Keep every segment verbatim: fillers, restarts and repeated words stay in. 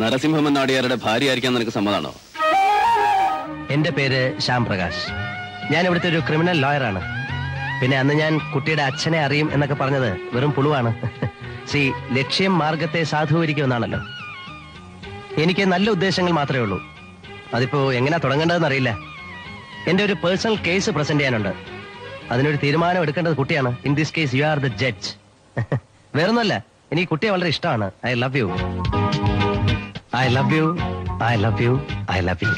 Narasimham भार्य O ए श्याम प्रकाश या criminal lawyer या कुछ अच्छे अरुक पर पुलुवान सी लक्ष्य मार्गते साधूलो नद्देश अदिपो ए पर्सनल केस प्रसेंट अर तीन कुटिया in this case you are the जज वेल इन कुटिया वाले इष्टान I love you I love you, I love you, I love you.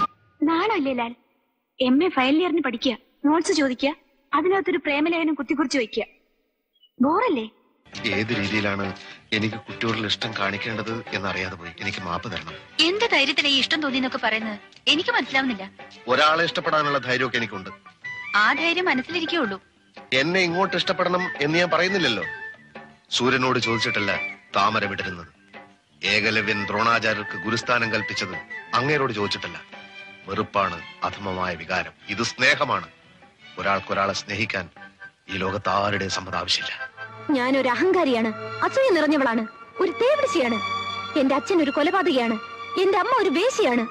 नाना ले लाल, M A फाइल लेयर ने पढ़ी किया, नोट्स जोड़ किया, आदमी अतुरु प्रेम लेयर ने कुत्ती कुर्ची किया, बोर ले? ये इधर इधर लाना, ये निक कुट्टोर लिस्टन कांड के अंदर तो ये नारे याद बोली, ये निक माप दरना। इन द थायरी तले इस्टन दो दिनों को पारे ना, ये निक मतलब नहीं ला। वोरा आले इस्ट पढ़ाने ला थायरी ओके निक उन्नद। आ थायरी मानसिले लिखे उल्लो। येन्ने इंगोट इस्ट पढ़ना येन्निया पारे नहीं लल्लो। सूर्य नोड जोड़ से टल्ला, तामरे बिटरना। ഏകലവ്യൻ ദ്രോണാചാര്യർക്ക് ഗുരുസ്ഥാനം കൽപ്പിച്ചത് അങ്ങേരോട് ചോദിച്ചിട്ടില്ല. വെറുപ്പാണ് അധമമായ വികാരം. ഇത് സ്നേഹമാണ്. ഒരാൾക്ക് ഒരാളെ സ്നേഹിക്കാൻ ഈ ലോകത്ത് ആരുടെയും സമ്മതം ആവശ്യമില്ല. ഞാൻ ഒരു അഹങ്കാരിയാണ്. അസൂയ നിറഞ്ഞവളാണ്. ഒരു തേവടിയാണ്. എൻ്റെ അച്ഛൻ ഒരു കൊലപാതകയാണ്. എൻ്റെ അമ്മ ഒരു വേശ്യയാണ്.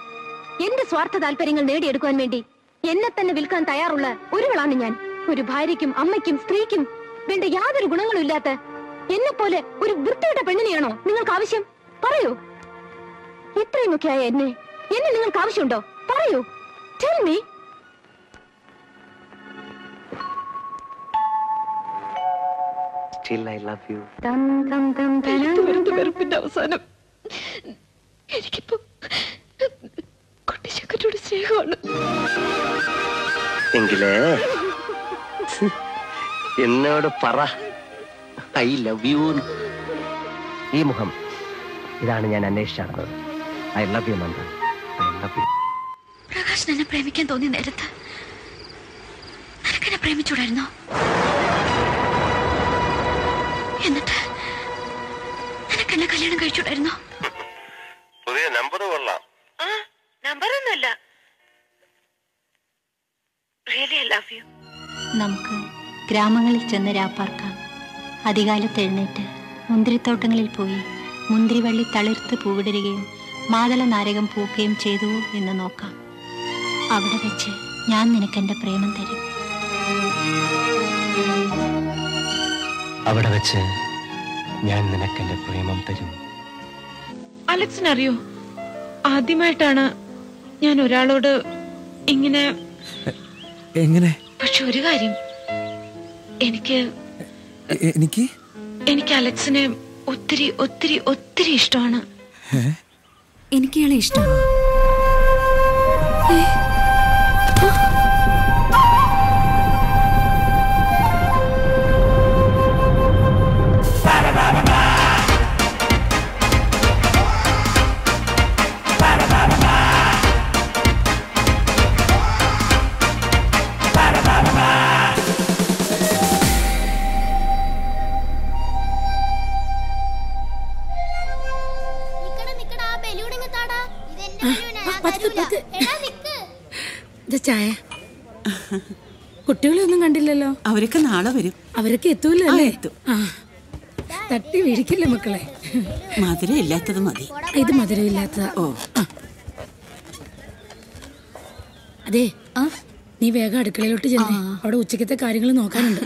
എൻ്റെ സ്വാർത്ഥ താൽപര്യങ്ങൾ നേടിയെടുക്കാൻ വേണ്ടി എന്നെ തന്നെ വിൽക്കാൻ തയ്യാറുള്ള ഒരുവളാണ് ഞാൻ. ഒരു ഭാര്യയ്ക്കും അമ്മയ്ക്കും സ്ത്രീക്കും വേണ്ട യാതൊരു ഗുണങ്ങളും ഇല്ലാത്ത എന്നെ പോലെ ഒരു വൃത്തികെട്ട പെണ്ണിനെയാണോ നിങ്ങൾക്ക് ആവശ്യം? പറയൂ. ഇത്രയുമൊക്കെയായ എന്നെ എന്നെ നിങ്ങൾക്ക് ആവശ്യമുണ്ടോ? പറയൂ. Tell me. Still I love you. Dum dum dum തരുന്ന അവസാനം എനിക്കിപ്പോ കുട്ടിച്ചക്കറ്റോട് സ്നേഹമാണ്. എങ്കിലേ എന്നോട് പറ I love you. ഈ മുഖം ഇതാണ് ഞാൻ അന്വേഷിച്ചത്. I love you Nanda. I love you. Prakash എന്നെ പ്രേമിക്കാൻ തോന്നിയ നേരത്തെ നിനക്കെന്നെ പ്രേമിച്ചുകൂടായിരുന്നോ? എന്നിട്ട് നിനക്കെന്നെ കല്യാണം കഴിച്ചുകൂടായിരുന്നോ? പുതിയ നമ്പർ കൊള്ളാം. ആ നമ്പർ ഒന്നുമല്ല. Really I love you. നമുക്ക് ഗ്രാമങ്ങളിൽ ചെന്ന് രാപ്പാർക്കാം. അതികാലത്ത് എഴുന്നേറ്റ് മുന്തിരിത്തോട്ടങ്ങളിൽ പോയി മുന്തിരിവള്ളി തളിർത്ത് പൂവിടുകയും മാതള നാരകം പൂക്കുകയും ചെയ്തു എന്ന് നോക്കാം. അവിടെ വെച്ച് ഞാൻ നിനക്ക് എൻ്റെ പ്രേമം തരും. അവിടെ വെച്ച് ഞാൻ നിനക്ക് എൻ്റെ പ്രേമം തരും. അലക്സിന് അറിയോ, ആദ്യമായിട്ടാണ് ഞാൻ ഒരാളോട് ഇങ്ങനെ എങ്ങനെ. പക്ഷെ ഒരു കാര്യം, എനിക്ക് എനിക്ക് എനിക്ക് അലക്സിനെ ഒത്തിരി ഒത്തിരി ഒത്തിരി ഇഷ്ടമാണ്. എനിക്ക് അയാളെ ഇഷ്ടമാണ്. കുട്ടികളെയൊന്നും കണ്ടില്ലല്ലോ. അവരൊക്കെ നാളെ വരും. അവരൊക്കെ എത്തൂല്ലോ അല്ലേ? എത്തും. തട്ടി വീഴിക്കല്ലേ മക്കളെ. മധുരം ഇല്ലാത്തത് മതി. ഇത് മധുരം ഇല്ലാത്തതാ. ഓ അതെ, നീ വേഗം അടുക്കളയിലോട്ട് ചെന്നേ. അവിടെ ഉച്ചക്കത്തെ കാര്യങ്ങൾ നോക്കാനുണ്ട്.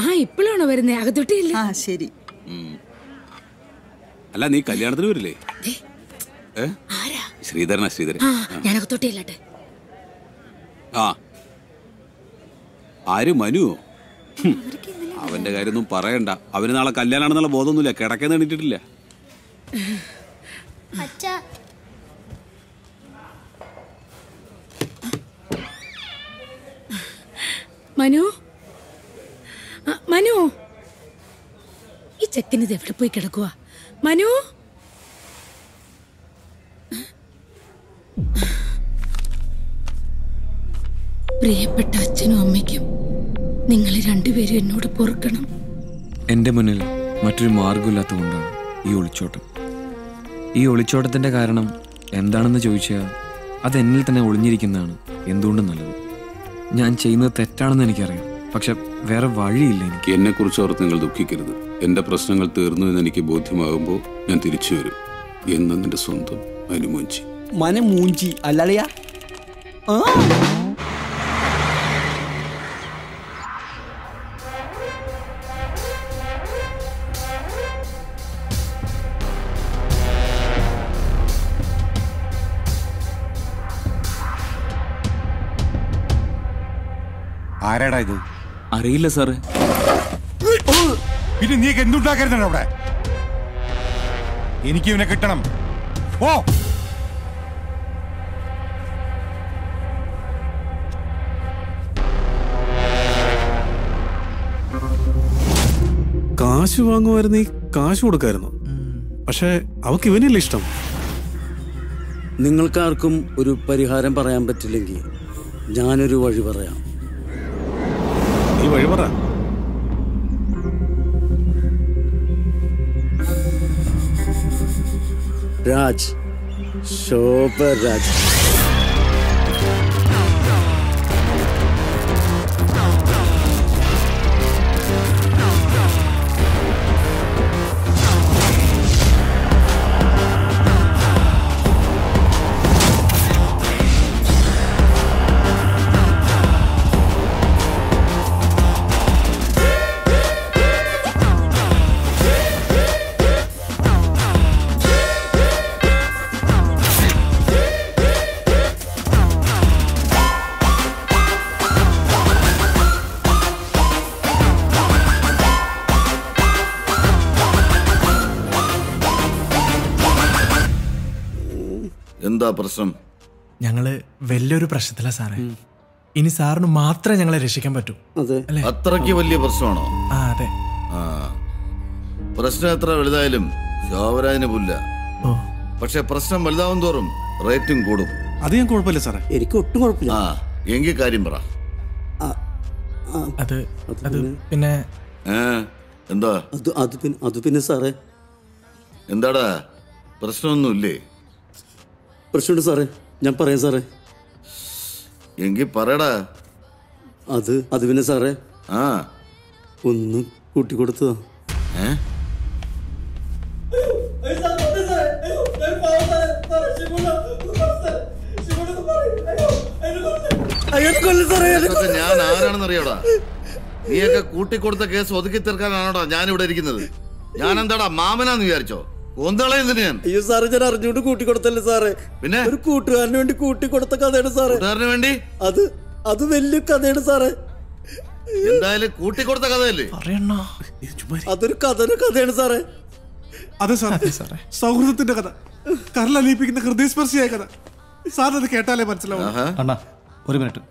ആഹാ, ഇപ്പോഴാണോ വരുന്നേ? അകത്തൊട്ടേ ഇല്ല. ശരി. അല്ല, നീ കല്യാണത്തിന് വരില്ലേ? ശ്രീധരനാ ശ്രീധരൻ. ആ ആര്, മനുവോ? അവന്റെ കാര്യമൊന്നും പറയണ്ട. അവന് നാളെ കല്യാണാണെന്നുള്ള ബോധമൊന്നുമില്ല. കിടക്കാൻ എണീറ്റിട്ടില്ല. अच्छा മനു മനു ഈ ചെക്കൻ ഇത് എവിടെ പോയി കിടക്കുക മനു പ്രിയപ്പെട്ട അച്ഛനും അമ്മയ്ക്കും നിങ്ങൾ രണ്ടുപേരും എന്നോട് പൊറുക്കണം എൻ്റെ മുന്നിൽ മറ്റൊരു മാർഗമില്ലാത്തതുകൊണ്ടാണ് ഈ ഒളിച്ചോട്ടം ഈ ഒളിച്ചോട്ടത്തിന്റെ കാരണം എന്താണെന്ന് ചോദിച്ചാൽ അത് എന്നിൽ തന്നെ ഒളിഞ്ഞിരിക്കുന്നതാണ് എന്തുകൊണ്ടും നല്ലത് ഞാൻ ചെയ്യുന്നത് തെറ്റാണെന്ന് എനിക്കറിയാം പക്ഷെ വേറെ വഴിയില്ല എനിക്ക് എന്നെക്കുറിച്ച് ഓർത്ത് നിങ്ങൾ ദുഃഖിക്കരുത് എൻ്റെ പ്രശ്നങ്ങൾ തീർന്നു എന്ന് എനിക്ക് ബോധ്യമാകുമ്പോൾ ഞാൻ തിരിച്ചു വരും എന്ന് നിന്റെ സ്വന്തം മനുമൂഞ്ചി മനുമൂഞ്ചി അല്ലടയാ ആരാടാ ഇത് അറിയില്ല സാർ പിന്നെ നീ എന്തുണ്ടാക്കരുതാണ് അവിടെ എനിക്ക് ഇവനെ കിട്ടണം ഓ കാശ് വാങ്ങുമായിരുന്നു കാശ് കൊടുക്കായിരുന്നു പക്ഷെ അവക്ക് ഇവനില്ല ഇഷ്ടം നിങ്ങൾക്കാർക്കും ഒരു പരിഹാരം പറയാൻ പറ്റില്ലെങ്കിൽ ഞാനൊരു വഴി പറയാം ഈ വഴി പറ രാജ് സൂപ്പർ രാജ് പ്രശ്നം ഞങ്ങള് വലിയൊരു പ്രശ്നത്തിലാ സാറേ ഇനി സാറിന് മാത്രമേ ഞങ്ങളെ രക്ഷിക്കാൻ പറ്റൂ അത്രയ്ക്ക് വലിയ പ്രശ്നമാണോ അതെ പ്രശ്നം എത്ര വലുതായാലും ശോഭരാജിന് പുല്ല പക്ഷെ പ്രശ്നം വലുതാവും തോറും റേറ്റും കൂടും അത് ഞാൻ കുഴപ്പമില്ല സാറേ എനിക്ക് ഒട്ടും കുഴപ്പമില്ല എങ്കിൽ കാര്യം പറ അത് അത് പിന്നെ എന്താ അത് പിന്നെ സാറേ എന്താടാ പ്രശ്നമൊന്നുമില്ലേ പ്രശ്നമുണ്ട് സാറേ ഞാൻ പറയാം സാറേ എങ്കിൽ പറയടാ അത് അത് പിന്നെ സാറേ ആ ഒന്ന് കൂട്ടിക്കൊടുത്തതാ ഞാൻ ആരാണെന്നറിയോടാ നീയൊക്കെ കൂട്ടിക്കൊടുത്ത കേസ് ഒതുക്കി തീർക്കാനാണോടാ ഞാനിവിടെ ഇരിക്കുന്നത് ഞാൻ എന്താടാ മാമനാന്ന് വിചാരിച്ചോ അയ്യോ സാറേ ഞാൻ അറിഞ്ഞുകൊണ്ട് കൂട്ടിക്കൊടുത്തല്ലേ സാറേ പിന്നെ ഒരു കൂട്ടുകാരന് വേണ്ടി കൂട്ടിക്കൊടുത്ത കഥയാണ് സാറേ വേണ്ടി അത് അത് വലിയ കഥയാണ് സാറേ എന്തായാലും കൂട്ടിക്കൊടുത്ത കഥയല്ലേ അതൊരു കഥയുടെ കഥയാണ് സാറേ അതെ സാറേ സാറേ സൗഹൃദത്തിന്റെ കഥ കരളലിയിപ്പിക്കുന്ന ഹൃദയസ്പർശിയായ കഥ സാർ അത് കേട്ടാലേ മനസ്സിലാവും ഒരു മിനിറ്റ്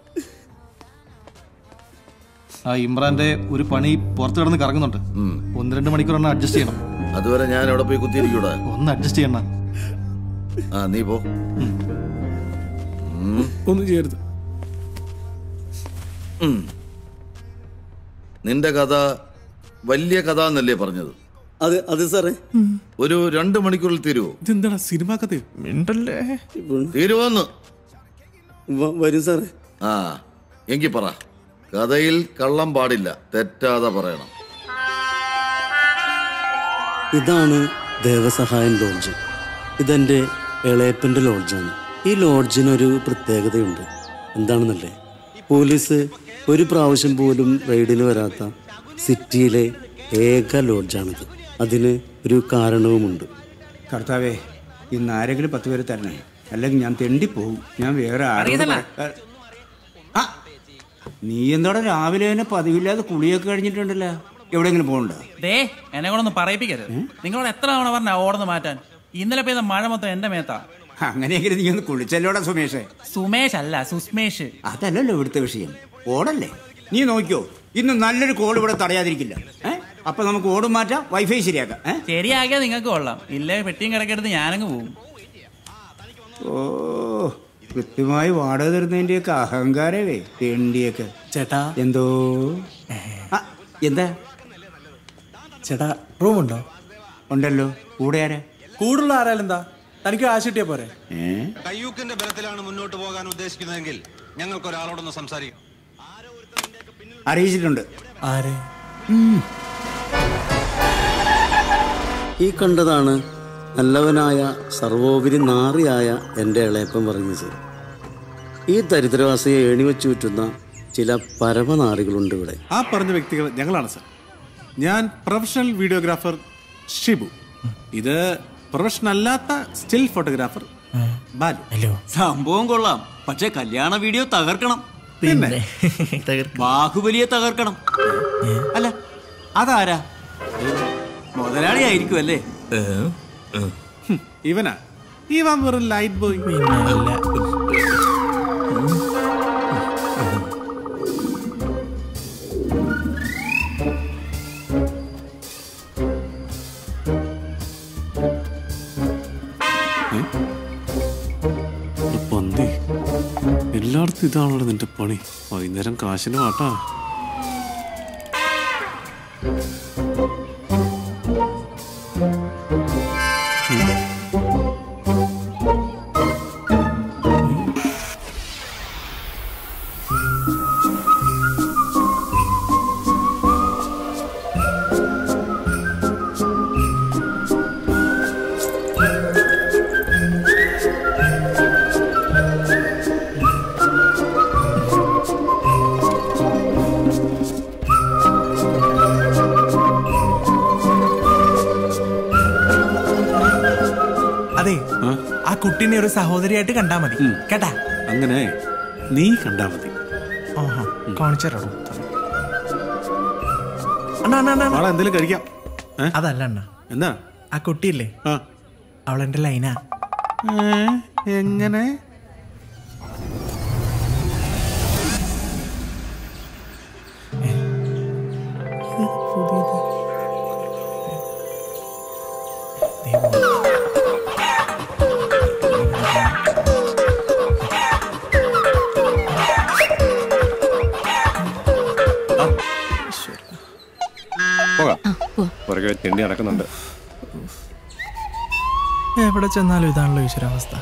ആ ഇമ്രാന്റെ ഒരു പണി പുറത്തു കിടന്ന് കറങ്ങുന്നുണ്ട് ഒന്ന് രണ്ട് മണിക്കൂർ എണ്ണം അഡ്ജസ്റ്റ് ചെയ്യണം അതുവരെ ഞാൻ അവിടെ പോയി കുത്തിയിരിക്കൂടാ ഒന്ന് അഡ്ജസ്റ്റ് ചെയ്യണ ആ നീ പോ ഒന്നും ചെയ്യരുത് നിന്റെ കഥ വലിയ കഥ എന്നല്ലേ പറഞ്ഞത് അതെ അതെ സാറേ ഒരു രണ്ട് മണിക്കൂറിൽ തീരുവോ ഇതെന്താണ് സിനിമ കഥ മിണ്ടല്ലേ തീരുവോന്ന് വരും സാറേ ആ എങ്കിൽ പറ കഥയിൽ കള്ളം പാടില്ല തെറ്റാതെ പറയണം ഇതാണ് ദേവസഹായം ലോഡ്ജ് ഇതെൻ്റെ എളയപ്പൻ്റെ ലോഡ്ജാണ് ഈ ലോഡ്ജിനൊരു പ്രത്യേകതയുണ്ട് എന്താണെന്നല്ലേ പോലീസ് ഒരു പ്രാവശ്യം പോലും റെയ്ഡിന് വരാത്ത സിറ്റിയിലെ ഏക ലോഡ്ജാണിത് അതിന് ഒരു കാരണവുമുണ്ട് കർത്താവേ ഇന്ന് ആരെങ്കിലും പത്ത് പേര് തരണേ അല്ലെങ്കിൽ ഞാൻ തെണ്ടിപ്പോകും ഞാൻ വേറെ നീ എന്തോടെ രാവിലെ തന്നെ പതിവില്ലാതെ കുളിയൊക്കെ കഴിഞ്ഞിട്ടുണ്ടല്ലോ എവിടെയെങ്കിലും പോകണ്ടോ എന്നെ കൂടെ ഒന്ന് പറയിപ്പിക്കരുത് നിങ്ങളോട് എത്ര തവണ പറഞ്ഞ ഓടന്ന് മാറ്റാൻ ഇന്നലെ പെയ്ത മഴ മൊത്തം എന്റെ മേത്താ. അങ്ങനെയെങ്കിൽ നീ ഒന്ന് കുളിച്ചല്ലോടാ സുമേഷ്. സുമേഷ് അല്ല സുസ്മേഷ്. അതല്ലല്ലോ ഇവിടുത്തെ വിഷയം, ഓടല്ലേ. നീ നോക്കിയോ ഇന്ന് നല്ലൊരു കോൾ ഇവിടെ തടയാതിരിക്കില്ല. അപ്പൊ നമുക്ക് ഓടും മാറ്റാം, വൈഫൈ ശരിയാക്കാം. ശരിയാക്കിയാൽ നിങ്ങൾക്ക് കൊള്ളാം, ഇല്ലേ പെട്ടിയും കിടക്കെടുത്ത് ഞാനങ്ങ് പോകും. ഓ കൃത്യമായി വാടക തരുന്നതിന്റെയൊക്കെ അഹങ്കാരവേ തേണ്ടിയൊക്കെ. ചേട്ടാ എന്തോ എന്താ ചേട്ടാ, റൂമുണ്ടോ? ഉണ്ടല്ലോ, കൂടെ ആരാ? കൂടുള്ള ആരാലെന്താ, തനിക്ക് കാശ് കിട്ടിയാ പോരെ. കയ്യൂക്കിന്റെ ബലത്തിലാണ് മുന്നോട്ട് പോകാൻ ഉദ്ദേശിക്കുന്നതെങ്കിൽ ഞങ്ങൾക്ക് ഒരാളോടൊന്ന് സംസാരിക്കും. അറിയിച്ചിട്ടുണ്ട്. ആരെ? ഈ കണ്ടതാണ് നല്ലവനായ സർവോപരി നാറിയായ എൻ്റെ ഇളയപ്പൻ പറഞ്ഞത്. ഈ ദരിദ്രവാസിയെ എണിവെച്ചു ചുറ്റുന്ന ചില പരമനാറികളുണ്ട് ഇവിടെ. ആ പറഞ്ഞ വ്യക്തികൾ ഞങ്ങളാണ് സർ. ഞാൻ പ്രൊഫഷണൽ വീഡിയോഗ്രാഫർ ഷിബു. ഇത് പ്രൊഫഷണൽ അല്ലാത്ത സ്റ്റിൽ ഫോട്ടോഗ്രാഫർ ബാലു. സംഭവം കൊള്ളാം, പക്ഷെ കല്യാണ വീഡിയോ തകർക്കണം. പിന്നെ ബാഹുബലിയെ തകർക്കണം. അല്ല അതാരാ? മുതലാളി ആയിരിക്കും അല്ലേ? ഇവനാ ഇവൻ വെറും ലൈറ്റ് ബോയ്. പന്തി എല്ലായിടത്തും ഇതാണല്ലോ നിന്റെ പണി. വൈകുന്നേരം കാശിന് വാട്ടാ. കുട്ടിനെ ഒരു സഹോദരിയായിട്ട് കണ്ടാ മതി കേട്ടാ. അങ്ങനെ നീ കണ്ടാ മതി. അതല്ല അണ്ണ, എന്താ ആ കുട്ടിയില്ലേ, അവളെന്റെ ലൈനാ. എങ്ങനെ? എവിടെ ചെന്നാലും ഇതാണല്ലോ ഈശ്വരാവസ്ഥ.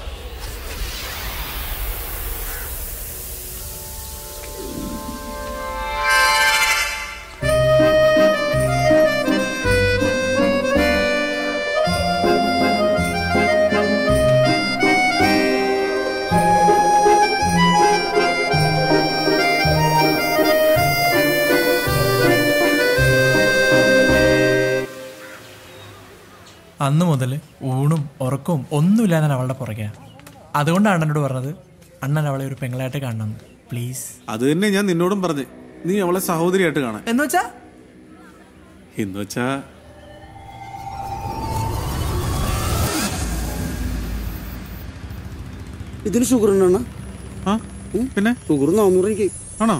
അന്ന് മുതൽ ഊണും ഉറക്കവും ഒന്നുമില്ലാതെ അവളുടെ പുറകെ. അതുകൊണ്ടാണ് അണ്ണനോട് പറഞ്ഞത് അണ്ണൻ അവളെ ഒരു പെങ്ങളായിട്ട് കാണണം പ്ലീസ്. അത് തന്നെ ഞാൻ നിന്നോടും പറഞ്ഞു, നീ അവളെ സഹോദരിയായിട്ട് കാണാം എന്ന് വെച്ചാ എന്ന് വെച്ചാ ഇതിന് ഷുഗർ ഉണ്ടോ? പിന്നെ ഷുഗർ നാന്നൂറ് ആണോ?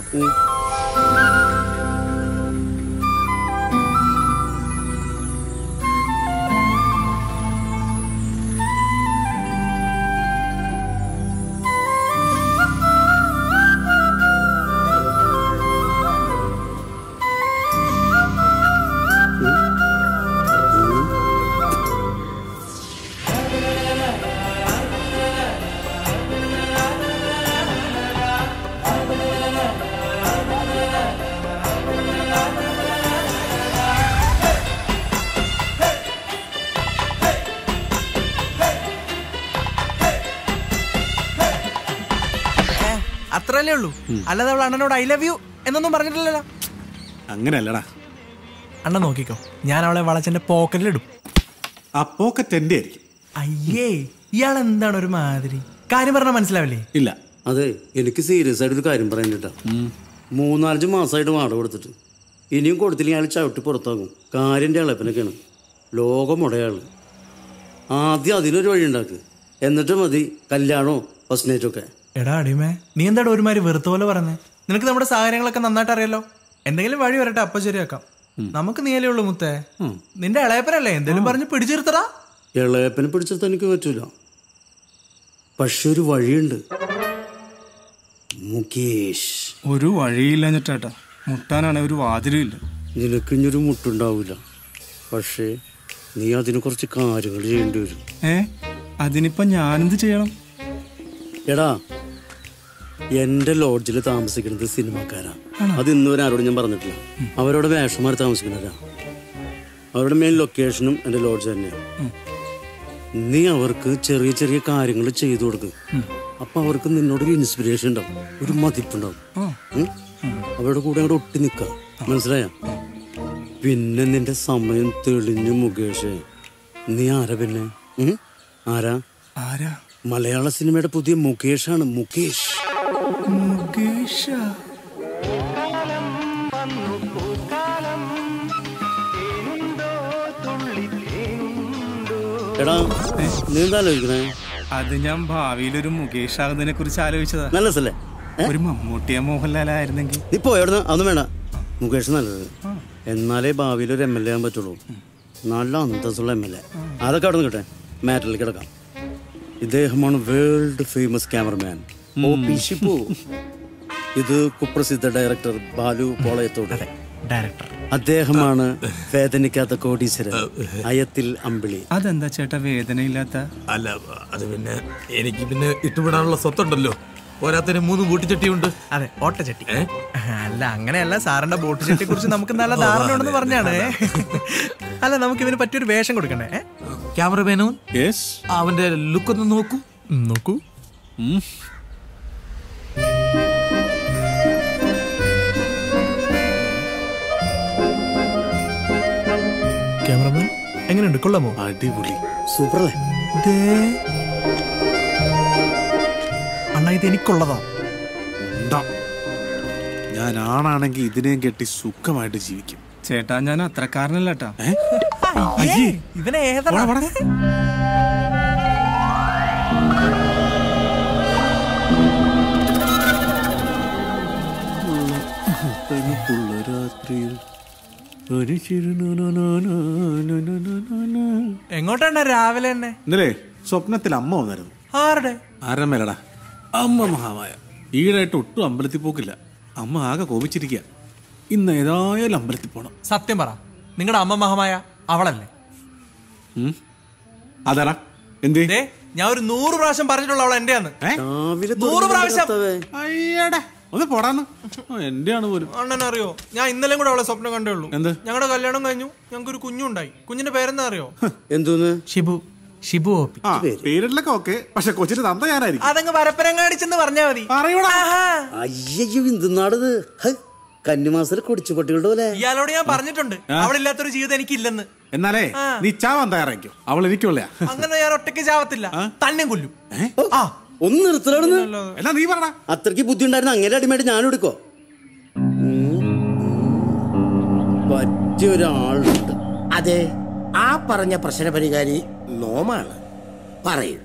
അത്രല്ലേ ഉള്ളൂ, അല്ലാതെ അവൾ അണ്ണനോട് ഐ ലവ് യു എന്നൊന്നും പറഞ്ഞിട്ടില്ലല്ലോ. അങ്ങനെയല്ലടാ അണ്ണ, നോക്കിക്കോ ഞാൻ അവളെ വളച്ചെന്റെ പോക്കറ്റിലിടും. ആ പോക്കറ്റ് എന്റെ ആയിരിക്കും. അയ്യേ ഇയാൾ എന്താണ് ഒരു മാതിരി കാര്യം പറഞ്ഞാൽ മനസ്സിലാവില്ലേ? ഇല്ല അതെ, എനിക്ക് സീരിയസ് ആയിട്ട് ഒരു കാര്യം പറയാൻ കേട്ടാ. മൂന്നാലഞ്ച് മാസമായിട്ട് വാടക കൊടുത്തിട്ട് ഇനിയും കൊടുത്തില്ലെങ്കിൽ അയാൾ ചവിട്ടി പുറത്താകും. കാര്യം ഇളപ്പനൊക്കെയാണ്, ലോകം ഉടയാള്. ആദ്യം അതിനൊരു വഴി ഉണ്ടാക്ക്, എന്നിട്ട് മതി കല്യാണോ ഫസ്റ്റ് ഒക്കെ. എടാ അടിമേ, നീ എന്താ ഒരുമാതിരി വെറുത്ത പോലെ പറഞ്ഞേ? നിനക്ക് നമ്മുടെ സാഹചര്യങ്ങളൊക്കെ നന്നായിട്ട് അറിയാലോ. എന്തെങ്കിലും വഴി വരട്ടെ, അപ്പൊ ശരിയാക്കാം. നമുക്ക് നീയല്ലേ ഉള്ളു മുത്തേ, നിന്റെ ഇളയപ്പനല്ലേ, എന്തെങ്കിലും പറഞ്ഞ് പിടിച്ചിരുത്തടാ. ഇളയപ്പനെ പിടിച്ചിരുത്താൻ എനിക്ക് പറ്റൂല, പക്ഷെ ഒരു വഴിയുണ്ട് മുകേഷ്. ഒരു വഴിയില്ല ചേട്ടാ, മുട്ടാനാണെ ഒരു വാതിലില്ല. നിനക്കിഞ്ഞൊരു മുട്ടുണ്ടാവില്ല, പക്ഷേ നീ അതിന് കുറച്ച് കാര്യങ്ങൾ ചെയ്യേണ്ടി വരും. ഏ, അതിനിപ്പോ ഞാനെന്ത് ചെയ്യണം? എടാ, എന്റെ ലോഡ്ജിൽ താമസിക്കുന്നത് സിനിമാക്കാരാ. അത് ഇന്നുവരെ ആരോടും ഞാൻ പറഞ്ഞിട്ടില്ല. അവരോട് വേഷമാർ താമസിക്കുന്നവരാ. അവരുടെ മെയിൻ ലൊക്കേഷനും എന്റെ ലോഡ്ജ് തന്നെയാണ്. നീ അവർക്ക് ചെറിയ ചെറിയ കാര്യങ്ങൾ ചെയ്തു കൊടുക്കും. അപ്പൊ അവർക്ക് നിന്നോടൊരു ഇൻസ്പിരേഷൻ ഉണ്ടാവും, ഒരു മതിപ്പുണ്ടാവും. അവരുടെ കൂടെ അങ്ങോട്ട് ഒട്ടി നിൽക്കാം, മനസ്സിലായ? പിന്നെ നിന്റെ സമയം തെളിഞ്ഞു മുകേഷേ. നീ ആരാ പിന്നെ? ആരാ ആരാ മലയാള സിനിമയുടെ പുതിയ മുകേഷാണ്. മുകേഷ് മുകേഷ അത് ഞാൻ ഭാവിയിൽ ഒരു മുകേഷ് ആകുന്നതിനെ കുറിച്ച് ആലോചിച്ചതാ. നല്ലതല്ലേ? ഒരു മമ്മൂട്ടിയ മോഹൻലാലായിരുന്നെങ്കിൽ. ഇപ്പോ എവിടെ അതൊന്നും വേണ്ട, മുകേഷ് നല്ലത്. എന്നാലേ ഭാവിയിൽ ഒരു എം എൽ എ ആകാൻ പറ്റുള്ളൂ, നല്ല അന്തസ്സുള്ള എം എൽ എ. അതൊക്കെ അവിടെ നിൽക്കട്ടെ, മാറ്ററിൽ കിടക്കാം. ഇദ്ദേഹമാണ് world famous cameraman O P Shippu. ഇത് കുപ്രസിദ്ധ ഡയറക്ടർ ബാലു പോളയത്തോട്. അദ്ദേഹമാണ് വേദനിക്കാത്ത കോടീശ്വരൻ, അയത്തിൽ അമ്പിളി. അതെന്താ ചേട്ടാ വേദനയില്ലാത്ത? അല്ല, അത് പിന്നെ എനിക്ക് പിന്നെ ഇട്ടുവിടാനുള്ള സ്വത്തുണ്ടല്ലോ. ഓരോരുത്തരും മൂന്ന് ബോട്ട് ചട്ടിയുണ്ട്. അതെ, ഓട്ടച്ചട്ടി. അല്ല അങ്ങനെയല്ല, സാറിന്റെ ബോട്ട് ചട്ടിയെ കുറിച്ച് നമുക്ക് നല്ല ധാരണ ഉണ്ടെന്ന് പറഞ്ഞാണ്. അല്ല, നമുക്ക് ഇവന് പറ്റിയൊരു വേഷം കൊടുക്കണേ. ക്യാമറമാനോ, അവന്റെ ലുക്ക് ഒന്ന് നോക്കൂ നോക്കൂ ക്യാമറമാൻ എങ്ങനെയുണ്ട്? കൊള്ളാമോ? അടിപൊളി, സൂപ്പറല്ലേ? അണ്ണാ, ഇത് എനിക്കുള്ളതാ. ഞാൻ ആണാണെങ്കിൽ ഇതിനെയും കെട്ടി സുഖമായിട്ട് ജീവിക്കും. ചേട്ടാ, ഞാൻ അത്രക്കാരനല്ലേട്ടാ. ഇവനെ ഏതാ? എങ്ങോട്ടാണ് രാവിലെ തന്നെ? ഇന്നലെ സ്വപ്നത്തിൽ അമ്മ വന്നായിരുന്നു. ആരുടെ? ആരമ്മേലടാ, അമ്മ മഹാമായ. ഈടായിട്ട് ഒട്ടും അമ്പലത്തിൽ പോക്കില്ല, അമ്മ ആകെ കോപിച്ചിരിക്കുക. ഇന്ന് ഏതായാലും അമ്പലത്തിൽ പോണം. സത്യം പറ, നിങ്ങളുടെ അമ്മ മഹാമായ അവളല്ലേ? അതാടാ, എന്തേ ഞാൻ ഒരു നൂറ് പ്രാവശ്യം പറഞ്ഞിട്ടുള്ള അവൾ എന്റെയാന്ന്. നൂറ് പ്രാവശ്യം ഒന്ന് പോടാന്ന്. എന്റെയാണ് പോലും. അണ്ണനെ അറിയോ, ഞാൻ ഇന്നലെ കൂടെ അവളെ സ്വപ്നം കണ്ടേ ഉള്ളൂ. എന്ത്? ഞങ്ങളുടെ കല്യാണം കഴിഞ്ഞു, ഞങ്ങൾക്ക് ഒരു കുഞ്ഞുണ്ടായി. കുഞ്ഞിന്റെ പേരെന്താ അറിയോ? എന്തോന്ന്? ഷിബു. ഷിബു ഓപ്പി. പേരിലൊക്കെ ഓക്കെ, പക്ഷെ കൊച്ചിന് തന്ത ഞാനായിരിക്കും. അതങ്ങ് വരപ്പരം കാണിച്ചെന്ന് പറഞ്ഞാ മതി. അയ്യോ, എന്തുന്നാടത്? കന്നിമാസ കുടിച്ചു പട്ടികളുടെ പോലെ. ഇയാളോട് ഞാൻ പറഞ്ഞിട്ടുണ്ട് അവളില്ലാത്തൊരു ജീവിതം എനിക്കില്ലെന്ന്. എന്നാലേ നീ ചാവാൻ തയ്യാറായിക്കോ. അവൾ എനിക്കുള്ള. അങ്ങനെ ഞാൻ ഒറ്റയ്ക്ക് ചാവത്തില്ല, തന്നെ കൊല്ലും. ഒന്ന് നിർത്തലാണെന്ന് എന്നാ നീ പറ. അത്രക്ക് ബുദ്ധി ഉണ്ടായിരുന്നു അങ്ങനെ അടിമയായിട്ട് ഞാൻ എടുക്കോ? പറ്റിയൊരാളുണ്ട്. അതെ, ആ പറഞ്ഞ പ്രശ്ന പരിഹാരി നോമാണ്. പറയൂ,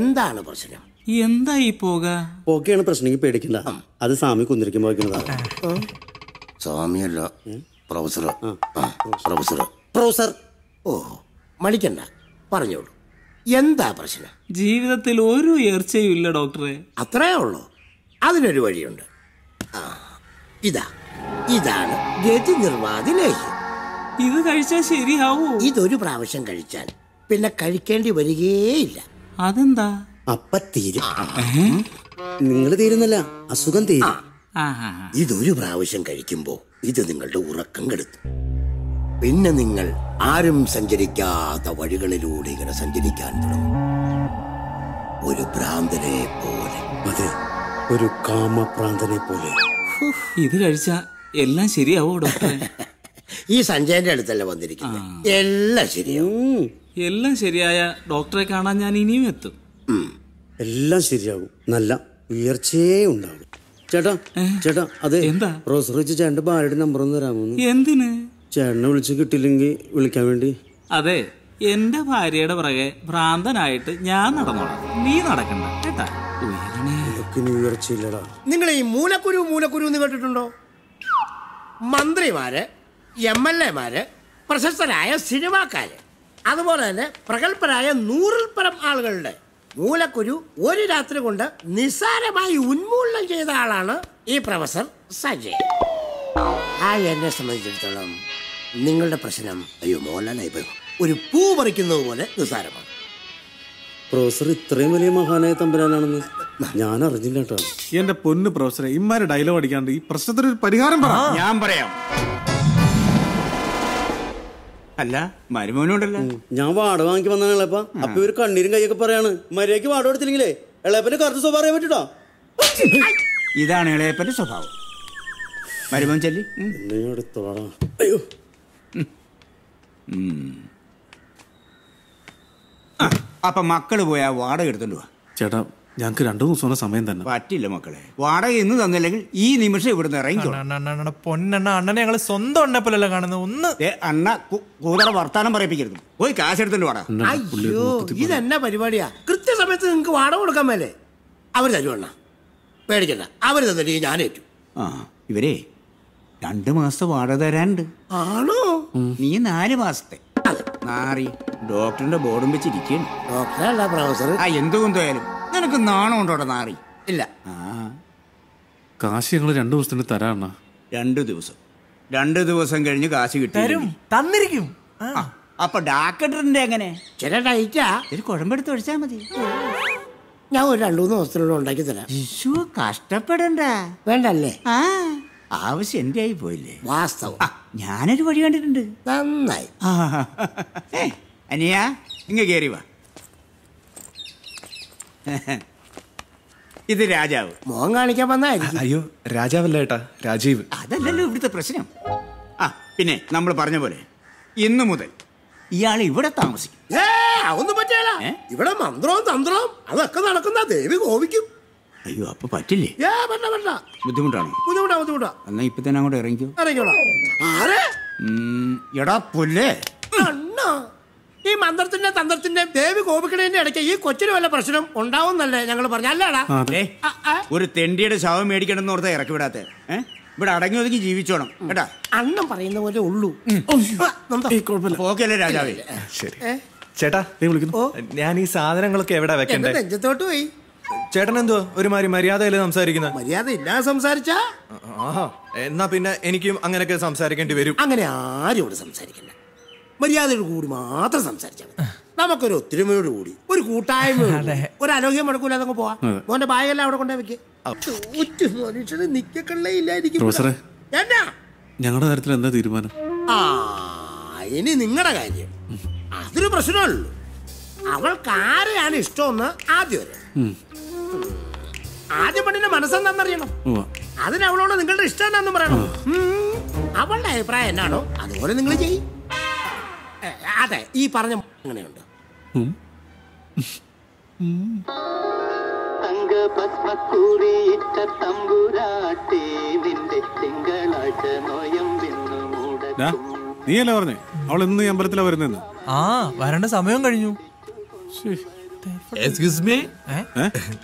എന്താണ് പ്രശ്നം? എന്താ ഈ പോക? പോകയാണ് പ്രശ്നം, പേടിക്കണ്ട. അത് സ്വാമി കുന്നിരിക്കുമ്പോ സ്വാമിയല്ല, പ്രൊഫസർ. പ്രൊഫസർ പ്രൊഫസർ ഓ മടിക്കണ്ട, പറഞ്ഞോളൂ, എന്താ പ്രശ്നം? ജീവിതത്തിൽ ഒരു ഉയർച്ചയും ഇല്ല ഡോക്ടറെ. അത്രേ ഉള്ളൂ? അതിനൊരു വഴിയുണ്ട്. ഇതാ, ഇതാണ് ഗതി നിർവാതി ലേഹ്യം. ഇത് കഴിച്ചാൽ ശരിയാവൂ? ഇതൊരു പ്രാവശ്യം കഴിച്ചാൽ പിന്നെ കഴിക്കേണ്ടി വരികേയില്ല. അതെന്താ? അപ്പ തീരും. നിങ്ങൾ തീരുന്നല്ല, അസുഖം തീരും. ഇതൊരു പ്രാവശ്യം കഴിക്കുമ്പോ ഇത് നിങ്ങളുടെ ഉറക്കം കെടുത്തു. പിന്നെ നിങ്ങൾ ആരും സഞ്ചരിക്കാത്ത വഴികളിലൂടെ ഇങ്ങനെ സഞ്ചരിക്കാൻ തുടങ്ങും, ഒരു ഭ്രാന്തനെ പോലെ. അതെ, ഒരു കാമഭ്രാന്തനെ പോലെ. ഇത് കഴിച്ച എല്ലാം ശരിയാവോ ഡോക്ടർ? ഈ സഞ്ജയന്റെ അടുത്തല്ല വന്നിരിക്കുന്നത്, എല്ലാം ശരിയാവും. എല്ലാം ശരിയായ ഡോക്ടറെ കാണാൻ ഞാൻ ഇനിയും എത്തും. എല്ലാം ശരിയാകും, നല്ല ഉയർച്ചയേ ഉണ്ടാകും. ചേട്ടാ ചേട്ടാ, അതെ എന്താ? റോസ് വെച്ച് ചേട്ടന്റെ ഭാര്യയുടെ നമ്പർ ഒന്ന് തരാമോ? എന്തിന്? ചേട്ടനെ വിളിച്ച് കിട്ടില്ലെങ്കിൽ വിളിക്കാൻ വേണ്ടി. അതെ, എന്റെ ഭാര്യയുടെ പുറകെ ഭ്രാന്തനായിട്ട് ഞാൻ നടന്നോളാം, നീ നടക്കണ്ട കേട്ടാ. നിങ്ങൾ ഈ മൂലക്കുരു മൂലക്കുരു എന്ന് കേട്ടിട്ടുണ്ടോ? മന്ത്രിമാര്, എം എൽ എമാര്, പ്രശസ്തരായ സിനിമാക്കാര്, അതുപോലെ തന്നെ പ്രഗത്ഭരായ നൂറിൽ പരം ആളുകളുടെ മൂലക്കുരു ഒരു രാത്രി കൊണ്ട് നിസ്സാരമായി ഉന്മൂലനം ചെയ്ത ആളാണ് ഈ പ്രൊഫസർ സജയ്. ആ എന്നെ സംബന്ധിച്ചിടത്തോളം നിങ്ങളുടെ പ്രശ്നം അയ്യോ മോഹൻലാലായി പോയി, ഒരു പൂ പറിക്കുന്നത് പോലെ നിസ്സാരമാണ്. പ്രൊഫസർ ഇത്രയും വലിയ മഹാനായ തമ്പുരാനാണെന്ന് ഞാൻ അറിഞ്ഞില്ല കേട്ടോ. എന്റെ പൊന്ന് പ്രൊഫസറെ, ഇമ്മാര് ഡയലോഗ് അടിക്കാണ്ട് ഈ പ്രശ്നത്തിന് ഒരു പരിഹാരം പറ. ഞാൻ പറയാം. അല്ല മരുമോനോടല്ല, ഞാൻ വാട വാങ്ങി വന്നാണ് ഇളപ്പ. അപ്പൊ ഇവര് കണ്ണീരും കൈയൊക്കെ പറയാണ്, മര്യാദക്ക് വാട കൊടുത്തില്ലെങ്കിലേ ഇളയപ്പന്റെ കറുത്ത സ്വഭാവം അറിയാൻ പറ്റൂട്ടോ. ഇതാണ് ഇളയപ്പന്റെ സ്വഭാവം. മരുമോൻ ചെല്ലി എടുത്തോടാ. അയ്യോ അപ്പൊ മക്കള് പോയാ വാടക എടുത്തോണ്ട് പോവാ. ചേട്ടാ ഞങ്ങൾക്ക് രണ്ടു ദിവസം സമയം തന്നെ പറ്റില്ല മക്കളെ. വാടക ഇന്ന് തന്നില്ലെങ്കിൽ ഈ നിമിഷം ഇവിടുന്ന് ഇറങ്ങി പൊന്നണ്ണ. അണ്ണനെ ഞങ്ങള് സ്വന്തം അണ്ണപ്പല്ലോ കാണുന്നത്. ഒന്ന് അണ്ണ കൂതറ വർത്താനം പറയിപ്പിക്കരുത്. പോയി കാശ് എടുത്തോണ്ട് വാടാ. അയ്യോ ഇതെന്നാ പരിപാടിയാ? കൃത്യസമയത്ത് നിങ്ങക്ക് വാടക കൊടുക്കാൻ മേലെ അവര് തരും. അണ്ണ പേടിക്കണ്ട, അവര് തന്നിട്ട് ഞാനേറ്റു. ആ ഇവരെ രണ്ടു മാസത്തെ വാടക തരാനുണ്ട്. ആണോ? നീ നാല് മാസത്തെ ഡോക്ടറിന്റെ ബോർഡും വെച്ചിരിക്കും. ഡോക്ടറല്ല പ്രൊഫസർ. ആ എന്തുകൊണ്ടായാലും നിനക്ക് നാണമുണ്ടോടെ നാറി? ഇല്ല. കാശ് ഞങ്ങൾ രണ്ടു ദിവസത്തിന് തരാണ. രണ്ടു ദിവസം രണ്ടു ദിവസം കഴിഞ്ഞ് കാശ് കിട്ടും, തന്നിരിക്കും. അപ്പൊ ഡാക്ടറിന്റെ എങ്ങനെ ചില ഡൈറ്റാ ഒരു കുഴമ്പെടുത്ത് ഒഴിച്ചാ മതി. ഞാൻ ഒരു രണ്ടു മൂന്ന് ദിവസത്തിനുള്ള ഉണ്ടാക്കി തരാം. കഷ്ടപ്പെടണ്ട. വേണ്ടല്ലേ? ആവശ്യം എന്റെ ആയി പോയില്ലേ? വാസ്തവം. ഞാനൊരു വഴി കണ്ടിട്ടുണ്ട്. നന്നായി. അനിയാ ഇങ്ങ കേറി വാ. ഇത് രാജാവ് മോൻ കാണിക്കാൻ വന്നായിരിക്കും. അയ്യോ രാജാവല്ല ഏട്ടാ, രാജീവ്. അതല്ലല്ലോ ഇവിടുത്തെ പ്രശ്നം. ആ പിന്നെ നമ്മൾ പറഞ്ഞ പോലെ ഇന്നു മുതൽ ഇയാൾ ഇവിടെ താമസിക്കും. ഒന്നും പറ്റില്ല ഇവിടെ. മന്ത്രവും തന്ത്രവും അതൊക്കെ നടക്കുന്ന ദേവി കോപിക്കും. അയ്യോ അപ്പൊ പറ്റില്ലേ? ബുദ്ധിമുട്ടാണോ? ബുദ്ധിമുട്ടാ ബുദ്ധിമുട്ടാ എന്നാ ഇപ്പൊ തന്നെ അങ്ങോട്ട് ഇറങ്ങിക്കോ. എടാ പുല്ലേ, ഈ മന്ത്രത്തിന്റെ തന്ത്രത്തിന്റെ ദേവി കോപിക്കണേന്റെ ഇടയ്ക്ക് ഈ കൊച്ചിന് വല്ല പ്രശ്നം ഉണ്ടാവും എന്നല്ലേ ഞങ്ങൾ പറഞ്ഞല്ലേടാ? ഒരു തെണ്ടിയുടെ ശവം മേടിക്കണമെന്ന് ഓർത്താ ഇറക്കി വിടാത്ത. ഇവിടെ അടങ്ങി ഒതുക്കി ജീവിച്ചോണം കേട്ടാ. അണ്ണം പറയുന്ന പോലെ ഉള്ളൂ. ഓക്കെയല്ലേ രാജാവേ? ചേട്ടാ നീ വിളിക്കുന്നു. ഞാൻ ഈ സാധനങ്ങളൊക്കെ എവിടെ വെക്കണ്ടേ? നെഞ്ചത്തോട്ട് പോയി. ചേട്ടൻ എന്തോ ഒരുമാതിരി മര്യാദയില് സംസാരിക്കുന്നത്. മര്യാദ ഇല്ലാതെ സംസാരിച്ചാ എന്നാ പിന്നെ എനിക്കും അങ്ങനെയൊക്കെ സംസാരിക്കേണ്ടി വരും. അങ്ങനെ ആരും ഇവിടെ സംസാരിക്കണ്ട. മര്യാദയോട് കൂടി മാത്രം സംസാരിച്ചാൽ നമുക്കൊരു ഒത്തൊരുമയോട് കൂടി ഒരു കൂട്ടായ്മ ഒരു ആരോഗ്യം മുടക്കൂല. അതങ്ങ് പോവാ. മോന്റെ ബാഗെല്ലാം അവിടെ കൊണ്ടേ വെക്ക്. മനുഷ്യന് നിക്കക്കള്ളേ ഇല്ലായിരിക്കും. ഞങ്ങളുടെ കാര്യത്തിൽ എന്താ തീരുമാനം? ആ ഇനി നിങ്ങളുടെ കാര്യം അതൊരു പ്രശ്നമല്ലോ. അവൾക്ക് ആരെയാണ് ഇഷ്ടമെന്ന് ആദ്യം അറിയാം. ആദ്യം പെണ്ണിന്റെ മനസ്സെന്താന്നറിയണം. അതിന് അവളോട് നിങ്ങളുടെ ഇഷ്ടം എന്താണെന്ന് പറയണം. അവളുടെ അഭിപ്രായം എന്നാണോ അതുപോലെ നിങ്ങൾ ചെയ്യും. അതെ ഈ പറഞ്ഞ അങ്ങനെയുണ്ട്. നീയല്ലേ പറഞ്ഞേ അവൾ ഇന്ന് അമ്പലത്തിലാ വരുന്നെന്ന്? ആ വരേണ്ട സമയം കഴിഞ്ഞു. എക്സ്ക്യൂസ് മീ,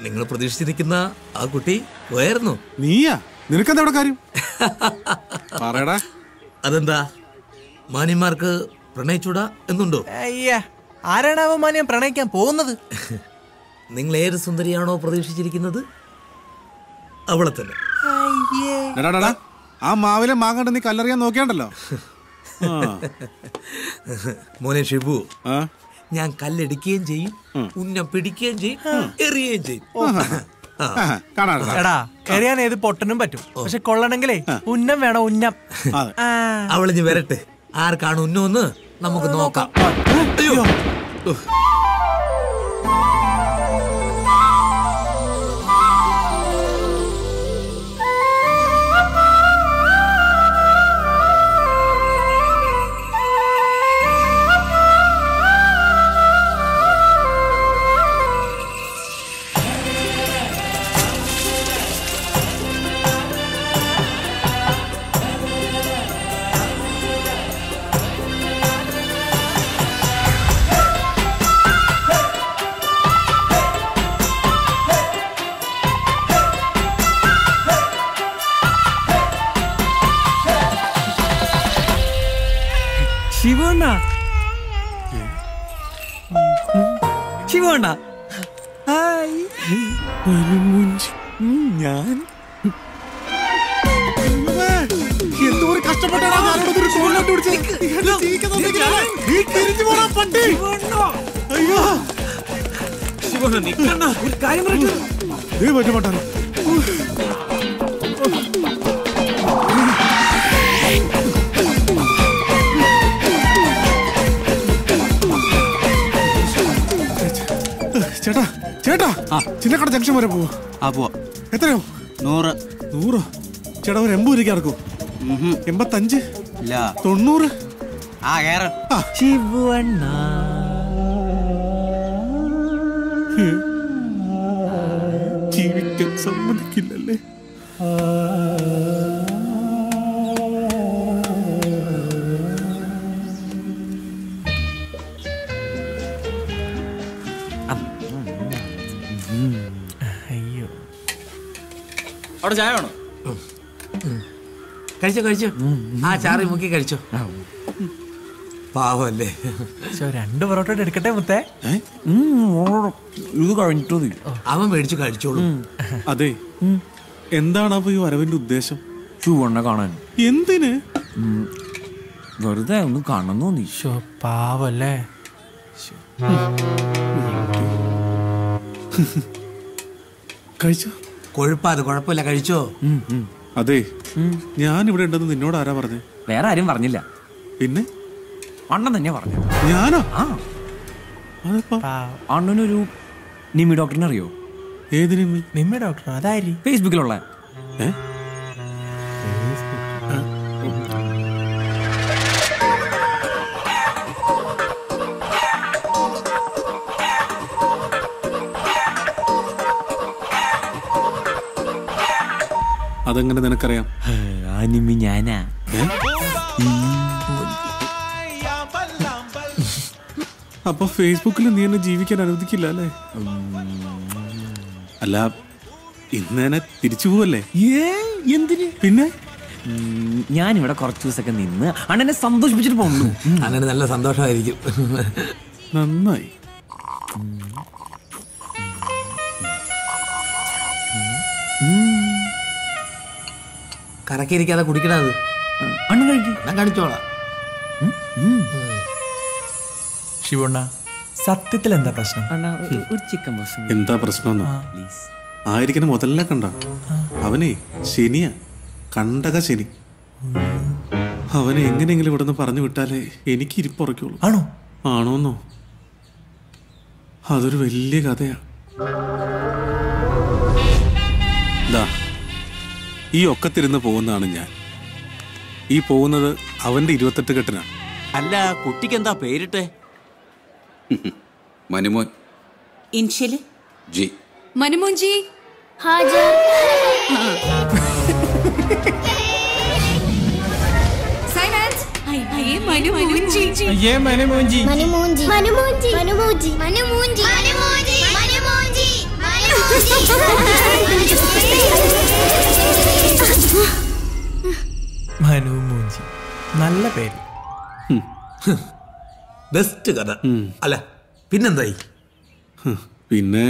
നിങ്ങൾ പ്രതീക്ഷിച്ചിരിക്കുന്ന ആ കുട്ടി പോയായിരുന്നു. നീയാ? നിനക്കെന്താ ഇവിടെ കാര്യം? പറയടാ. അതെന്താ മാന്യന്മാർക്ക് പ്രണയിച്ചൂടാ എന്നുണ്ടോ? ആരാണാവോ മാന്യം പ്രണയിക്കാൻ പോകുന്നത്? നിങ്ങൾ ഏത് സുന്ദരിയാണോ പ്രതീക്ഷിച്ചിരിക്കുന്നത് അവളെ തന്നെ. ആ മാവിലെ മാങ്ങണ്ട് നീ കല്ലറിയാൻ നോക്കിയാണ്ടല്ലോ മോനെ ഷിബു. ഞാൻ കല്ലെടുക്കുകയും ചെയ്യും, ഉന്നം പിടിക്കുകയും ചെയ്യും, എറിയുകയും ചെയ്യും. എടാ എറിയാൻ ഏത് പൊട്ടനും പറ്റും, പക്ഷെ കൊള്ളണെങ്കിലേ ഉന്നം വേണം. ഉന്നം അവളിഞ്ഞ് വരട്ടെ. ആർക്കാണ് ഉന്നോന്ന് നമുക്ക് നോക്കാം. വേണ്ട. ഞാൻ എന്തോരം കഷ്ടപ്പെട്ടാണ് ചേട്ടാ ചേട്ടാ ചിന്നക്കട ജംഗ്ഷൻ വരെ പോവോ? ആ പോവാ. എത്രയോ? നൂറ്. നൂറോ? ചേട്ടാ ഒരു എൺപത് രൂപയ്ക്ക് ഇറക്കും. എൺപത്തഞ്ച് തൊണ്ണൂറ്. ആ കേറ്. ശിവണ്ണ ജീവിക്കാൻ സമ്മതിക്കില്ലല്ലേ? അയ്യോ അവിടെ ചായ വേണോ? കഴിച്ചോ കഴിച്ചോ. ആ ചാറി മുക്കി കഴിച്ചോ. പാവല്ലേ. രണ്ട് പൊറോട്ട എടുക്കട്ടെ മുത്തേ. ഇത് കഴിഞ്ഞിട്ടോ അവൻ മേടിച്ചു കഴിച്ചോളൂ. അതെ എന്താണ് അപ്പൊ ഈ വരവിന്റെ ഉദ്ദേശം? ചൂവണ്ണ കാണാൻ. എന്തിന്? വെറുതെ ഒന്നും കാണണം തോന്നി. പാവല്ലേ. കഴിച്ചോ? കൊഴുപ്പാത് കുഴപ്പമില്ല കഴിച്ചോ. അതെ ഞാൻ ഇവിടെ ഉണ്ടെന്ന് നിന്നോട് ആരാ പറഞ്ഞേ? വേറെ ആരും പറഞ്ഞില്ല. പിന്നെ അണ്ണൻ തന്നെയാ പറഞ്ഞത്. ഞാനോ? അണ്ണനൊരു നിമി ഡോക്ടറിനെ അറിയോ? ഏത് നിമി? നിമി ഡോക്ടർ അതായി ഫേസ്ബുക്കിലുള്ള. അതെങ്ങനെ നിനക്കറിയാം? ആനിമി ഞാനാ. അപ്പൊ ഫേസ്ബുക്കിൽ നീ എന്നെ ജീവിക്കാൻ അനുവദിക്കില്ല അല്ലേ? അല്ല ഇന്ന് എന്നെ തിരിച്ചു പോവല്ലേ? എന്തിന്? പിന്നെ ഞാനിവിടെ കുറച്ചു ദിവസമൊക്കെ നിന്ന് അണ്ണനെ സന്തോഷിപ്പിച്ചിട്ട് പോകുന്നു. അണ്ണന് നല്ല സന്തോഷമായിരിക്കും. നന്നായി. കറക്കിയിരിക്കാതെ കുടിക്കണ അത് അണ്ണൻ കഴിക്കും. ഞാൻ കാണിച്ചോളാം. ശിവണ്ണ സത്യത്തിൽ എന്താ പ്രശ്നം? എന്താ പ്രശ്നം ആയിരിക്കണം മുതലല്ല. കണ്ട അവനെ ശനിയാ, കണ്ടക ശനി. അവനെ എങ്ങനെയെങ്കിലും ഇവിടുന്ന് പറഞ്ഞു വിട്ടാലേ എനിക്ക് ഇരിപ്പുറയ്ക്കുള്ളൂ. ആണോ? ആണോന്നോ? അതൊരു വലിയ കഥയാ. ഈ ഒക്കത്തിരുന്ന് പോകുന്നതാണ് ഞാൻ. ഈ പോകുന്നത് അവന്റെ ഇരുപത്തെട്ട് കെട്ടിനാണ്. അല്ല കുട്ടിക്ക് എന്താ പേരിട്ടെ? Manumon. Initial G. Manumon G ഹാജർ. സൈലൻസ്. അയ്യേ മനുമോൻ ജി. അയ്യേ Manumon G. Manumon G Manumon G Manumon G Manumon G Manumon G Manumon G Manumon G. Manu മൂഞ്ചി നല്ല പേര്. ബെസ്റ്റ് കഥ അല്ല പിന്നെന്തായി? പിന്നെ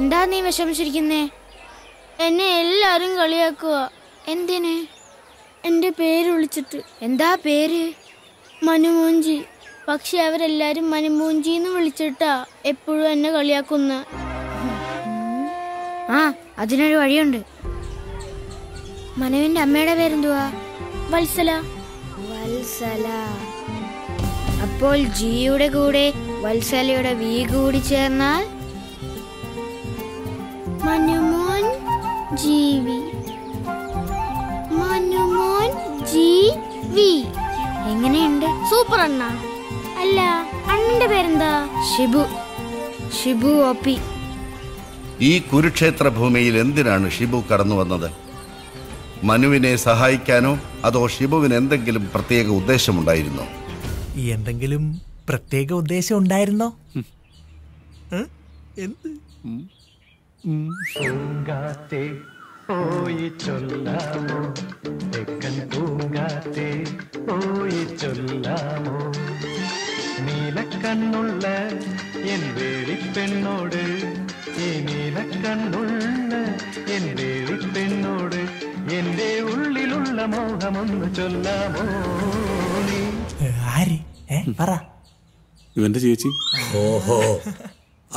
എന്താ നീ വിഷമിച്ചിരിക്കുന്നേ? എന്നെ എല്ലാരും കളിയാക്കുക. എന്തിന്? എന്റെ പേര് വിളിച്ചിട്ട്. എന്താ പേര്? മനുമൂഞ്ചി. പക്ഷെ അവരെല്ലാരും മനുമൂഞ്ചിന്ന് വിളിച്ചിട്ടാ എപ്പോഴും എന്നെ കളിയാക്കുന്ന. ആ അതിനൊരു വഴിയുണ്ട്. മനുവിന്റെ അമ്മയുടെ പേരെന്തുവാ? വത്സല. വത്സല. അപ്പോൾ ജിയുടെ കൂടെ വത്സലയുടെ വി കൂടി ചേർന്നാൽ മനുമോൻ ജീവി. മനുമോൻ ജീവി. എങ്ങനെയുണ്ട്? സൂപ്പർ അണ്ണ. അല്ല അണ്ണന്റെ പേരെന്താ? ഷിബു. ഷിബു ഓപ്പി. ഈ കുരുക്ഷേത്ര ഭൂമിയിൽ എന്തിനാണ് ഷിബു കടന്നു വന്നത്? മനുവിനെ സഹായിക്കാനോ അതോ ഷിബുവിന് എന്തെങ്കിലും പ്രത്യേക ഉദ്ദേശമുണ്ടായിരുന്നോ? എന്തെങ്കിലും പ്രത്യേക ഉദ്ദേശം ഉണ്ടായിരുന്നോ? பூங்காத்தே போய் சொல்லாமோ தெக்கன் பூங்காத்தே போய் சொல்லாமோ நீலக்கண்ணுள்ள என் வேலிப் பெண்ணோடு ஏ நீலக்கண்ணுள்ள என் வேலிப் பெண்ணோடு என்தே உள்ளிலுள்ள மோகமொன்று சொல்லாமோ நீ ஆரி ஏ பரா ഇവന്റെ ചേച്ചി ഓഹോ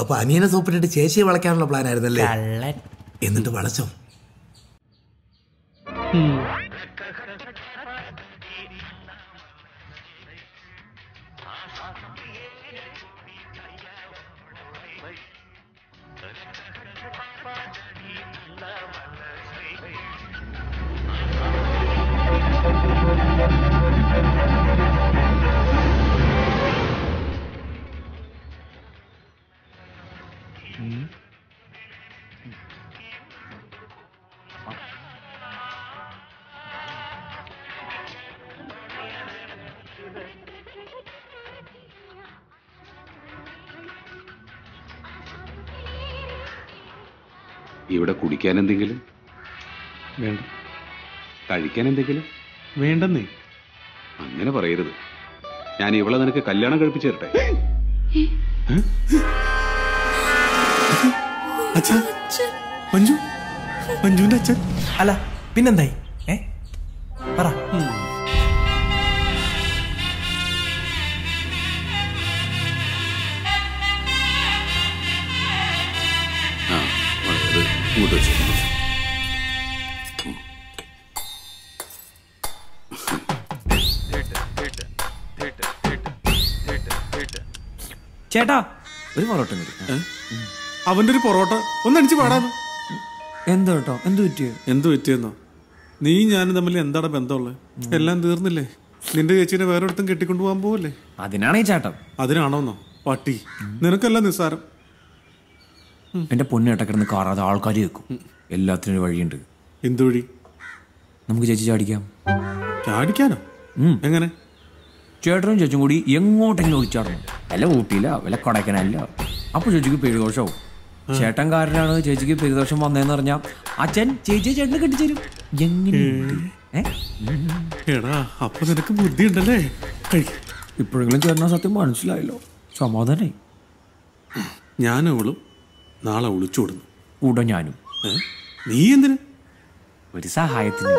അപ്പൊ അനിയനെ സൂപ്പറിട്ട് ചേച്ചിയെ വളയ്ക്കാനുള്ള പ്ലാൻ ആയിരുന്നല്ലേ എന്നിട്ട് വളച്ചോ ഇവിടെ കുടിക്കാൻ എന്തെങ്കിലും വേണ്ട കഴിക്കാൻ എന്തെങ്കിലും വേണ്ടെന്നേ അങ്ങനെ പറയരുത് ഞാൻ ഇവളെ നിനക്ക് കല്യാണം കഴിപ്പിച്ചു തരട്ടെ അച്ഛാ മഞ്ജു മഞ്ജുവിന്റെ അച്ഛൻ അല്ല പിന്നെന്തായി ഏ പറ ഇങ്ങോട്ട് വെച്ചു ചേട്ടാ ഒരു പൊറോട്ട അവന്റെ ഒരു പൊറോട്ട ഒന്നടിച്ച് പാടാന്ന് എന്താ കേട്ടോ എന്ത് പറ്റിയോ എന്ത് പറ്റിയെന്നോ നീ ഞാനും തമ്മിൽ എന്താണ് ബന്ധമുള്ളത് എല്ലാം തീർന്നില്ലേ നിന്റെ ചേച്ചിനെ വേറൊരിടത്തും കെട്ടിക്കൊണ്ടു പോകാൻ പോവല്ലേ അതിനാണോ ഈ ചേട്ടൻ അതിനാണോന്നോ പട്ടി നിനക്കല്ല നിസ്സാരം എന്റെ പൊന്നു ചേട്ടാ കിടന്ന് കാറാതെ ആൾക്കാർ വെക്കും എല്ലാത്തിനും ഒരു വഴിയുണ്ട് എന്ത് വഴി നമുക്ക് ചേച്ചി ചാടിക്കാം ചാടിക്കാനോ എങ്ങനെ ചേട്ടനും ചേച്ചും കൂടി എങ്ങോട്ടെങ്കിലും ഓടിച്ചാടണം അല്ല ഊട്ടിയില്ല വല്ല കൊടക്കനല്ല അപ്പോൾ ചേച്ചിക്ക് പേരുദോഷമാവും ചേട്ടൻ കാരനാണ് ചേച്ചിക്ക് പേരുദോഷം വന്നതെന്ന് പറഞ്ഞാൽ അച്ഛൻ ചേച്ചി ചേട്ടന് കെട്ടിച്ചേരും ബുദ്ധിയുണ്ടല്ലേ ഇപ്പോഴെങ്കിലും ചേട്ടനാ സത്യം മനസ്സിലായല്ലോ സമാധാനായി ഞാനവളും നാളെ ഒളിച്ചോടുന്നു കൂടെ ഞാനും നീ എന്തിന് ഒരു സഹായത്തിന്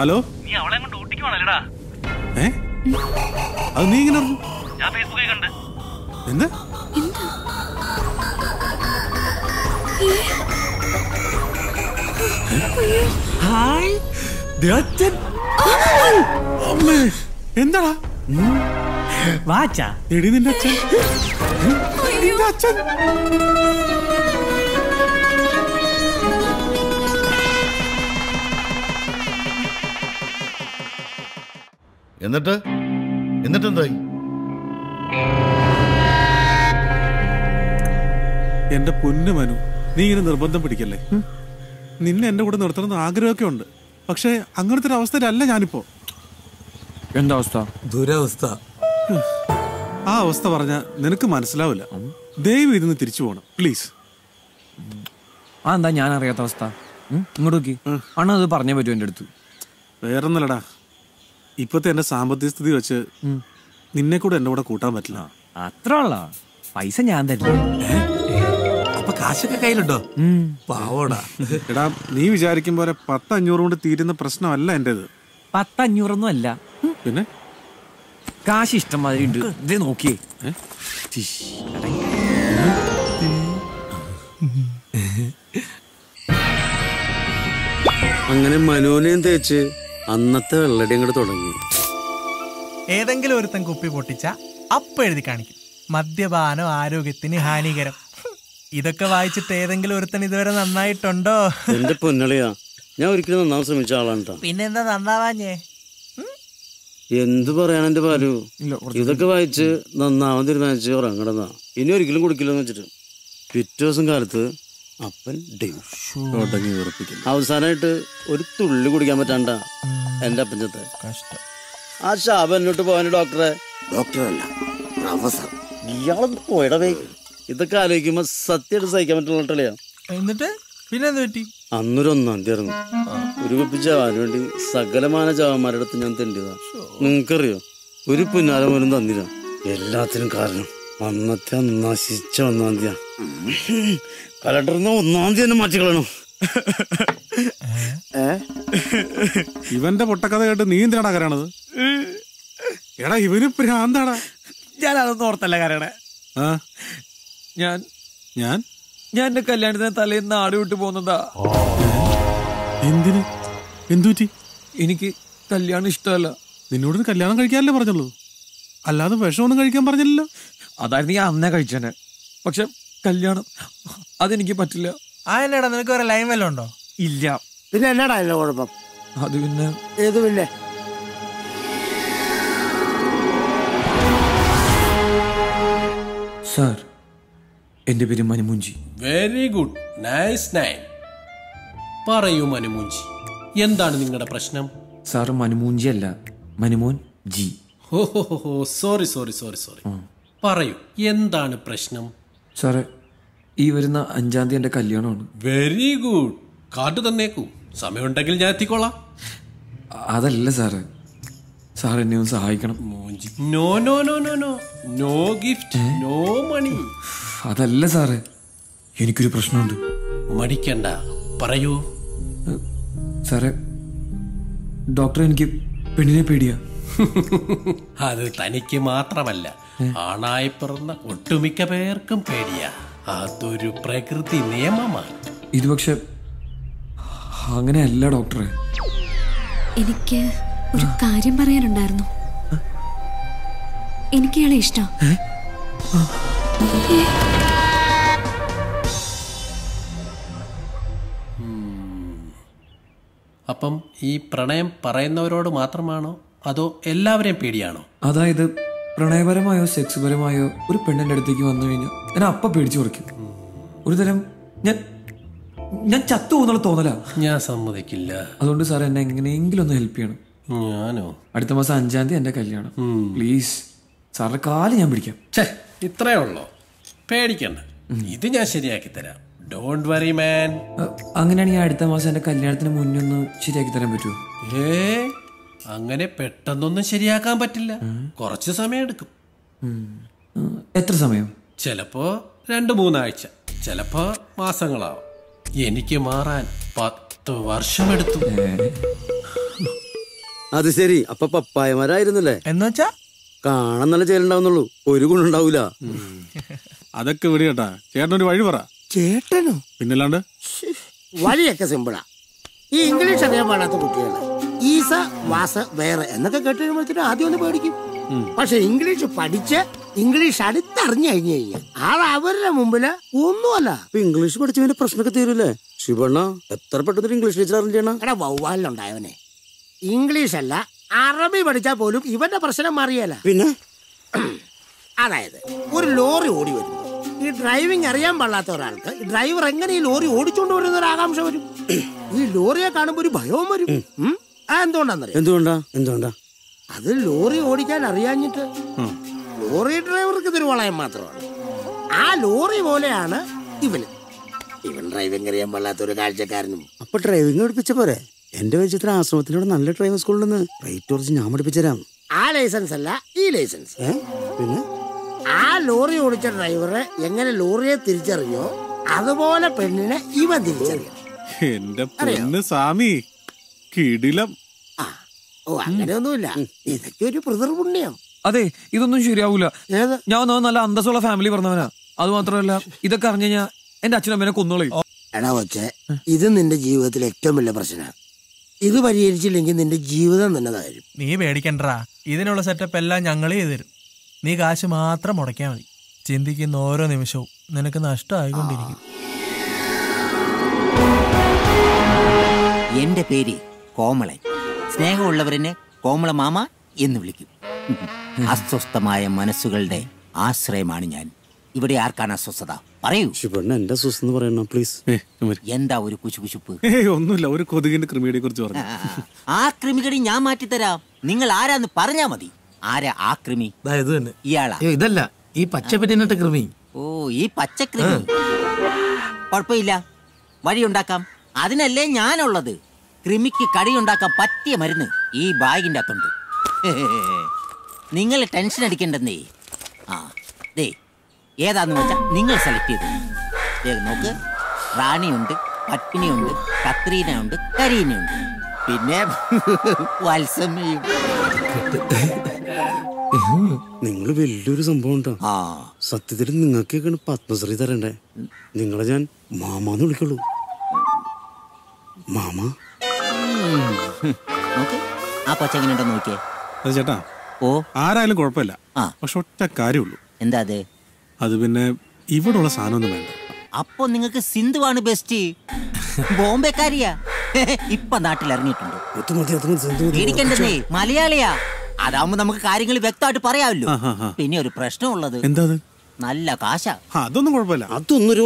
ഹലോ നീ അവളെ കൊണ്ട് ഊട്ടിക്ക് പോണല്ലേടാ ഏ അത് നീ എങ്ങനെ അറിഞ്ഞു ഞാൻ ഫേസ്ബുക്കിൽ കണ്ട് എന്താ ഹായ് ദാറ്റൻ അമ്മേ എന്താടാ വാച്ചാ എടി നിന്റെ അച്ഛൻ നിന്റെ അച്ഛൻ എന്നിട്ട് എന്നിട്ടെന്തായി എന്റെ പൊന്നു മനു നീ ഇങ്ങനെ നിർബന്ധം പിടിക്കല്ലേ നിന്നെ എന്റെ കൂടെ നിർത്തണമെന്ന് ആഗ്രഹമൊക്കെ ഉണ്ട് പക്ഷെ അങ്ങനത്തെ ഒരു അവസ്ഥയിലല്ല ഞാനിപ്പോ എന്താ അവസ്ഥ ദുരവസ്ഥ ആ അവസ്ഥ പറഞ്ഞ നിനക്ക് മനസ്സിലാവില്ല ദൈവം ഇതിന് തിരിച്ചു പോണം പ്ലീസ് ആ എന്താ ഞാൻ അറിയാത്ത അവസ്ഥ ഇങ്ങോട്ട് നോക്കി അണ്ണ അത് പറഞ്ഞേ പറ്റൂ എന്റെ അടുത്ത് വേറൊന്നല്ലടാ ഇപ്പോഴത്തെ എൻ്റെ സാമ്പത്തിക സ്ഥിതി വെച്ച് നിന്നെ കൂടെ എൻ്റെ കൂടെ കൂട്ടാൻ പറ്റില്ല. അത്ര പൈസ ഞാൻ തരില്ല. അപ്പൊ കാശൊക്കെ കയ്യിലുണ്ടോ? പാവോടാ. എടാ നീ വിചാരിക്കുമ്പോ പത്തഞ്ഞൂറ് കൊണ്ട് തീരുന്ന പ്രശ്നമല്ല എന്റേത്. പത്തഞ്ഞൂറൊന്നും അല്ല, പിന്നെ കാശ് ഇഷ്ടം മാതിരി ഉണ്ട്. ഇതേ നോക്കിയേ. അങ്ങനെ മനോനെയും തേച്ച് അന്നത്തെ വെള്ളടിയും കൂടെ തുടങ്ങി. ഏതെങ്കിലും ഒരുത്തൻ കുപ്പി പൊട്ടിച്ച അപ്പ എഴുതി കാണിക്കും മദ്യപാനം ആരോഗ്യത്തിന് ഹാനികരം. ഇതൊക്കെ വായിച്ചിട്ട് ഏതെങ്കിലും ഒരുത്തൻ ഇതുവരെ നന്നായിട്ടുണ്ടോ? എന്റെ പൊന്നളിയാ, ഞാൻ ഒരിക്കലും നന്നാവാൻ ശ്രമിച്ച ആളാണ്. പിന്നെന്താ നന്നാവാഞ്ഞേ? എന്ത് പറയാൻ എന്റെ പാലു, ഇതൊക്കെ വായിച്ച് നന്നാവാൻ തീരുമാനിച്ച് ഉറങ്ങണതാ. ഇനി ഒരിക്കലും കുടിക്കില്ലെന്ന് വെച്ചിട്ട് പിറ്റേ ദിവസം കാലത്ത് അപ്പൻ തുടങ്ങി ഉറപ്പിക്കും. അവസാനമായിട്ട് ഒരു തുള്ളി കുടിക്കാൻ പറ്റാണ്ട എന്റെ അപ്പൻ ചത്ത. ആ ശാപം എന്നോട്ട് പോവാന് ഡോക്ടറെ ഡോക്ടറല്ല ഇയാളൊന്ന് പോയടവേ. ഇതൊക്കെ ആലോചിക്കുമ്പോ സത്യം സഹിക്കാൻ പറ്റുള്ള. എന്നിട്ട് പിന്നെ അന്നൊരൊന്നാം തീർന്നു ഒരു കുപ്പിച്ചാവാൻ വേണ്ടി സകലമാന ചാവന്മാരുടെ അടുത്ത് ഞാൻ തെണ്ടിയതാ. നിങ്ങൾക്കറിയോ, ഒരു പുന്നാല പോലും തന്നില്ല. എല്ലാത്തിനും കാരണം അന്നത്തെ നശിച്ച ഒന്നാം തീയതി. കലണ്ടറിന്ന് ഒന്നാം തീയതി തന്നെ മാറ്റിക്കളയണം. ഇവന്റെ പൊട്ടക്കഥ കേട്ട് നീ എന്തിനാടാ കരണത്? എടാ ഇവന് പ്രാന്താടാ. ഞാൻ അതൊന്നും ഓർത്തല്ല കരണേ. ഞാൻ ഞാൻ ഞാൻ എന്റെ കല്യാണത്തിന് തലേന്ന് ആട് വിട്ടു പോകുന്നതാ. എന്തിന്? എന്തുപറ്റി? എനിക്ക് കല്യാണം ഇഷ്ടമല്ല. നിന്നോട് കല്യാണം കഴിക്കാനല്ലേ പറഞ്ഞുള്ളൂ, അല്ലാതെ വിഷമൊന്നും കഴിക്കാൻ പറഞ്ഞില്ലല്ലോ. അതായിരുന്നു ഞാൻ അന്നേ കഴിച്ചേനെ. പക്ഷെ കല്യാണം അതെനിക്ക് പറ്റില്ല. ആ എന്നാടാ, നിനക്ക് വേറെ ലൈൻ വല്ലതും ഉണ്ടോ? ഇല്ല. പിന്നെ എന്നാടാ അതിന്റെ കുഴപ്പം? അത് പിന്നെ ഏത് പിന്നെ സാർ, എന്റെ പേര് Manumunchi. Very good, nice name. പറയൂ മനുമുഞ്ചി, എന്താണ് നിങ്ങളുടെ പ്രശ്നം? സാർ, മനുമുഞ്ചി അല്ല, മനുമോൻ ജി. ഹോ ഹോ ഹോ, സോറി സോറി സോറി സോറി. പറയൂ, എന്താണ് പ്രശ്നം? സാറേ, ഈ വരുന്ന അഞ്ചാം തീയതി എന്റെ കല്യാണമാണ്. വെരി ഗുഡ്, കാർഡ് തന്നേക്കൂ. സമയമുണ്ടെങ്കിൽ ഞാൻ എത്തിക്കോളാം. അതല്ല സാറേ, സാർ എന്നെ ഒന്ന് സഹായിക്കണം. No no no no no no gift, no money. അതല്ല സാറേ, എനിക്കൊരു പ്രശ്നമുണ്ട്. മടിക്കണ്ട, പറയൂ. സാറേ, ഡോക്ടർ എനിക്ക് പെണ്ണിനെ പേടിയാ. അത് തനിക്ക് മാത്രമല്ല, ആണായി പിറന്ന ഒട്ടുമിക്ക പേർക്കും പേടിയാ. അതൊരു പ്രകൃതി നിയമമാണ്. ഇത് പക്ഷെ അങ്ങനെയല്ല ഡോക്ടറെ. എനിക്ക് ഒരു കാര്യം പറയാനുണ്ടായിരുന്നു. എനിക്ക് ഇയാളെ ഇഷ്ടം. അപ്പം ഈ പ്രണയം പറയുന്നവരോട് മാത്രമാണോ അതോ എല്ലാവരെയും പേടിയാണോ? അതായത് പ്രണയപരമായോ സെക്സ് പരമായോ ഒരു പെണ്ണിന്റെ അടുത്തേക്ക് വന്നു കഴിഞ്ഞാൽ ഞാൻ അപ്പ പേടിച്ചു കുറയ്ക്കും. ഒരു തരം ഞാൻ ഞാൻ ചത്തു പോകുന്നുള്ള തോന്നല. ഞാൻ സമ്മതിക്കില്ല. അതുകൊണ്ട് സാർ എന്നെ എങ്ങനെയെങ്കിലും ഒന്ന് ഹെൽപ്പ് ചെയ്യണം. ഞാനോ? അടുത്ത മാസം അഞ്ചാം തീയതി എന്റെ കല്യാണം. പ്ലീസ് സാറിന്റെ കാല് ഞാൻ പിടിക്കാം. ഇത്രേ ഉള്ളോ? പേടിക്കണ്ട, ഇത് ഞാൻ ശരിയാക്കി തരാം. Don't worry man. അങ്ങനെയാണെങ്കിൽ അടുത്ത മാസം എന്റെ കല്യാണത്തിന് മുന്നൊന്ന് ശരിയാക്കി തരാൻ പറ്റുമോ? ഏ, അങ്ങനെ പെട്ടെന്നൊന്നും ശരിയാക്കാൻ പറ്റില്ല, കുറച്ച് സമയം എടുക്കും. എത്ര സമയം? ചിലപ്പോ രണ്ടു മൂന്നാഴ്ച, ചിലപ്പോ മാസങ്ങളാവും. എനിക്ക് മാറാൻ പത്ത് വർഷമെടുത്തു. അത് ശരി. അപ്പൊ പപ്പായമാരായിരുന്നല്ലേ? എന്നുവെച്ചാ കാണാൻ നല്ല ചേലുണ്ടാവുന്നുള്ളൂ, ഒരു ഗുണുണ്ടാവൂല. അതൊക്കെ വിട ചേട്ടാ. ചേട്ടനൊരു വഴി പറ. ചേട്ടനോ? പിന്നല്ലാണ്ട് വഴിയൊക്കെ സിമ്പിളാ. ഈ ഇംഗ്ലീഷ് അറിയാൻ പാടാത്ത കുട്ടികള് ഈസ വാസ വേറെ എന്നൊക്കെ കേട്ട് കഴിയുമ്പോഴത്തേനും ആദ്യം ഒന്ന് പേടിക്കും. പക്ഷെ ഇംഗ്ലീഷ് പഠിച്ച് ഇംഗ്ലീഷ് അടുത്തറിഞ്ഞു കഴിഞ്ഞു കഴിഞ്ഞാൽ ആൾ അവരുടെ മുമ്പില് ഒന്നുമല്ല. ഇംഗ്ലീഷ് പഠിച്ചവന്റെ പ്രശ്നമൊക്കെ തീരൂലേ ശിവണ്ണ? എത്ര പെട്ടെന്ന് ഇംഗ്ലീഷ് ടീച്ചർ അറിഞ്ഞാണ് എടാ വവ്വാലുണ്ടായവനെ. ഇംഗ്ലീഷ് അല്ല അറബി പഠിച്ചാൽ പോലും ഇവന്റെ പ്രശ്നം മാറിയല്ല. പിന്നെ അതായത് ഒരു ലോറി ഓടി വരുമ്പോൾ ഈ ഡ്രൈവിംഗ് അറിയാൻ പാടില്ലാത്ത ഒരാൾക്ക് ഡ്രൈവർ എങ്ങനെ ഈ ലോറി ഓടിച്ചുകൊണ്ട് വരുന്ന ഒരു ആകാംക്ഷ വരും. ഈ ലോറിയെ കാണുമ്പോൾ ഒരു ഭയവും വരും. എന്തുകൊണ്ടാന്നറിയാം? എന്തുകൊണ്ടാ എന്തുകൊണ്ടാ അത് ലോറി ഓടിക്കാൻ അറിയാഞ്ഞിട്ട്. ലോറി ഡ്രൈവർക്ക് ഇതൊരു വളയം മാത്രമാണ്. ആ ലോറി പോലെയാണ് ഇവന്. ഇവൻ ഡ്രൈവിംഗ് അറിയാൻ പാടില്ലാത്ത ഒരു കാഴ്ചക്കാരനും. അപ്പൊ ഡ്രൈവിംഗ് പഠിപ്പിച്ച പോരെ? എന്റെ വെച്ചിട്ട് ആശ്രമത്തിനോട് നല്ല ഡ്രൈവിംഗ് സ്കൂൾ ഉണ്ടെന്ന് റേറ്റ് ഓർജ് ഞാൻ പഠിപ്പിച്ചു തരാം. ആ ലൈസൻസ് അല്ല ഈ ലൈസൻസ്. പിന്നെ ആ ലോറി ഓടിച്ച ഡ്രൈവറെ എങ്ങനെ ലോറിയെ തിരിച്ചറിയോ അതുപോലെ പെണ്ണിനെ ഇവ തിരിച്ചറിയാം. എന്റെ പൊന്ന് സ്വാമി കിടിലം. ഓ അങ്ങനെയൊന്നുമില്ല, ഇതൊക്കെ ഒരു പ്രതിർപുണ്യം. അതെ ഇതൊന്നും ശരിയാവൂല. ഞാൻ നല്ല അന്തസ്സുള്ള ഫാമിലി പറഞ്ഞവനാ. അത് മാത്രമല്ല ഇതൊക്കെ അറിഞ്ഞു കഴിഞ്ഞാൽ എന്റെ അച്ഛനമ്മേനെ കൊന്നോളയും. എടാ കൊച്ചേ, ഇത് നിന്റെ ജീവിതത്തിലെ ഏറ്റവും വലിയ പ്രശ്നമാണ്. ഇത് പരിഹരിച്ചില്ലെങ്കിൽ നിന്റെ ജീവിതം തന്നെ തരും. നീ പേടിക്കണ്ടാ, ഇതിനുള്ള സെറ്റപ്പ് എല്ലാം ഞങ്ങൾ ചെയ്തു തരും. നീ കാശ് മാത്രം മുടക്കിയാൽ മതി. ചിന്തിക്കുന്ന ഓരോ നിമിഷവും നിനക്ക് നഷ്ടമായിക്കൊണ്ടിരിക്കും. എന്റെ പേര് കോമളൻ. സ്നേഹമുള്ളവരെന്നെ കോമള മാമ എന്ന് വിളിക്കും. അസ്വസ്ഥമായ മനസ്സുകളുടെ ആശ്രയമാണ് ഞാൻ. ഇവിടെ ആർക്കാണ് അസ്വസ്ഥത? പറയൂ. എന്റെ അസ്വസ്ഥത പറയണം പ്ലീസ്. എന്താ ഒരു കുശുകുശുപ്പ്? ഒന്നുമില്ല, ഒരു കൊതുകിന്റെ കൃമിയെ കുറിച്ച് പറഞ്ഞു. ആ കൃമികടി ഞാൻ മാറ്റിത്തരാം. നിങ്ങൾ ആരാന്ന് പറഞ്ഞാ മതി. ആരാ ആ കൃമി? ഇയാളാ? ഇതല്ല, ഈ പച്ചപ്പറ്റിനിട്ട കൃമി. ഓ, ഈ പച്ചക്കൃമി. കുഴപ്പമില്ല, വഴിയുണ്ടാക്കാം. അതിനല്ലേ ഞാനുള്ളത്. കൃമിക്ക് കടിയുണ്ടാക്കാൻ പറ്റിയ മരുന്ന് ഈ ബാഗിന്റെ അകത്തുണ്ട്. നിങ്ങൾ ടെൻഷൻ അടിക്കണ്ടെന്നേ. ആ ദേ ഏതാന്ന് വെച്ചാൽ നിങ്ങൾ സെലക്ട് ചെയ്തു നോക്ക്. റാണിയുണ്ട്, പത്മിനിയുണ്ട്, കത്രീനയുണ്ട്, കരീനയുണ്ട്, പിന്നെ വത്സമ്മയും. നിങ്ങൾ വലിയൊരു സംഭവം ഉണ്ടോ? ആ സത്യത്തിൽ നിങ്ങൾക്കൊക്കെയാണ് പത്മശ്രീ തരണ്ടേ. നിങ്ങളെ ഞാൻ മാമാന്ന് വിളിക്കുള്ളൂ. മാമ ആ കൊച്ച എങ്ങനെയുണ്ടോ നോക്കിയേ. അത് ചേട്ടാ, ഓ ആരായാലും കുഴപ്പമില്ല. ആ പക്ഷെ ഒറ്റ കാര്യമുള്ളൂ. എന്താ അത്? അത് പിന്നെ ഇവിടെ ഉള്ള സാധനമൊന്നും വേണ്ട. അപ്പൊ നിങ്ങൾക്ക് സിന്ധുവാണ് ബെസ്റ്റ്. ബോംബെക്കാരിയാ, ഇപ്പൊ നാട്ടിലിറങ്ങിയിട്ടുണ്ട്. മലയാളിയാ, അതാവുമ്പോ നമുക്ക് കാര്യങ്ങൾ വ്യക്തമായിട്ട് പറയാമല്ലോ. പിന്നെ ഒരു പ്രശ്നമുള്ളത് എന്താ? നല്ല കാശാ. അതൊന്നും കുഴപ്പമില്ല. അതൊന്നും ഒരു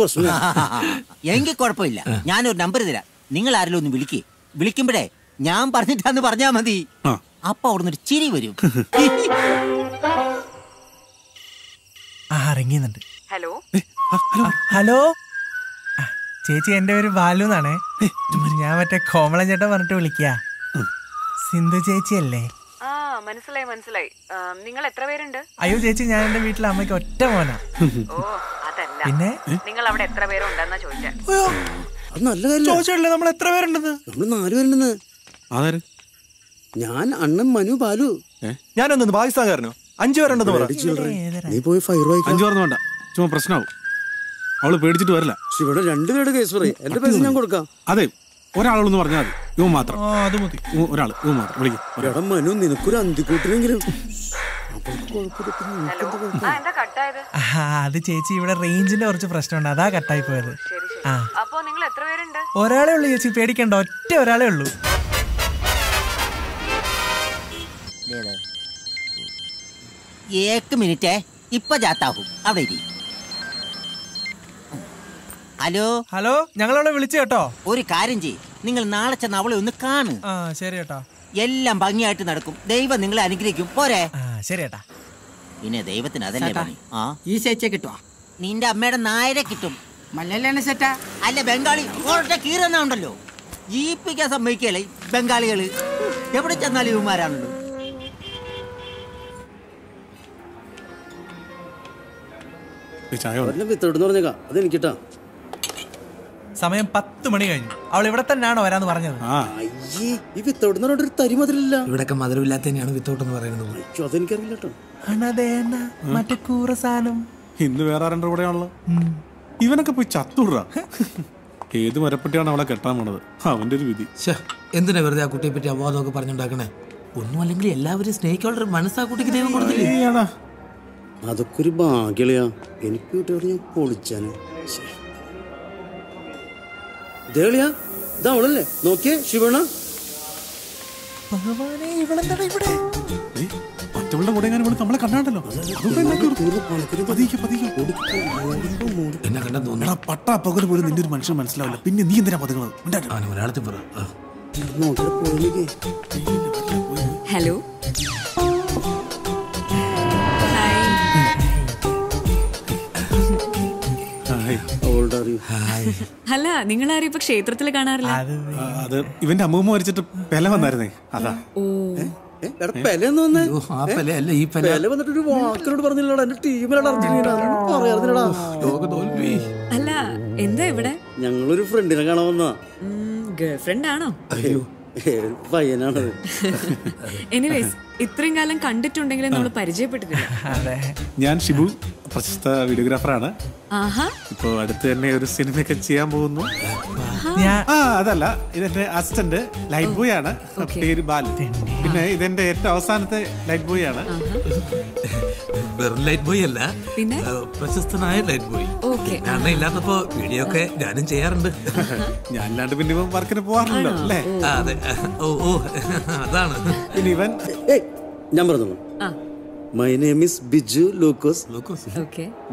എങ്കിൽ കുഴപ്പമില്ല. ഞാനൊരു നമ്പർ തരാം, നിങ്ങൾ ആരെങ്കിലും ഒന്ന് വിളിക്കേ. വിളിക്കുമ്പോഴേ ഞാൻ പറഞ്ഞിട്ടാന്ന് പറഞ്ഞാ മതി. അപ്പൊ അവിടുന്ന് ഒരു ചിരി വരും. ഇറങ്ങിയുന്നുണ്ട്. ഹലോ ഹലോ ചേച്ചി, എന്റെ പേര് ബാലു എന്നാണേ. ഞാൻ മറ്റേ കോമളൻ ചേട്ടൻ പറഞ്ഞിട്ട് വിളിക്കാ. സിന്ധു ചേച്ചിയല്ലേ? മനസ്സിലായി മനസ്സിലായി. നിങ്ങൾ എത്ര പേരുണ്ട്? അയ്യോ ചേച്ചി, ഞാൻ എന്റെ വീട്ടിലെ അമ്മയ്ക്ക് ഒറ്റ മോനാ. ഓ അതല്ല, പിന്നെ നിങ്ങൾ അവിടെ എത്ര പേരുണ്ടെന്നാ ചോദിച്ചാ. ചോദിച്ചല്ലേ നമ്മൾ എത്ര പേരുണ്ടെന്ന്. നമ്മൾ നാലുപേരുണ്ടെന്ന്. ഞാൻ, അണ്ണൻ, മനു, ബാലു. ഞാനൊന്നു പാകിസ്ഥാൻകാരനോ? അഞ്ചു പേരുണ്ടെന്ന് പറഞ്ഞു. ചുമ്മാ പ്രശ്നമാവും, അവള് പേടിച്ചിട്ട് വരില്ല. ഇവിടെ രണ്ടുപേരുടെ കേസ് പറയും. എന്റെ പൈസ ഞാൻ കൊടുക്കാം. അതെ, ഒരാളെന്ന് പറഞ്ഞാൽ മതി. മാത്രം അത് മതി, ഒരാൾ മാത്രം വിളിക്കും. മനു, നിനക്കൊരു അന്തിക്കൂട്ടിനെങ്കിലും. അത് ചേച്ചി ഇവിടെ റേഞ്ചിന്റെ കുറച്ച് പ്രശ്നമുണ്ട്, അതാ കട്ടായി പോയത്. ഒരാളെ ഉള്ളു ചേച്ചി, പേടിക്കണ്ട, ഒറ്റ ഒരാളെ ഉള്ളു. ഏക്ക് മിനിറ്റേ, ഇപ്പൊ ജാത്താവും അവിടെ. ഹലോ ഹലോ, ഞങ്ങളവിടെ വിളിച്ചു കേട്ടോ. ഒരു കാര്യം ചെയ്യ്, നിങ്ങൾ നാളെ ചെന്ന് അവളെ ഒന്ന് കാണു. ശരി കേട്ടോ, എല്ലാം ഭംഗിയായിട്ട് നടക്കും. ദൈവം നിങ്ങളെ അനുഗ്രഹിക്കും. പോരെ? ശരി കേട്ടാ. പിന്നെ ദൈവത്തിന് അതല്ലേ പണി. ഈ ചേച്ചിയെ കിട്ടുവാ? നിന്റെ അമ്മയുടെ നായരെ കിട്ടും. മലയാളിയാണ് ചേട്ടാ? അല്ല ബംഗാളി. ഓരോ കീറെന്നാ ഉണ്ടല്ലോ, ജീപ്പിക്കാൻ സമ്മതിക്കല്ലേ ബംഗാളികള്. എവിടെ ചെന്നാലും ഇവന്മാരാണല്ലോ. സമയം പത്ത് മണി കഴിഞ്ഞു. അവൾ ഇവിടെ തന്നെയാണോ വരാന്ന് പറഞ്ഞത്? ഇവിടൊക്കെ മധുരമില്ലാത്തന്നെയാണ് വിത്തൗട്ട് എന്ന് പറയുന്നത്. ഇവനൊക്കെ പോയി ചത്തുട. ഏത് മരപ്പെട്ടിയാണ് അവളെ കെട്ടാൻ പോണത്? അവന്റെ ഒരു വിധി. എന്തിനാ വെറുതെ ആ കുട്ടിയെ പറ്റി അവാദമൊക്കെ പറഞ്ഞുണ്ടാക്കണേ? ഒന്നും അല്ലെങ്കിൽ എല്ലാവരും സ്നേഹിക്കാനുള്ള മനസ്സാ കുട്ടിക്ക് ദൈവം കൊടുത്തില്ലേ? അതൊക്കെ ഒരു ഭാഗ്യളയാ. എനിക്ക് ഞാൻ പൊളിച്ചാണ്. ഇതവളല്ലേ? നോക്കിയേ ശിവണ. എന്നെ കണ്ടാ തോന്നുന്നു പട്ടാ പകൽ പോലും നിന്റെ ഒരു മനുഷ്യൻ മനസ്സിലാവില്ല. പിന്നെ നീ എന്തിനാ പതുങ്ങുന്നത്? മലയാളത്തിൽ പറ. Hello hi. അല്ല, നിങ്ങൾ ആരും ഇപ്പൊ ക്ഷേത്രത്തിൽ കാണാറില്ല? അത് ഇവന്റെ അമ്മൂമ്മ മരിച്ചിട്ട് പെല വന്നായിരുന്നേ, അതാ. ഓ അല്ല, എന്താ ഇവിടെ? ഞങ്ങളൊരു ഫ്രണ്ടിനെ കാണാൻ വന്നാ. ഗേൾ ഫ്രണ്ട് ആണോ? എനിവേസ്, ഇത്രയും കാലം കണ്ടിട്ടുണ്ടെങ്കിലും നമ്മൾ പരിചയപ്പെട്ടിട്ടില്ല. ഞാൻ ഷിബു, പ്രശസ്ത വീഡിയോഗ്രാഫറാണ്. ഇപ്പൊ അടുത്ത് തന്നെ ഒരു സിനിമയൊക്കെ ചെയ്യാൻ പോകുന്നു. അതല്ല, ഇതെന്റെ അസിസ്റ്റന്റ് ലൈറ്റ് ബോയ് ആണ്, പേര് ബാലു. പിന്നെ ഇതെന്റെ ഏറ്റവും അവസാനത്തെ ലൈറ്റ് ബോയ് ആണ്. വെറും ലൈറ്റ് ബോയ് അല്ല, പിന്നെ പ്രശസ്തനായ ലൈറ്റ് ബോയ്. കാരണം ഇല്ലാത്തപ്പോ വീഡിയോ ഒക്കെ ഞാനും ചെയ്യാറുണ്ട്. ഞാൻ അല്ലാണ്ട് പിന്നെ ഇവൻ വർക്കിന് പോവാറുണ്ടോ അല്ലേ? അതെ. ഓ ഓ അതാണ്. പിന്നെ ഇവൻ ഞാൻ പറഞ്ഞു, my name is Biju Lukose.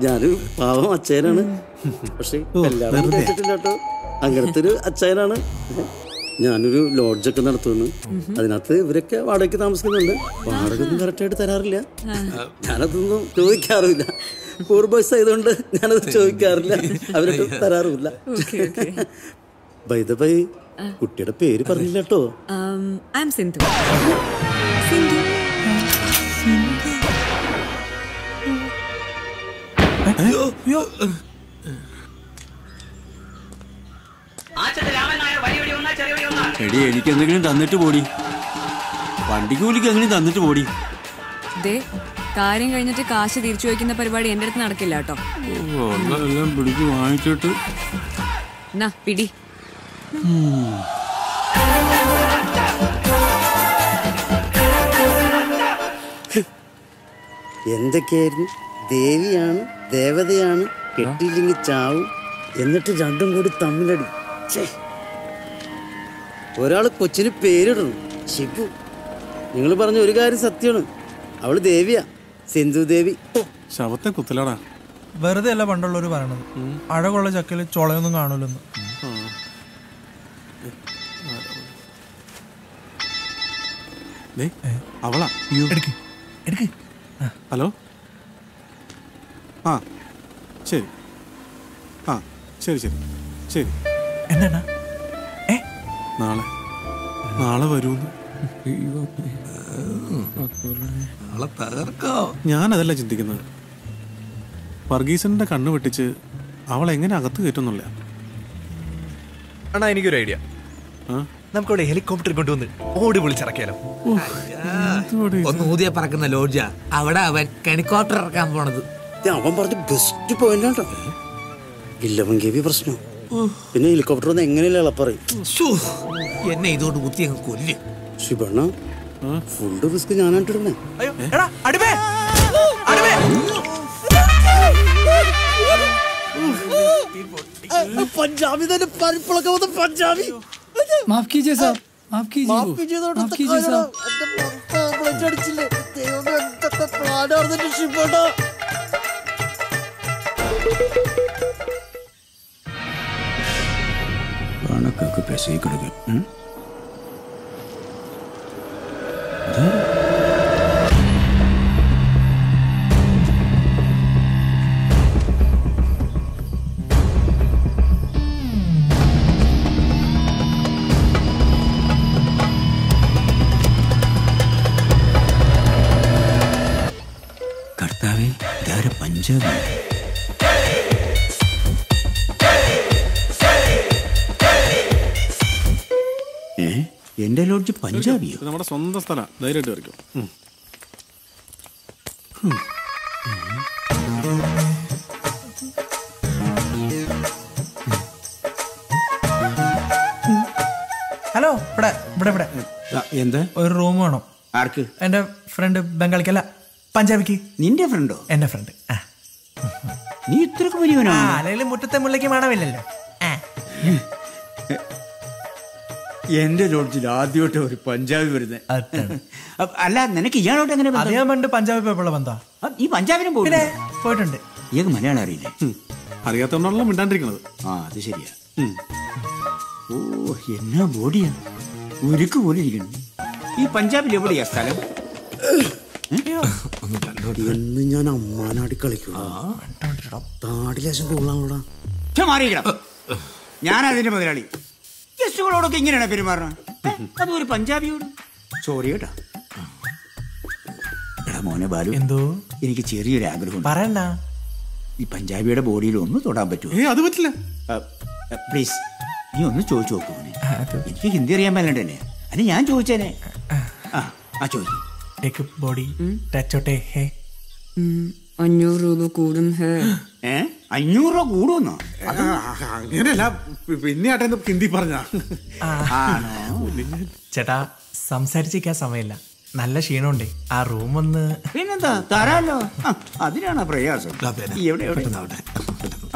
ഞാനൊരു പാവം അച്ചായനാണ്, പക്ഷെ എല്ലാവരും കേട്ടിട്ടില്ലാട്ടോ. അങ്ങനത്തെ ഒരു അച്ചായനാണ്. ഞാനൊരു ലോഡ്ജൊക്കെ നടത്തുന്നു. അതിനകത്ത് ഇവരൊക്കെ വാടകയ്ക്ക് താമസിക്കുന്നുണ്ട്. വാടക ഒന്നും കറക്റ്റായിട്ട് തരാറില്ല. ഞാനതൊന്നും ചോദിക്കാറില്ല. കൂർ ബോയ്സ് ആയതുകൊണ്ട് ഞാനത് ചോദിക്കാറില്ല, അവരൊക്കെ തരാറുമില്ല. ബൈ ദ ബൈ, കുട്ടിയുടെ പേര് പറഞ്ഞില്ല കേട്ടോ. എടി, എനിക്ക് എന്തെങ്കിലും തന്നിട്ട് പോടി. വണ്ടിക്ക് കൂലിക്ക് എന്തെങ്കിലും തന്നിട്ട് പോടി. കാര്യം കഴിഞ്ഞിട്ട് കാശ് തിരിച്ചു വയ്ക്കുന്ന പരിപാടി എന്റെ അടുത്ത് നടക്കില്ല കേട്ടോ. പിടിച്ച് വാങ്ങിച്ചിട്ട് പിടി. എന്തൊക്കെയായിരുന്നു? ദേവിയാണ്, ദേവതയാണ്, കെട്ടിയില്ലെങ്കിൽ ചാവും, എന്നിട്ട് രണ്ടും കൂടി തമ്മിലടി. ഒരാൾ കൊച്ചിന് പേരിടുന്നു ഷിബു. നിങ്ങൾ പറഞ്ഞ ഒരു കാര്യം സത്യമാണ്, അവള് ദേവിയാ, സിന്ധു ദേവി. ശവത്തെ കുത്തലടാ. വെറുതെ അല്ല പണ്ടുള്ളവർ പറയണത്, അഴകുള്ള ചക്കയിൽ ചൊളയൊന്നും കാണൂലെന്ന്. അവളാ. ഹലോ. ആ ശരി, ആ ശരി ശരി ശരി. എന്താണ് നാളെ? നാളെ വരൂന്ന് ഞാനതല്ല ചിന്തിക്കുന്നത്. വർഗീസിന്റെ കണ്ണ് വെട്ടിച്ച് അവളെങ്ങനെ അകത്ത് കയറ്റുന്നില്ല. അണ്ണാ, എനിക്കൊരു ഐഡിയ. നമുക്കവിടെ ഹെലികോപ്റ്റർ കൊണ്ടുവന്ന് ഓടി വിളിച്ചിറക്കിയാലോ? ഒന്ന് ഊതിയ പറക്കുന്ന ലോഡ്ജ, അവിടെ അവൻ ഹെലികോപ്റ്റർ ഇറക്കാൻ പോണത്. അവൻ പറഞ്ഞ ബെസ്റ്റ് പോയിന്റാണ്. ഇല്ലവങ്കേവി പ്രശ്നം. പിന്നെ ഹെലികോപ്റ്റർ ഒന്ന് എങ്ങനെയല്ല ഇളപ്പറയും. എന്നെ ഇതുകൊണ്ട് കുത്തി അങ്ങ് കൊല്ല്. ശിവണ്ണ, ഫുൾ റിസ്ക് ഞാനായിട്ടിടുന്നേ. പഞ്ചാബി തന്നെ പരിപ്പിളൊക്കെ വന്ന പഞ്ചാബി. മാഫ് കീജിയേ സാർ, മാഫ് കീജിയേ, മാഫ് കീജിയേ, മാഫ് കീജിയേ സാർ. ബ്ലഡ് അടിച്ചില്ലേ? ദൈവമേ, എന്തൊക്കെ പ്ലാൻ ആർന്നിട്ട് ശിവണ്ണ. പണക്കൊക്കെ പെസേ കൊടുക്കും. കർത്താവേ, ധാര പഞ്ചാബി. എന്റെ ലോഡ്ജ് പഞ്ചാബിയോ? നമ്മുടെ സ്വന്തം സ്ഥലം, ധൈര്യമായിട്ട് വരയ്ക്കും. ഹലോ, ഇവിടെ ഇവിടെ ഇവിടെ എന്ത്? ഒരു റൂം വേണം. ആർക്ക്? എന്റെ ഫ്രണ്ട്. ബംഗാളിക്കല്ല, പഞ്ചാബിക്ക്. നിന്റെ ഫ്രണ്ടോ? എന്റെ ഫ്രണ്ട്. നീ ഇത്രക്ക് വലിയവനാ? അല്ലെങ്കിൽ മുറ്റത്തെ മുല്ലയ്ക്ക് മണമില്ലല്ലോ. എന്റെ ലോഡ്ജിൽ ആദ്യമായിട്ട് ഒരു പഞ്ചാബി വരുന്നത്. അല്ല, നിനക്ക് ഇയാളോട്ട് എങ്ങനെ? അറിയാൻ പണ്ട് പഞ്ചാബി പേപ്പുള്ള ബന്ധാ. ഈ പഞ്ചാബിനും പോയിട്ടുണ്ട്. ഇയാൾക്ക് മലയാളം അറിയില്ല. അറിയാത്തവണല്ലോ മിണ്ടാണ്ടിരിക്കണത്. ആ, അത് ശരിയാ. ഓ, എന്നാ ബോഡിയാ, ഉരുക്ക് പോലെ ഇരിക്കണം. ഈ പഞ്ചാബിൽ എവിടെയാ സ്ഥലം? എന്ന് ഞാൻ അമ്മാനാടി കളിക്കും. താടി ലേശം കൊള്ളാൻ കൂടാ. മാറിയിരിക്കണം. ഞാനതിന്റെ മുതലാളി. ഗസ്റ്റുകളോടൊക്കെ ഇങ്ങനെയാണ് പെരുമാറണം. അതൊരു പഞ്ചാബിയോട് സോറി കേട്ടോ. മോനെ ബാലു, എന്തോ എനിക്ക് ചെറിയൊരു ആഗ്രഹം. പറയണ്ട. ഈ പഞ്ചാബിയുടെ ബോഡിയിൽ ഒന്ന് തൊടാൻ പറ്റുമോ? അത് പറ്റില്ല. പ്ലീസ് നീ ഒന്ന് ചോദിച്ചു നോക്കൂ. എനിക്ക് ഹിന്ദി അറിയാൻ മേലണ്ടല്ലേ? അല്ലെ ഞാൻ ചോദിച്ചേനെ. ആ ചോദിച്ചു. അഞ്ഞൂറ് രൂപ കൂടും. അഞ്ഞൂറ് രൂപ കൂടുമെന്നോ? അങ്ങനെയല്ല. പിന്നെ ഹിന്ദി പറഞ്ഞ ചേട്ടാ സംസാരിച്ചിരിക്കാൻ സമയമില്ല. നല്ല ക്ഷീണമുണ്ട്. ആ റൂം ഒന്ന് പിന്നെന്താ തരാലോ. അതിനാണ് പ്രയാസം. എവിടെ എവിടെ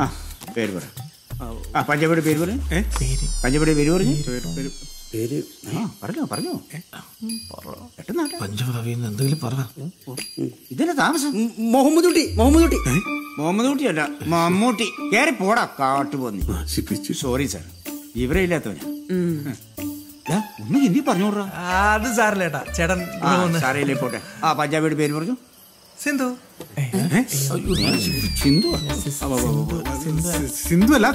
ആ പേര് പറ. പഞ്ചാബിയുടെ പേര് പറയും. പഞ്ചാബിയുടെ പേര് പറഞ്ഞു. പേര് പറഞ്ഞോ പറഞ്ഞോ പഞ്ചാബി എന്തെങ്കിലും പറ. ഇതിന്റെ താമസം മുഹമ്മദ് കുട്ടി. മുഹമ്മദ് കുട്ടി മുഹമ്മദ് കുട്ടി അല്ല മമ്മൂട്ടി. കയറി പോടാ കാട്ടുപോന്നി. സോറി സാർ, ഇവരെ ഇല്ലാത്തവനാ. ഒന്ന് ഹിന്ദി പറഞ്ഞോടാ. അത് സാറില്ലേട്ടാ ചേട്ടൻ. സാറേ പോട്ടെ. ആ പഞ്ചാബിയുടെ പേര് പറഞ്ഞു. സിന്ധു. സിന്ധു സിന്ധു അല്ല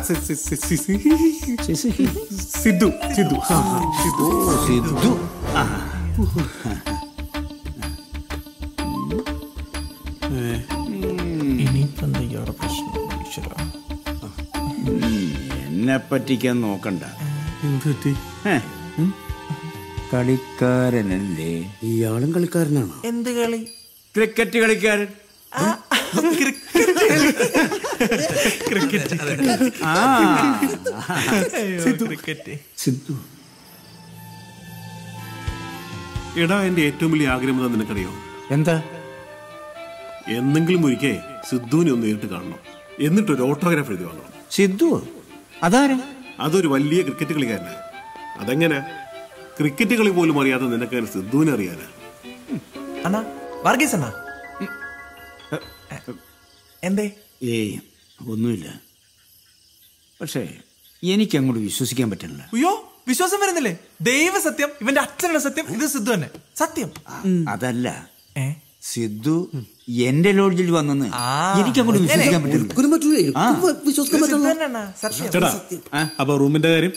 സിദ്ധു. സിദ്ധു സിദ്ധു. ഇനിയിപ്പെന്തയ്യാടെ പ്രശ്നം? എന്നെ പറ്റിക്കാൻ നോക്കണ്ട. കളിക്കാരനല്ലേ ഇയാളും. കളിക്കാരനാണോ? എന്ത് കളി? ക്രിക്കറ്റ് കളിക്കാരൻ. എടാ, എന്റെ ഏറ്റവും വലിയ ആഗ്രഹം എന്താ നിനക്കറിയോ? എന്താ? എന്തെങ്കിലും ഒരിക്കൽ സിദ്ധുവിനെ ഒന്ന് നേരിട്ട് കാണണം, എന്നിട്ട് ഒരു ഓട്ടോഗ്രാഫ് എഴുതി വാങ്ങണം. സിദ്ധു അതാരാ? അതൊരു വലിയ ക്രിക്കറ്റ് കളിക്കാരനാ. അതെങ്ങനെ ക്രിക്കറ്റ് കളി പോലും അറിയാതെ നിനക്ക് സിദ്ധുവിനെ അറിയാനാ? അണ്ണാ വർഗീസ് അണ്ണാ എന്തേ? ഏയ് ഒന്നുമില്ല. പക്ഷേ എനിക്കങ്ങോട്ട് വിശ്വസിക്കാൻ പറ്റുന്നില്ല. അയ്യോ, വിശ്വാസം വരുന്നില്ലേ? ദൈവസത്യം, ഇവന്റെ അച്ഛനുള്ള സത്യം, ഇത് സിദ്ധു തന്നെ സത്യം. അതല്ല, സിദ്ധു എന്റെ ലോഡ്ജിൽ വന്നെന്ന് എനിക്കങ്ങോട്ട് വിശ്വസിക്കാൻ പറ്റില്ല. അപ്പൊ റൂമിന്റെ കാര്യം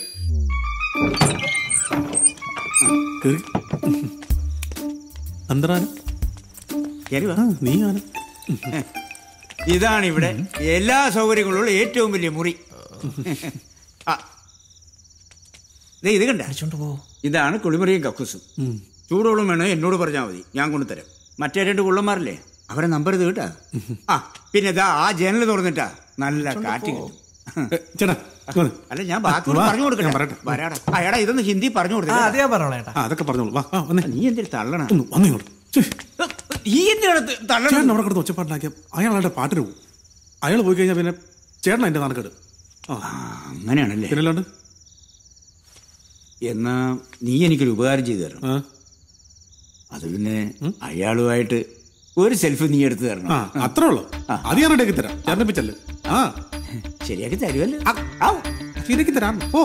ഇതാണ്. ഇവിടെ എല്ലാ സൗകര്യങ്ങളുള്ള ഏറ്റവും വലിയ മുറി ഇത് കണ്ട. ഇതാണ് കുളിമുറിയും കക്കൂസും. ചൂടോളം വേണോ എന്നോട് പറഞ്ഞാൽ മതി, ഞാൻ കൊണ്ടുതരാം. മറ്റേ രണ്ട് കുള്ളന്മാരല്ലേ, അവരെ നമ്പർ ഇത് കേട്ടാ. ആ പിന്നെ ഇതാ, ആ ജനൽ തുറന്നിട്ടാ നല്ല കാറ്റ് കിട്ടും. അല്ല, ഞാൻ ബാക്കി പറഞ്ഞു കൊടുക്കട്ടെ. ഇതൊന്ന് ഹിന്ദി പറഞ്ഞു കൊടുത്തേ. നീ എന്തിനു തള്ളണം? ഈ എന്തിനാണ് തള്ളണം? അവിടെ കിടന്ന് ഒച്ചപ്പാട്ടിലാക്കിയ അയാളുടെ പാട്ടിന് പോകും. അയാൾ പോയി കഴിഞ്ഞാൽ പിന്നെ ചേട്ടൻ എന്റെ നാണക്കേട്. അങ്ങനെയാണല്ലേ? പിന്നല്ലാണ്ട്. എന്നാ നീ എനിക്കൊരു ഉപകാരം ചെയ്തു തരണം. അത് പിന്നെ അയാളുമായിട്ട് ഒരു സെൽഫി നീ എടുത്തു തരണം. അത്രേ ഉള്ളൂ. അത് ഞാൻ ഇടയ്ക്ക് തരാം. ചേർന്നിപ്പിച്ചല്ലേ? ആ ശരിയാക്കി തരുമല്ലോ. ശരിയാക്കി തരാം. ഓ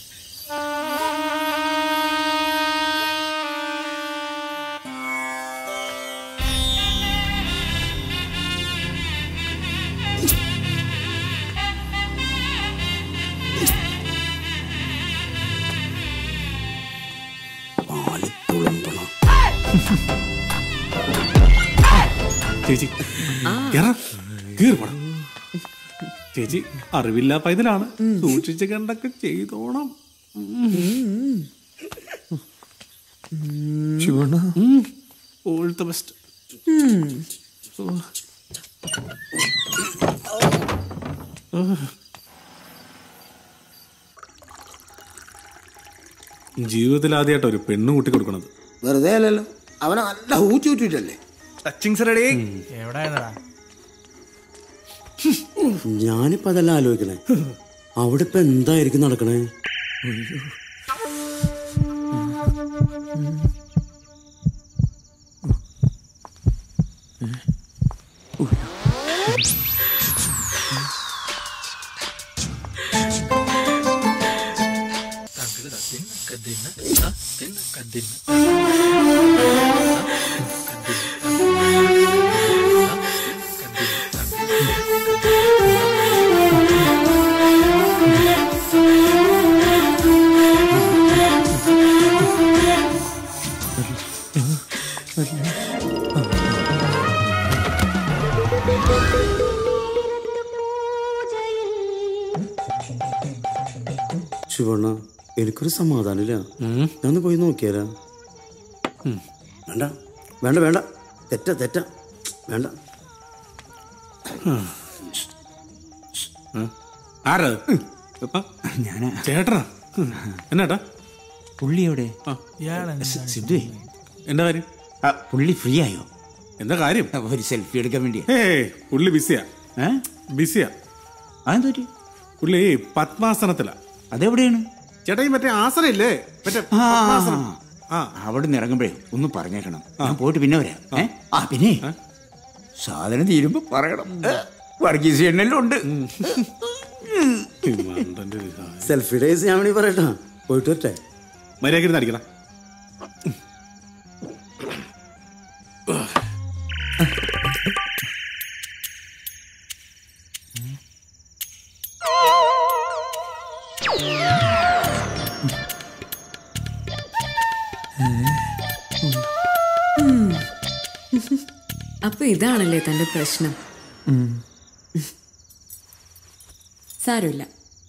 ചേച്ചി കീർപ്പണം. ചേച്ചി അറിവില്ല പൈതലാണ്. സൂക്ഷിച്ച് കണ്ടൊക്കെ ചെയ്തോണം. All the best. ജീവിതത്തിൽ ആദ്യമായിട്ടോ ഒരു പെണ്ണ് കൂട്ടി കൊടുക്കണത്. വെറുതെ അല്ലല്ലോ, അവനെ നല്ല ഊറ്റി ഊറ്റിട്ടല്ലേ. ഞാനിപ്പോ അതല്ല ആലോചിക്കണേ. അവിടെ ഇപ്പൊ എന്തായിരിക്കും നടക്കണേ? समाधान नोकिया वेंड वेंड तेट तेट वेंड ചേട്ടനാ എന്നാട്ടാ പുള്ളി എവിടെ സിദ്ധു എന്താ കാര്യം പുള്ളി ഫ്രീ ആയോ എന്താ കാര്യം ഒരു സെൽഫി എടുക്കാൻ വേണ്ടി ഏയ് പുള്ളി ബിസിയാ ഹേ ബിസിയാ ആന്തോടി പുള്ളി പത്മാസനത്തിലാ അതെവിടെയാണ് ചേട്ടാ മറ്റേ ആസനല്ലേ മറ്റേ പത്മാസനം ആ അവിടെ നിന്ന് ഇറങ്ങുമ്പോഴേ ഒന്ന് പറഞ്ഞേക്കണം ഞാൻ പോയിട്ട് പിന്നെ വരാം ഏ ആ പിന്നെ സാധനം തീരുമ്പോൾ പറയണം വർഗീസ് എന്നെല്ലാം ഉണ്ട് സെൽഫി ഡേയ്സ് ഞാൻ വേണി പറയട്ടാ പോയിട്ട് വരട്ടെ മര്യാദയ്ക്ക് അടിക്കണം ഇതാണല്ലേ തന്റെ പ്രശ്നം സാരമില്ല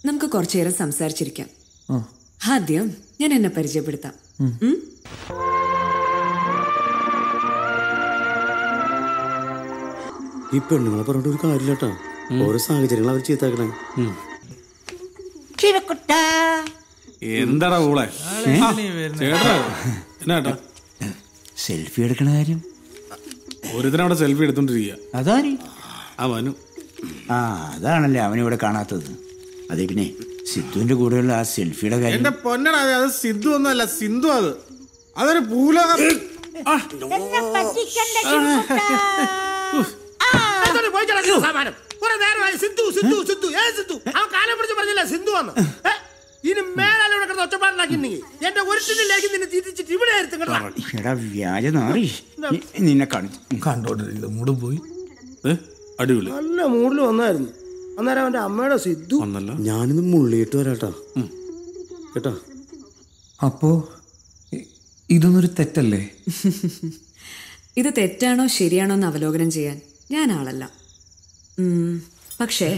നമുക്ക് കുറച്ചേരം സംസാരിച്ചിരിക്കാം ആദ്യം ഞാൻ എന്നെ പരിചയപ്പെടുത്താം ഈ പെണ്ണുങ്ങളെ പറഞ്ഞിട്ട് ഒരു കാര്യമില്ലാട്ടാ ഓരോ സാഹചര്യങ്ങൾ അവർ ചീത്താക്കണേ എന്താടാ ഊളെ ചേട്ടാ സെൽഫി എടുക്കണ കാര്യം ഒരുത്തനവിടെ സെൽഫി എടുത്തോണ്ടിരിക്കുക അതാരി അവനു ആ അതാണല്ലേ അവനിവിടെ കാണാത്തത് അതെ പിന്നെ സിദ്ധുവിന്റെ കൂടെയുള്ള ആ സെൽഫിയുടെ കാര്യം എന്റെ പൊന്നടാ അത് സിദ്ധു ഒന്നുമല്ല സിന്ധു അത് അതൊരു ഭൂലോകം നല്ല മൂടില് വന്നായിരുന്നു അന്നേരം അവന്റെ അമ്മയുടെ സിദ്ധു ഞാനിന്ന് മുള്ളിയിട്ട് വരാട്ടാ കേട്ടാ അപ്പോ ഇതൊന്നൊരു തെറ്റല്ലേ ഇത് തെറ്റാണോ ശരിയാണോ എന്ന് അവലോകനം ചെയ്യാൻ ഞാൻ ആളല്ല പക്ഷേ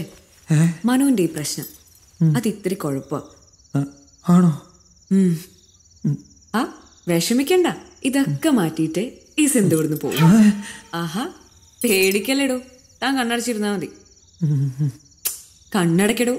മനുവിന്റെ ഈ പ്രശ്നം അത് ഇത്തിരി കുഴപ്പം ആണോ ആ വിഷമിക്കണ്ട ഇതൊക്കെ മാറ്റിയിട്ട് ഈ സിന്ധു ഇവിടുന്ന് പോകും ആഹാ പേടിക്കല്ലേടോ താൻ കണ്ണടച്ചിരുന്നാ മതി കണ്ണടക്കടോ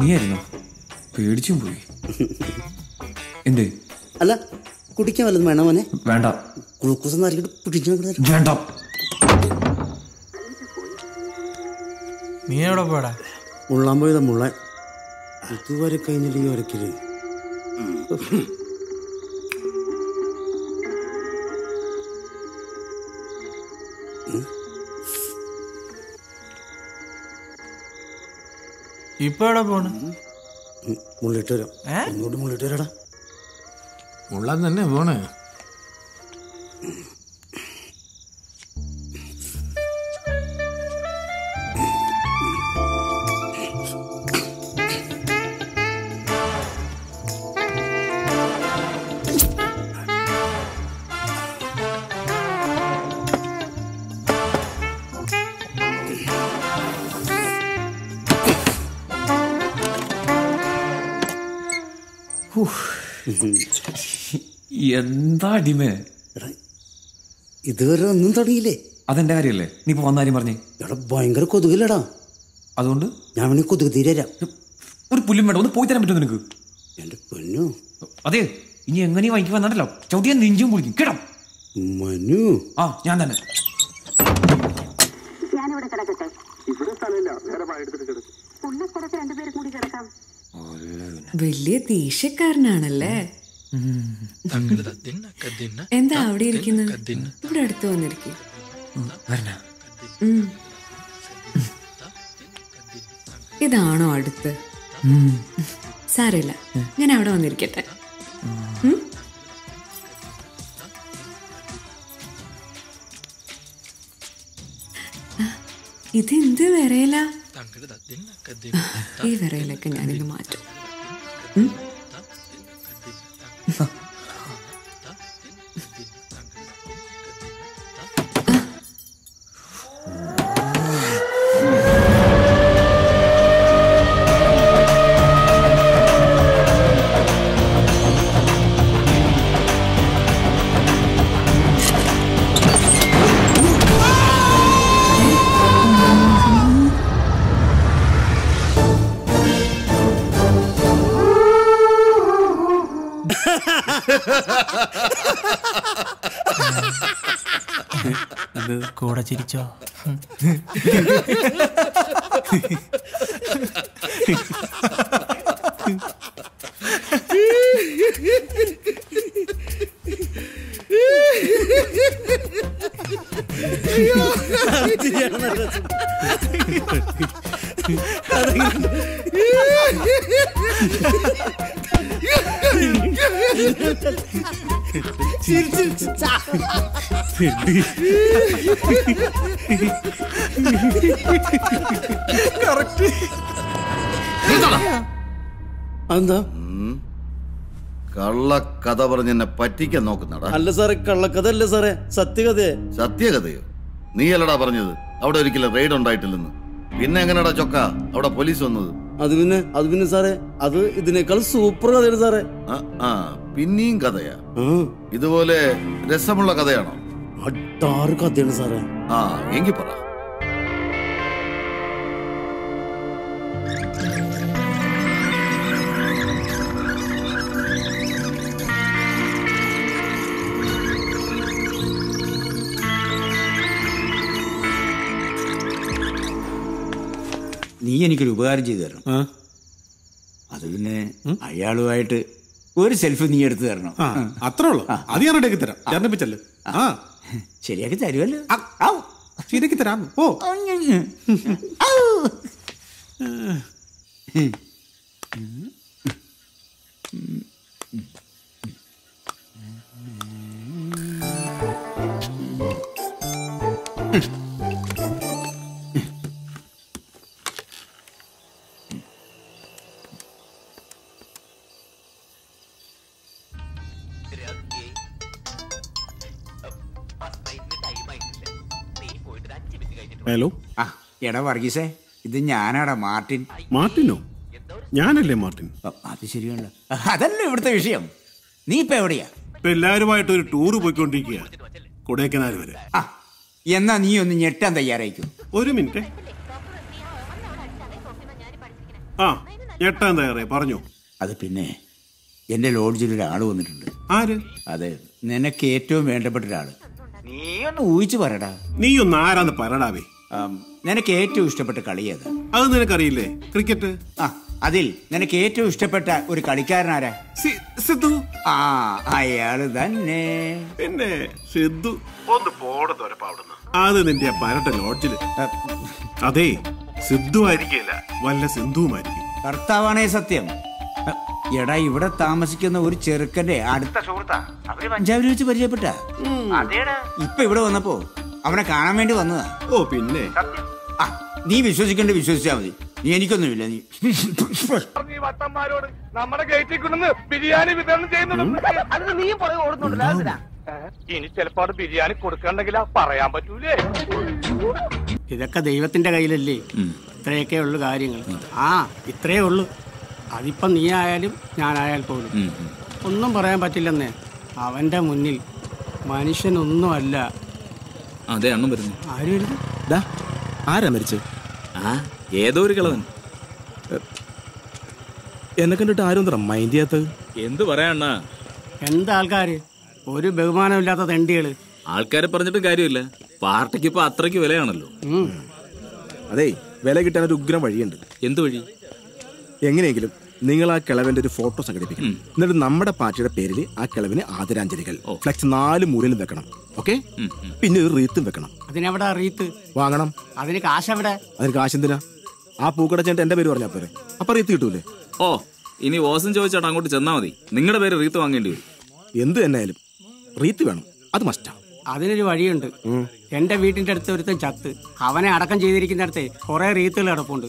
നീയായിരുന്നോ പേടിച്ചും പോയി എന്തേ അല്ല കുടിക്കാൻ വല്ലതും വേണം മോനെ വേണ്ട ഗ്ലൂക്കോസ് വേണ്ട നീ എവിടെ പോടാ ഉള്ളാൻ പോയതാ മുള്ളാൻ ഇതുവരെ കഴിഞ്ഞില്ല ഈ ഒരക്കില് ഇപ്പൊ എവിടെ പോണ മുള്ളിട്ട് വരാം ഇങ്ങോട്ട് മുള്ളിട്ട് വരാടാ മുള്ളാൻ തന്നെ പോണേ എന്താ അടിമേ ഇതുവരെ ഒന്നും തുടങ്ങിയില്ലേ അതെന്റെ കാര്യമല്ലേ? നീ ഇപ്പോൾ വന്ന കാര്യം പറഞ്ഞേ. എടാ ഭയങ്കര കൊതുകില്ലടാ, അതുകൊണ്ട് ഞാൻ വേണി കൊതുക് തീരാ. ഒരു പുല്ലും വേണ്ട, ഒന്ന് പോയി തരാൻ പറ്റുമോ നിനക്ക്? എൻ്റെ പെണ്ണു അതെ, ഇനി എങ്ങനെയും വാങ്ങിക്ക് വന്നാണ്ടല്ലോ ചവിട്ടിയാൽ നെഞ്ചും പൊളിക്കും. കേട്ടോ മനു? ആ ഞാൻ തന്നെ. ഞാനിവിടെ കിടക്കട്ടെ? ഇവിടെ സ്ഥലമില്ല, വേറെ പായെടുത്തിട്ട് കിടക്കും. ഉള്ള സ്ഥലത്ത് രണ്ടുപേരും കൂടി കിടക്കാം. വലിയ ദേഷ്യക്കാരനാണല്ലേ. എന്താ അവിടെ ഇരിക്കുന്നത്? ഇവിടെ അടുത്ത് വന്നിരിക്കും. ഇതാണോ അടുത്ത്? സാരമില്ല, ഞാൻ അവിടെ വന്നിരിക്കട്ടെ. ഇതെന്ത് വിറയില? ഈ വിറയിലൊക്കെ ഞാനിത് മാറ്റും. കൂടെ ചിരിച്ചോ? കള്ളക്കഥ പറഞ്ഞ് എന്നെ പറ്റിക്കാൻ നോക്കുന്നടാ. അല്ല സാറേ, കള്ളക്കഥ അല്ല സാറേ, സത്യകഥയെ. സത്യകഥയോ? നീ അല്ലടാ പറഞ്ഞത് അവിടെ ഒരിക്കലും റെയ്ഡ് ഉണ്ടായിട്ടില്ലെന്ന്. പിന്നെ എങ്ങനെടാ ചൊക്ക അവിടെ പോലീസ് വന്നത്? അത് പിന്നെ അത് പിന്നെ സാറേ, അത് ഇതിനേക്കാൾ സൂപ്പർ കഥയാണ് സാറേ. ആ പിന്നെയും കഥയാ? ഇതുപോലെ രസമുള്ള കഥയാണോ? അട്ടാറ് കഥയാണ് സാറേ. ആ എങ്കിൽ പറ. നീ എനിക്കൊരു ഉപകാരം ചെയ്തു തരണം. അത് പിന്നെ അയാളുമായിട്ട് ഒരു സെൽഫി നീ എടുത്തു തരണം. അത്രേ ഉള്ളൂ. അത് ഞാൻ ഇടയ്ക്ക് തരാം. ചർണിപ്പിച്ചല്ലോ. ആ ശരിയാക്കി തരുമല്ലോ. ശരിയാക്കി തരാം. ഓ ഹലോ. ആ എടാ വർഗീസേ, ഇത് ഞാനാടാ മാർട്ടിൻ. മാർട്ടിനോ? ഞാനല്ലേ മാർട്ടിൻ? അത് ശരിയല്ല, അതല്ല ഇവിടുത്തെ വിഷയം. നീ ഇപ്പൊ എവിടെയാ? എല്ലാവരുമായിട്ട് ഒരു ടൂർ പോയിക്കൊണ്ടിരിക്കുക, കൊടൈക്കനാൽ വരെ. ആ എന്നാ നീ ഒന്ന് ഞെട്ടാൻ തയ്യാറായിക്കോ. ഒരു മിനിറ്റ്. ആ ഞെട്ടാൻ തയ്യാറായി, പറഞ്ഞോ. അത് പിന്നെ എന്റെ ലോഡ്ജിൽ ഒരാൾ വന്നിട്ടുണ്ട്. ആര്? അതെ, നിനക്ക് ഏറ്റവും വേണ്ടപ്പെട്ട ഒരാള്. നീ ഒന്ന് ഊഹിച്ചു പറയടാ. നീ ഒന്ന് ആരാന്ന് പറയടാവേ. നിനക്ക് ഏറ്റവും ഇഷ്ടപ്പെട്ട കളി ഏതാ? അത് നിനക്കറിയില്ലേ? ക്രിക്കറ്റ്. ആ അതിൽ നിനക്ക് ഏറ്റവും ഇഷ്ടപ്പെട്ട ഒരു കളിക്കാരനാരാ? സിദ്ധു. ആ അയാള് തന്നെ. പിന്നെ സിദ്ധു ഒന്ന് പോടത്തോരപ്പാവിടുന്നു. അത് നിന്റെ ആ പരട്ട ലോഡ്ജില്. അതെ, സിദ്ധു ആയിരിക്കില്ല, വല്ല സിന്ധുവുമായിരിക്കും. കർത്താവാണേ സത്യം. എടാ ഇവിടെ താമസിക്കുന്ന ഒരു ചെറുക്കന്റെ അടുത്ത സുഹൃത്താ. അവര് പഞ്ചാബിൽ വെച്ച് പരിചയപ്പെട്ട. ഇപ്പൊ ഇവിടെ വന്നപ്പോ അവനെ കാണാൻ വേണ്ടി വന്നതാ. ഓ പിന്നെ ആ നീ വിശ്വസിക്കണ്ട, വിശ്വസിച്ചാ മതി. നീ എനിക്കൊന്നുമില്ല. നീ നമ്മുടെ ഗേറ്റിൽ കൊണ്ടുവന്ന് ബിരിയാണി വിതരണം ചെയ്യുന്നുണ്ട്. നീ ഓടുന്നുണ്ടല്ലോ. ഇനി ചിലപ്പോ ബിരിയാണി കൊടുക്കണ്ടെങ്കിൽ പറയാൻ പറ്റൂലേ. ഇതൊക്കെ ദൈവത്തിന്റെ കയ്യിലല്ലേ. ഇത്രയൊക്കെ ഉള്ളു കാര്യങ്ങൾ. ആ ഇത്രേ ഉള്ളു. അതിപ്പം നീ ആയാലും ഞാനായാൽ പോലും ഒന്നും പറയാൻ പറ്റില്ലെന്നേ. അവൻ്റെ മുന്നിൽ മനുഷ്യനൊന്നുമല്ല, അതെ അണ്ണൻ വരുന്നു. ആര് വരുന്നു? ദാ ആരാ മരിച്ചത്? ആ ഏതോ ഒരു കിളവൻ. എന്നെ കണ്ടിട്ട് ആരും തരാം മൈൻഡ് ചെയ്യാത്തത്. എന്ത് പറയാണ്ണ, എന്താ ആൾക്കാര് ഒരു ബഹുമാനമില്ലാത്ത തെണ്ടികള്. ആൾക്കാരെ പറഞ്ഞിട്ട് കാര്യമില്ല, പാർട്ടിക്ക് ഇപ്പൊ അത്രയ്ക്ക് വിലയാണല്ലോ. അതെ, വില കിട്ടാൻ ഒരു ഉഗ്രം വഴിയുണ്ട്. എന്ത് വഴി? എങ്ങനെയെങ്കിലും നിങ്ങൾ ആ കിളവിന്റെ ഒരു ഫോട്ടോ സംഘടിപ്പിക്കണം. എന്നിട്ട് നമ്മുടെ പാർട്ടിയുടെ പേരിൽ ആ കിളവിന് ആദരാഞ്ജലികൾ ഫ്ലെക്സ് നാല് മൂലയിലും വെക്കണം. ഓക്കെ, പിന്നെ ഒരു റീത്തും വെക്കണം. അതിനെവിടെ റീത്ത് വാങ്ങണം? അതിന് കാശ് എവിടെ? അതിന് കാശ് എന്തിനാ? ആ പൂക്കടച്ചേട്ട് എന്റെ പേര് പറഞ്ഞാൽ പോരെ, അപ്പൊ റീത്ത് കിട്ടൂലേ? ഓ, ഇനി ഓസം ചോദിച്ചാട്ട് അങ്ങോട്ട് ചെന്നാ മതി, നിങ്ങളുടെ പേര് റീത്ത് വാങ്ങേണ്ടി വരും. എന്ത് തന്നെയായാലും റീത്ത് വേണം, അത് മസ്റ്റാ. അതിനൊരു വഴിയുണ്ട്. എന്റെ വീട്ടിന്റെ അടുത്ത് ഒരുത്തൻ ചത്ത്, അവനെ അടക്കം ചെയ്തിരിക്കുന്നിടത്ത് കുറെ റീത്തുകൾ കിടപ്പുണ്ട്.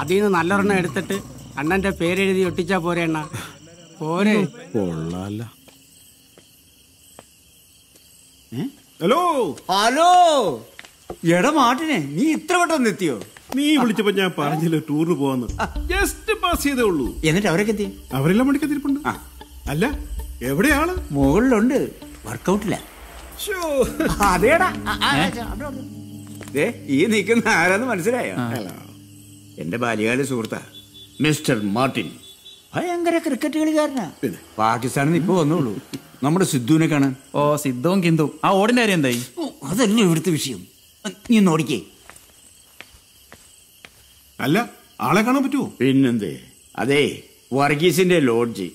അതിൽ നിന്ന് നല്ലൊരെണ്ണം എടുത്തിട്ട് അണ്ണന്റെ പേരെഴുതി ഒട്ടിച്ചാ പോരെ അണ്ണ? പോരെ. ഹലോ ഹലോ, എടാ മാട്ടിനെ, നീ ഇത്ര പെട്ടെന്ന് എത്തിയോ? നീ വിളിച്ചപ്പോ ഞാൻ പറഞ്ഞില്ല ടൂറിന് പോവാന്ന്. ജസ്റ്റ് പാസ് ചെയ്തേ ഉള്ളൂ. എന്നിട്ട് അവരൊക്കെ എത്തി? അവരെല്ലാം മണിക്കത്തിരിപ്പുണ്ട്. അല്ല, എവിടെയാണ്? മുകളിലുണ്ട്, വർക്കൗട്ടില്ല. അതേടാ ഈ നിക്കുന്ന ആരാന്ന് മനസ്സിലായോ? എന്റെ ബാല്യകാല സുഹൃത്താ മിസ്റ്റർ മാർട്ടിൻ. ഭയങ്കര ക്രിക്കറ്റ് കളിക്കാരനാ, പാകിസ്ഥാനിൽ നിന്ന് ഇപ്പൊ വന്നോളൂ. നമ്മുടെ സിദ്ധുവിനെ കാണാൻ. ഓ, സിദ്ധുവും കിന്ദു. ആ ഓടിന്റെ കാര്യം എന്തായി? അതല്ലേ ഇവിടുത്തെ വിഷയം. നീ ഓടിക്കേ. അല്ല, ആളെ കാണാൻ പറ്റുമോ? പിന്നെന്തേ, അതെ വർഗീസിന്റെ ലോഡ്ജ്.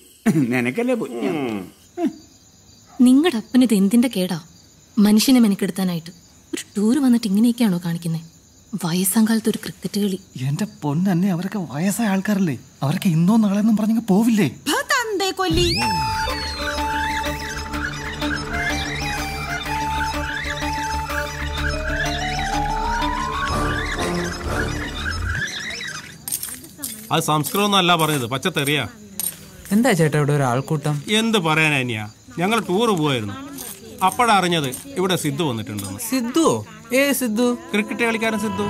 നിനക്കല്ലേ പോയി. നിങ്ങളുടെ അപ്പന് ഇത് എന്തിന്റെ കേടാ, മനുഷ്യനെ മെനക്കെടുത്താനായിട്ട് ഒരു ടൂർ വന്നിട്ട് ഇങ്ങനെയൊക്കെയാണോ കാണിക്കുന്നത്? വയസ്സാം കാലത്ത് ഒരു ക്രിക്കറ്റ് കളി. എന്റെ പൊന്ന് തന്നെ, അവരൊക്കെ വയസ്സായ ആൾക്കാരല്ലേ, അവരൊക്കെ ഇന്നോ നാളെന്നും പറഞ്ഞു പോവില്ലേ? അത് സംസ്കൃതം ഒന്നല്ല പറഞ്ഞത്, പച്ചത്തെറിയാ. എന്താ ചേട്ടാ ഇവിടെ ഒരു ആൾക്കൂട്ടം? എന്ത് പറയാനാ, ഞങ്ങൾ ടൂറ് പോവായിരുന്നു, അപ്പോഴറിഞ്ഞത് ഇവിടെ സിദ്ധു വന്നിട്ടുണ്ടെന്ന്. സിദ്ധുവോ? ഏ സിദ്ധു? ക്രിക്കറ്റ് കളിക്കാരൻ സിദ്ധു.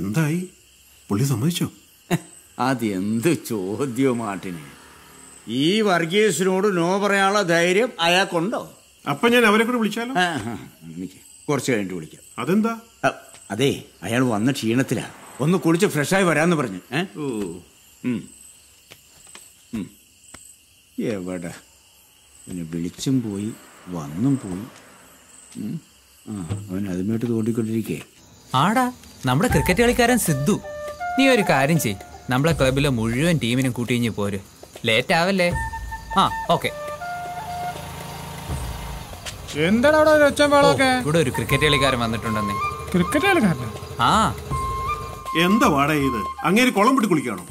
എന്തായി, പുള്ളി സമ്മതിച്ചോ? അതെന്ത് ചോദ്യം മാട്ടിന്, ഈ വർഗീസിനോട് നോ പറയാനുള്ള ധൈര്യം അയാൾക്കുണ്ടോ? അപ്പൊ ഞാൻ അവരെ കൂടി വിളിച്ചാലോ? കുറച്ച് കഴിഞ്ഞിട്ട് വിളിക്കാം. അതെന്താ? അതെ, അയാൾ വന്ന ക്ഷീണത്തിലാണ്, ഒന്ന് കുളിച്ച് ഫ്രഷായി വരാന്ന് പറഞ്ഞു. എവിടെ അവനെ വിളിച്ചും പോയി വന്നും പോയി, അവൻ അതുമായിട്ട് തോണ്ടിക്കൊണ്ടിരിക്കേ. ആടാ, നമ്മുടെ ക്രിക്കറ്റ് കളിക്കാരൻ സിദ്ധു. നീ ഒരു കാര്യം ചെയ്, നമ്മളെ ക്ലബിലെ മുഴുവൻ ടീമിനും കൂട്ടിഞ്ഞ് പോര്, ലേറ്റ് ആവല്ലേ. ആ ഓക്കെ. എന്താണ് അവിടെ ഒരു ഒച്ചപ്പാടൊക്കെ? ഇവിടെ ഒരു ക്രിക്കറ്റ് കളിക്കാരൻ വന്നിട്ടുണ്ടെന്നേ. ക്രിക്കറ്റ് കളിക്കാരൻ? ആ. എന്താ വാടാ ഇത്, അങ്ങേര് കുളം പിടി കുളിക്കാണോ?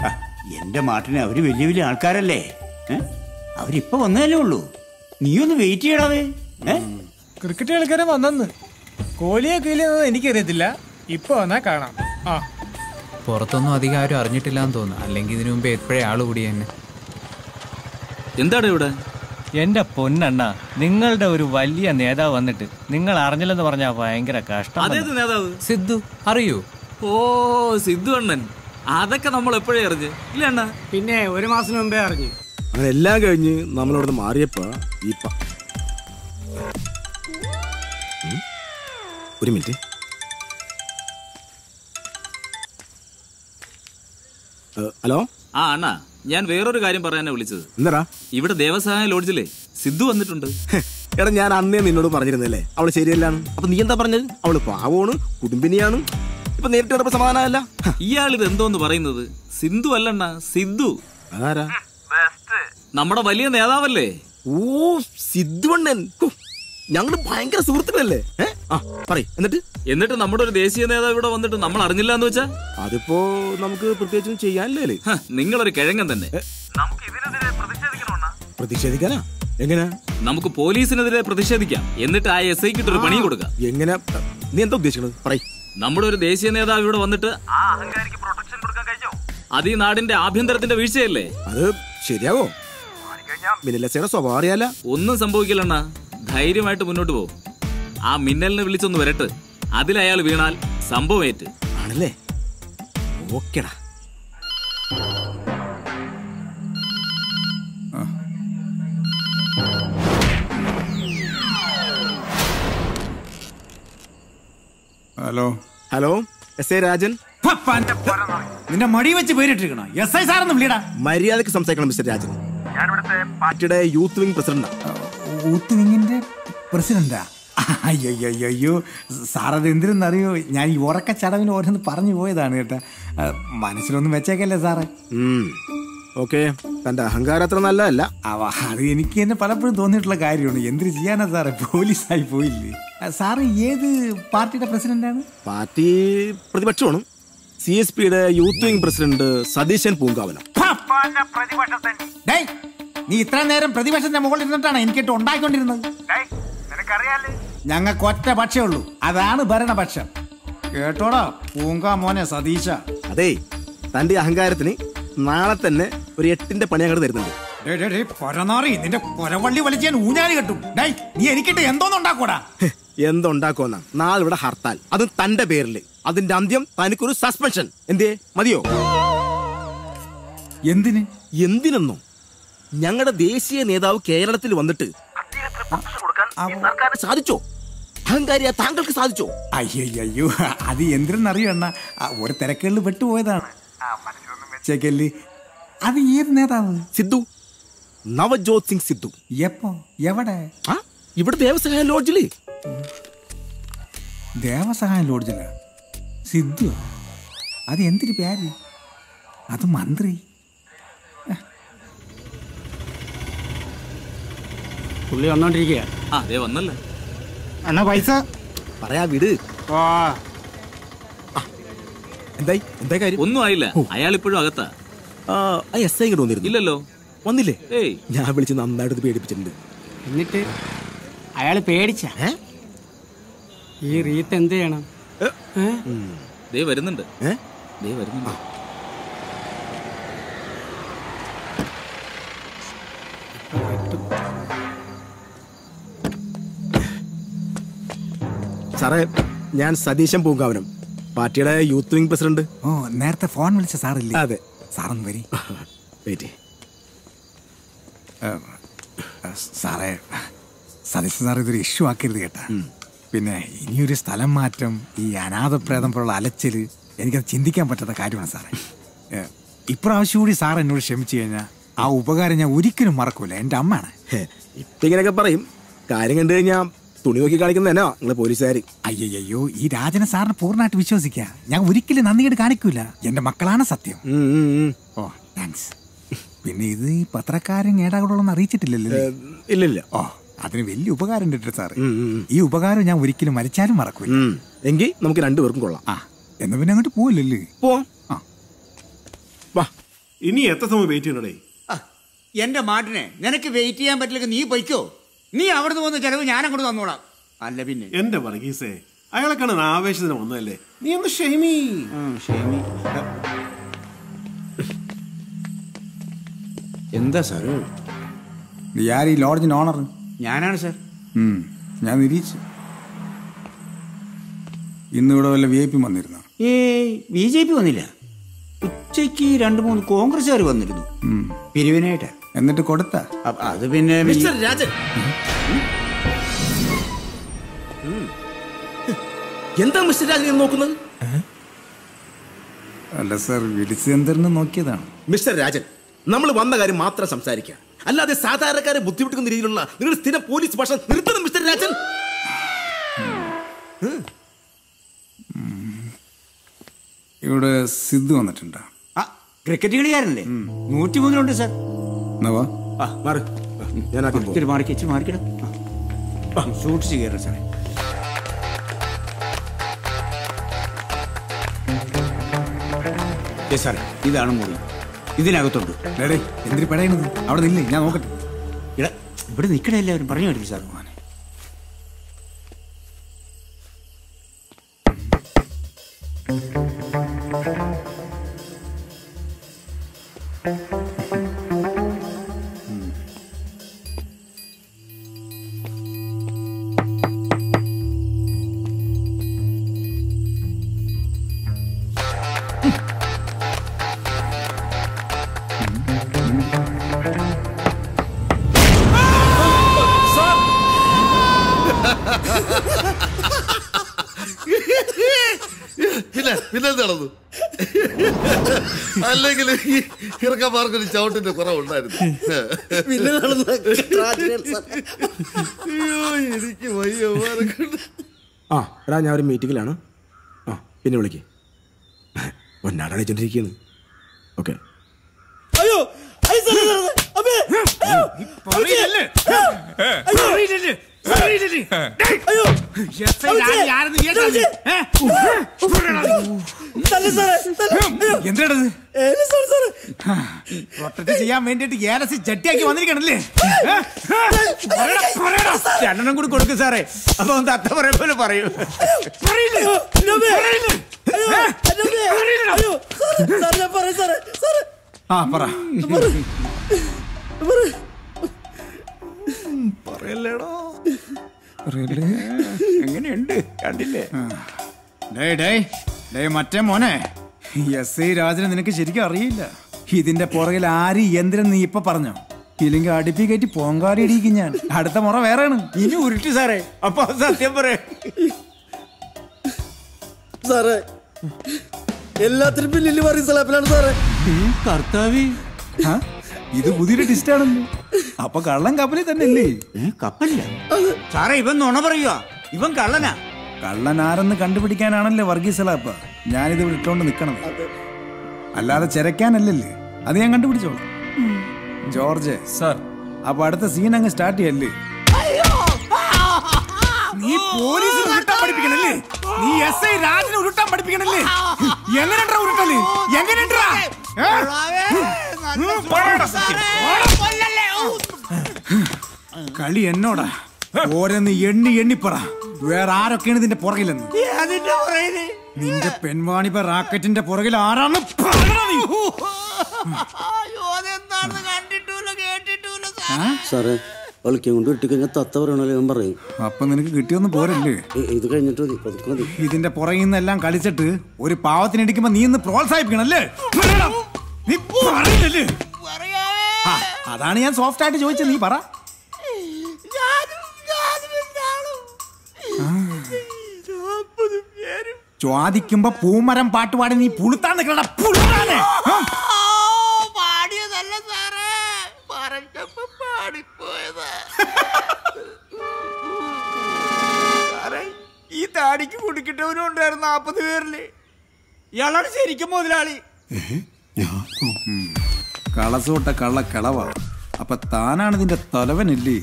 എന്റെ മാട്ടിനെ, അവര് വലിയ വലിയ ആൾക്കാരല്ലേ, അവരിപ്പൊ വന്നതല്ലേ ഉള്ളൂ, നീ ഒന്ന് വെയിറ്റ് ചെയ്യടാവേ. ക്രിക്കറ്റ് കളിക്കാരൻ വന്നെന്ന്, കോഹ്ലിയെ കീഴിലെന്ന് എനിക്കറിയത്തില്ല, ഇപ്പൊ വന്നാ കാണാം. ആ, പുറത്തൊന്നും അധികം ആരും അറിഞ്ഞിട്ടില്ലാന്ന് തോന്നുന്നു, അല്ലെങ്കിൽ ഇതിനു മുമ്പ് എപ്പോഴേ ആള് കൂടി തന്നെ. എന്താണ് ഇവിടെ? എന്റെ പൊന്നണ്ണ, നിങ്ങളുടെ ഒരു വലിയ നേതാവ് വന്നിട്ട് നിങ്ങൾ അറിഞ്ഞില്ലെന്ന് പറഞ്ഞാ ഭയങ്കര കഷ്ടം. സിദ്ധു അറിയോ? ഓ, സിദ്ധു അണ്ണൻ, അതൊക്കെ നമ്മൾ എപ്പോഴേ അറിഞ്ഞു ഇല്ല അണ്ണ? പിന്നെ ഒരു മാസം മുമ്പേ അറിഞ്ഞു. അങ്ങനെ എല്ലാം കഴിഞ്ഞ് നമ്മളവിടെ നിന്ന് മാറിയപ്പോ ഇപ്പ ഒരു മിനിറ്റ്, ഹലോ. ആ അണ്ണാ, ഞാൻ വേറൊരു കാര്യം പറയാനാ വിളിച്ചത്. എന്താ? ഇവിടെ ദേവസഹായ ലോഡ്ജിലെ സിദ്ധു വന്നിട്ടുണ്ട്. എടാ, ഞാൻ അന്നേ നിന്നോട് പറഞ്ഞിരുന്നല്ലേ അവള് ശരിയല്ലാണ്? അപ്പൊ നീ എന്താ പറഞ്ഞത്? അവള് പാവമാണ്, കുടുംബിനിയാണ്, ഇപ്പൊ നേരിട്ട് കണ്ടപ്പോ സമാധാനമല്ല. ഇയാളിത് എന്തോന്ന് പറയുന്നത്? സിന്ധു അല്ലണ്ണ, സിദ്ധു. അതാരാ? നമ്മുടെ വലിയ നേതാവല്ലേ? ഓ, സിദ്ധുവണ്ണൻ, ഞങ്ങള് ഭയങ്കര സുഹൃത്തുക്കളല്ലേ? ആ പറയും. എന്നിട്ട് എന്നിട്ട് നമ്മുടെ ഒരു ദേശീയ നേതാവ് ഇവിടെ വന്നിട്ട് നമ്മൾ അറിഞ്ഞില്ല എന്ന് വെച്ചാ അതിപ്പോ നമുക്ക് പ്രത്യേകിച്ചും ചെയ്യാനില്ലേ? നിങ്ങളൊരു കിഴങ്ങൻ തന്നെ. പ്രതിഷേധിക്കാനാ? എങ്ങനെ? നമുക്ക് പോലീസിനെതിരെ പ്രതിഷേധിക്കാം, എന്നിട്ട് ആ എസ് ഐക്ക് ഇട്ടൊരു പണിയും കൊടുക്കാം. എങ്ങനെ? നീ എന്താ ഉദ്ദേശിക്കുന്നത്? പറയും. നമ്മുടെ ഒരു ദേശീയ നേതാവ് ഇവിടെ വന്നിട്ട് ആ അഹങ്കാരിക്ക് പ്രൊട്ടക്ഷൻ കൊടുക്കാൻ കഴിഞ്ഞോ? അത് ഈ നാടിന്റെ ആഭ്യന്തരത്തിന്റെ വീഴ്ചയല്ലേ? അത് ശരിയാവോ? സ്വഭാവം അറിയാല. ഒന്നും സംഭവിക്കില്ലണ്ണ, ധൈര്യമായിട്ട് മുന്നോട്ട് പോകും. ആ മിന്നലിനെ വിളിച്ചൊന്ന് വരട്ടെ, അതിൽ അയാൾ വീണാൽ സംഭവം ഏറ്റ് ആണല്ലേ? ഓക്കേടാ. Hello hello S I Rajan. നിന്റെ മടി വെച്ച് പേരിട്ടിരിക്കണോ? S I സാറൊന്നും വിളിയടാ. മര്യാദക്ക് സംസാരിക്കണം മിസ്റ്റർ രാജൻ. ഞാൻ ഇവിടുത്തെ പാർട്ടിയുടെ യൂത്ത് വിംഗ് പ്രസിഡന്റാണ്. യൂത്ത് വിംഗിന്റെ പ്രസിഡന്റാ? അയ്യോ സാറത് എന്തിനെന്നറിയോ, ഞാൻ ഈ ഉറക്ക ചടവിന് ഓരോന്ന് പറഞ്ഞു പോയതാണ് കേട്ടാ. മനസ്സിലൊന്നും വെച്ചേക്കല്ലേ സാറേ. ഓക്കെ, തൻ്റെ അഹങ്കാരം അത്ര നല്ലതല്ല. അത് എനിക്ക് തന്നെ പലപ്പോഴും തോന്നിയിട്ടുള്ള കാര്യമാണ്. എന്തിനു ചെയ്യാനാ സാറേ, പോലീസായി പോയില്ലേ. സാറ് ഏത് പാർട്ടിയുടെ പ്രസിഡന്റാണ്? പാർട്ടി പ്രതിപക്ഷമാണ്. സി എസ് പിയുടെ youth wing president Satheesan Poonkavanam. നീ ഇത്ര നേരം പ്രതിപക്ഷത്തിന്റെ മുകളിൽ ഇരുന്നിട്ടാണ് എനിക്കിട്ട് ഉണ്ടാക്കിക്കൊണ്ടിരുന്നത്. ഞങ്ങൾക്ക് ഒറ്റ പക്ഷേ ഉള്ളൂ, അതാണ് ഭരണപക്ഷം. കേട്ടോടാ പൂങ്കാ മോനെ സതീശ. അതെ, തന്റെ അഹങ്കാരത്തിന് നാളെ തന്നെ ഒരു എട്ടിന്റെ പണി അങ്ങോട്ട് തരുന്നുണ്ട്. നിന്റെ കൊരവള്ളി വലിച്ച് ഞാൻ ഊഞ്ഞാല് കെട്ടും. നീ എനിക്കിട്ട് എന്തോന്നുണ്ടാക്കോടാ. എന്തുണ്ടാക്കോന്നാ? നാളെ ഇവിടെ ഹർത്താൽ, അതും തന്റെ പേരില്. അതിന്റെ അന്ത്യം തനിക്കൊരു സസ്പെൻഷൻ. എന്തേ മതിയോ? എന്തിന്? എന്തിനെന്നോ, ഞങ്ങളുടെ ദേശീയ നേതാവ് കേരളത്തിൽ വന്നിട്ട് സാധിച്ചോ? അഹങ്കാരിയാ താങ്കൾക്ക് സാധിച്ചോ? അയ്യോ അത് എന്തിനെന്നറിയണ, ഒരു തിരക്കുകളിൽ പെട്ടുപോയതാണ്. അത് ഏത് നേതാവ്? സിദ്ധു, നവജോത് സിംഗ് സിദ്ധു. എപ്പോ എവിടെ? ഇവിടെ ദേവസഹായ ലോഡ്ജില്. ദേവസഹായ ലോഡ്ജില് സിദ്ധു? അത് എന്തിരി പേര്? അത് മന്ത്രി. പുള്ളി വന്നോണ്ടിരിക്കയാ. പൈസ പറയാ വിട്. എന്തായി എന്താ കാര്യം? ഒന്നും ആയില്ല, അയാൾ ഇപ്പോഴും അകത്താ. എസ് ഐ ഇങ്ങോട്ട് വന്നിരുന്നു ഇല്ലല്ലോ? വന്നില്ലേ? ഞാൻ വിളിച്ച് നന്നായിട്ട് പേടിപ്പിച്ചിട്ടുണ്ട്. എന്നിട്ട് അയാൾ പേടിച്ച ഈ റീത്ത് എന്ത് ചെയ്യണം? ദേ വരുന്നുണ്ട്, ദേ വരുന്നുണ്ട്. സാറേ, ഞാൻ സതീശൻ പൂങ്കാവനം, പാർട്ടിയുടെ യൂത്ത് വിംഗ് പ്രസിഡന്റ്. ഓ, നേരത്തെ ഫോൺ വിളിച്ച സാറില്ലേ? അതെ. സാറൊന്ന് വരി. വെയിറ്റ്. സാറേ, സതീശൻ സാർ ഇതൊരു ഇഷ്യൂ ആക്കരുത് കേട്ടാ. പിന്നെ ഇനിയൊരു സ്ഥലം മാറ്റം, ഈ അനാഥപ്രേതം പോലുള്ള അലച്ചിൽ, എനിക്കത് ചിന്തിക്കാൻ പറ്റാത്ത കാര്യമാണ് സാറേ. ഇപ്രാവശ്യം കൂടി സാർ എന്നോട് ക്ഷമിച്ചു കഴിഞ്ഞാൽ ആ ഉപകാരം ഞാൻ ഒരിക്കലും മറക്കൂല. എൻ്റെ അമ്മയാണ്. ഇപ്പം ഇങ്ങനെയൊക്കെ പറയും. കാര്യം കണ്ടു കഴിഞ്ഞാൽ തുണി നോക്കി കാണിക്കുന്നതന്നോ നിങ്ങളെ പോലീസുകാർ. അയ്യയ്യോ, ഈ രാജനെ സാറിന് പൂർണ്ണമായിട്ട് വിശ്വസിക്കാം. ഞാൻ ഒരിക്കലും നന്ദികേട് കാണിക്കൂല. എൻ്റെ മക്കളാണ് സത്യം. ഓ താങ്ക്സ്. പിന്നെ ഇത് ഈ പത്രക്കാരൻ ഏടാകൂടൊന്നും അറിയിച്ചിട്ടില്ലല്ലോ? ഇല്ലില്ല. ഓ, അതിന് വലിയ ഉപകാരം ഉണ്ട് സാറ്. ഈ ഉപകാരം ഞാൻ ഒരിക്കലും മരിച്ചാലും മറക്കൂല. എങ്കിൽ നമുക്ക് രണ്ടുപേർക്കും കൊള്ളാം. ആ, എന്നാ പിന്നെ അങ്ങോട്ട് പോവില്ലല്ലേ? പോവാം. ആ വാ. ഇനി എത്ര സമയം വെയിറ്റ് ചെയ്യണടേ? എൻ്റെ മാട്ടിനെ, നിനക്ക് വെയിറ്റ് ചെയ്യാൻ പറ്റില്ലെങ്കിൽ നീ പൊയ്ക്കോ. നീ അവിടുന്ന് പോകുന്ന ചെലവ് ഞാനങ്ങോട്ട് തന്നോളാം. അല്ല പിന്നെ എന്റെ വർഗീസേ, അയാളെ കാണാൻ ആവേശത്തിന് വന്നതല്ലേ, നീ ഒന്ന് ക്ഷമി. എന്താ സാർ? യാരി ലോഡ്ജിന്റെ ഓണർ ഞാനാണ് സാർ. ഞാൻ നിരീക്ഷ. ഇന്നിവിടെ വല്ല വി ഐ പി വന്നിരുന്നു? ഏയ്, ബി ജെ പി വന്നില്ല. ഉച്ചയ്ക്ക് രണ്ടു മൂന്ന് കോൺഗ്രസ്സുകാർ വന്നിരുന്നു പിരിവിനായിട്ട്. എന്നിട്ട് കൊടുത്ത അത് പിന്നെ മിസ്റ്റർ രാജൻ, എന്താ മിസ്റ്റർ രാജൻ നോക്കുന്നത്? അല്ല സാർ, വിളിച്ചെന്തറിന് നോക്കിയതാണ്. മിസ്റ്റർ രാജൻ, നമ്മൾ വന്ന കാര്യം മാത്രം സംസാരിക്കുക, അല്ലാതെ സാധാരണക്കാരെ ബുദ്ധിമുട്ടിക്കുന്ന രീതിയിലുള്ള നിങ്ങളുടെ സ്ഥിരം പോലീസ് ഭാഷ നിർത്തണം മിസ്റ്റർ രാജൻ. ഇവിടെ സിദ്ധു വന്നിട്ടുണ്ടോ? ക്രിക്കറ്റ് കളിക്കാരല്ലേ? നൂറ്റി മൂന്നിലുണ്ട് സാർ. ഇതാണ് മുറി, ഇതിനകത്തുണ്ട്. എന്തിനു പടയണത്? അവിടെ നില്ലേ, ഞാൻ നോക്കട്ടെ. ഇവിടെ നിൽക്കണേ, എല്ലാവരും പറഞ്ഞു കേട്ടില്ല സാർ. നടന്നു. അല്ലെങ്കിൽ ഈ കിറക്കന്മാർക്കൊരു ചവിട്ടിന്റെ കുറവുണ്ടായിരുന്നു. എനിക്ക് വയ്യമാരൊക്കെ. ആ എടാ, ഞാൻ ഒരു മീറ്റിങ്ങിലാണ്. ആ പിന്നെ വിളിക്ക്. ഒന്നാടണിച്ചോണ്ടിരിക്കുന്നു. ഓക്കെ. അയ്യോ ചെയ്യാൻ വേണ്ടിട്ട് ഏലസി ചട്ടിയാക്കി വന്നിരിക്കണല്ലേ. രണ്ടെണ്ണം കൂടി കൊടുക്കും സാറേ. അപ്പൊ തത്ത പറയപ്പോലെ പറയൂ. ആ പറ പറയല്ലേടോ. എങ്ങനെയുണ്ട് കണ്ടില്ലേ? ഡേ ഡേ ഡേ മറ്റേ മോനെ, എസ് ഐ രാജനെ നിനക്ക് ശരിക്കും അറിയില്ല. ഇതിന്റെ പുറകിൽ ആര് യന്ത്രം നീ ഇപ്പൊ പറഞ്ഞോ, ഇല്ലെങ്കിൽ അടുപ്പി കയറ്റി പോങ്കാടി ഇടിക്കും ഞാൻ. അടുത്ത മുറ വേറെയാണ്. ഇനി ഉരുട്ടി സാറേ. അപ്പൊ സത്യം പറയേ സാറേ. എല്ലാത്തിനും പിന്നിൽ പറയും സലാപ്പിലാണ് സാറേ. കർത്താവി, ഇത് പുതിയൊരു ടിസ്റ്റ് ആണെന്ന്. അപ്പൊ കള്ളൻ കപ്പലിൽ തന്നെ അല്ലേ? കപ്പലില്ല സാറേ, ഇവൻ നുണ പറയുക. ഇവൻ കള്ളനാ. കള്ളനാരെന്ന് കണ്ടുപിടിക്കാനാണല്ലേ വർഗീസലാപ്പ ഞാനിത് വിട്ടോണ്ട് നിക്കണം, അല്ലാതെ ചെരക്കാനല്ലേ. അത് ഞാൻ കണ്ടുപിടിച്ചോളൂ ജോർജ് സാർ. അപ്പൊ അടുത്ത സീൻ അങ്ങ് സ്റ്റാർട്ട് ചെയ്യല്ലേ. നീ പോലീസിനെ ഉരുട്ടാൻ പഠിപ്പിക്കണല്ലേ? നീ എസ് ഐ രാജനെ ഉരുട്ടാൻ പഠിപ്പിക്കണല്ലേ? എങ്ങനെയാ ഉരുട്ടല്? എങ്ങനെയാ കളി? എന്നോടാ ഓരോന്ന് എണ്ണി എണ്ണിപ്പറ. വേറെ ആരൊക്കെയാണ് ഇതിന്റെ പുറകിലെന്ന്? നിന്റെ പെൺവാണിപ്പ റാക്കറ്റിന്റെ പുറകിൽ ആരാണ്? അപ്പൊ നിനക്ക് കിട്ടിയൊന്നും പോരല്ലേ? ഇത് കഴിഞ്ഞിട്ട് ഇതിന്റെ പുറകിൽ നിന്നെല്ലാം കളിച്ചിട്ട് ഒരു പാവത്തിനിടിക്കുമ്പോ നീ ഇന്ന് പ്രോത്സാഹിപ്പിക്കണല്ലേ? അതാണ് ഞാൻ സോഫ്റ്റ് ആയിട്ട് ചോദിച്ചത്. നീ പറ. ചോദിക്കുമ്പോ പൂമരം പാട്ടുപാടി നീ പുളുത്താൻ നിൽക്കണ പുളുത്താനെ. ഈ താടിക്ക് കുടിക്കിട്ടവനും ഉണ്ടായിരുന്നു നാപ്പത് പേരില്. ഇയാളാണ് ശരിക്കും മുതലാളി. കളസോട്ട കള്ള കിളവാ. അപ്പൊ താനാണ് ഇതിന്റെ തലവനല്ലേ?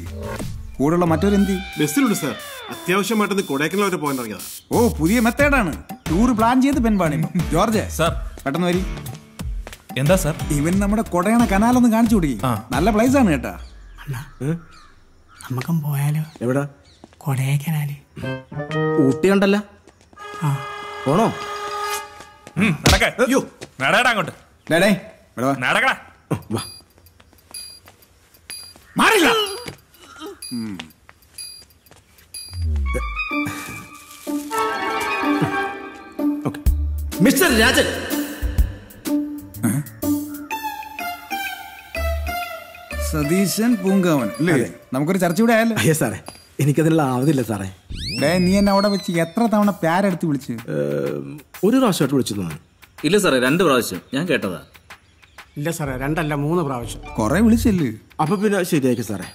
കൂടെയുള്ള മറ്റൊരു എന്തി ബസ്സിലുണ്ട് സാർ. അത്യാവശ്യമായിട്ട് കൊടൈക്കനാൽ വരെ പോകാൻ ഇറങ്ങിയതാ. ഓ, പുതിയ മെത്തേഡാണ് ടൂർ പ്ലാൻ ചെയ്ത് പെൺപാണി. ജോർജ് സാർ പെട്ടെന്ന് വരി. എന്താ സാർ? ഇവൻ നമ്മുടെ കൊടയണ കനാലൊന്ന് കാണിച്ചു കൊടുക്കി. നല്ല പ്ലേസ് ആണ് കേട്ടാ. നമുക്കും പോയാലോ? എവിടെ? കൊടൈക്കനാല്. ഊട്ടി ഉണ്ടല്ലോ. പോണോ? അങ്ങോട്ട് മാറില്ല. മിസ്റ്റർ രാജൻ, സതീശൻ പൂങ്കാവൻ അല്ലേ? നമുക്കൊരു ചർച്ച ഇവിടെ ആയല്ലോ. അയ്യോ സാറേ, എനിക്കതിനുള്ള ആവതില്ല സാറേ. നീ എന്നെ അവിടെ വെച്ച് എത്ര തവണ പേരെടുത്ത് വിളിച്ചു? ഒരു പ്രാവശ്യമായിട്ട് വിളിച്ചു. ഇല്ല സാറേ, രണ്ട് പ്രാവശ്യം ഞാൻ കേട്ടതാ. ഇല്ല സാറേ, രണ്ടല്ല മൂന്ന് പ്രാവശ്യം. കൊറേ വിളിച്ചില്ലേ? അപ്പൊ പിന്നെ ശരിയാക്കി സാറേ.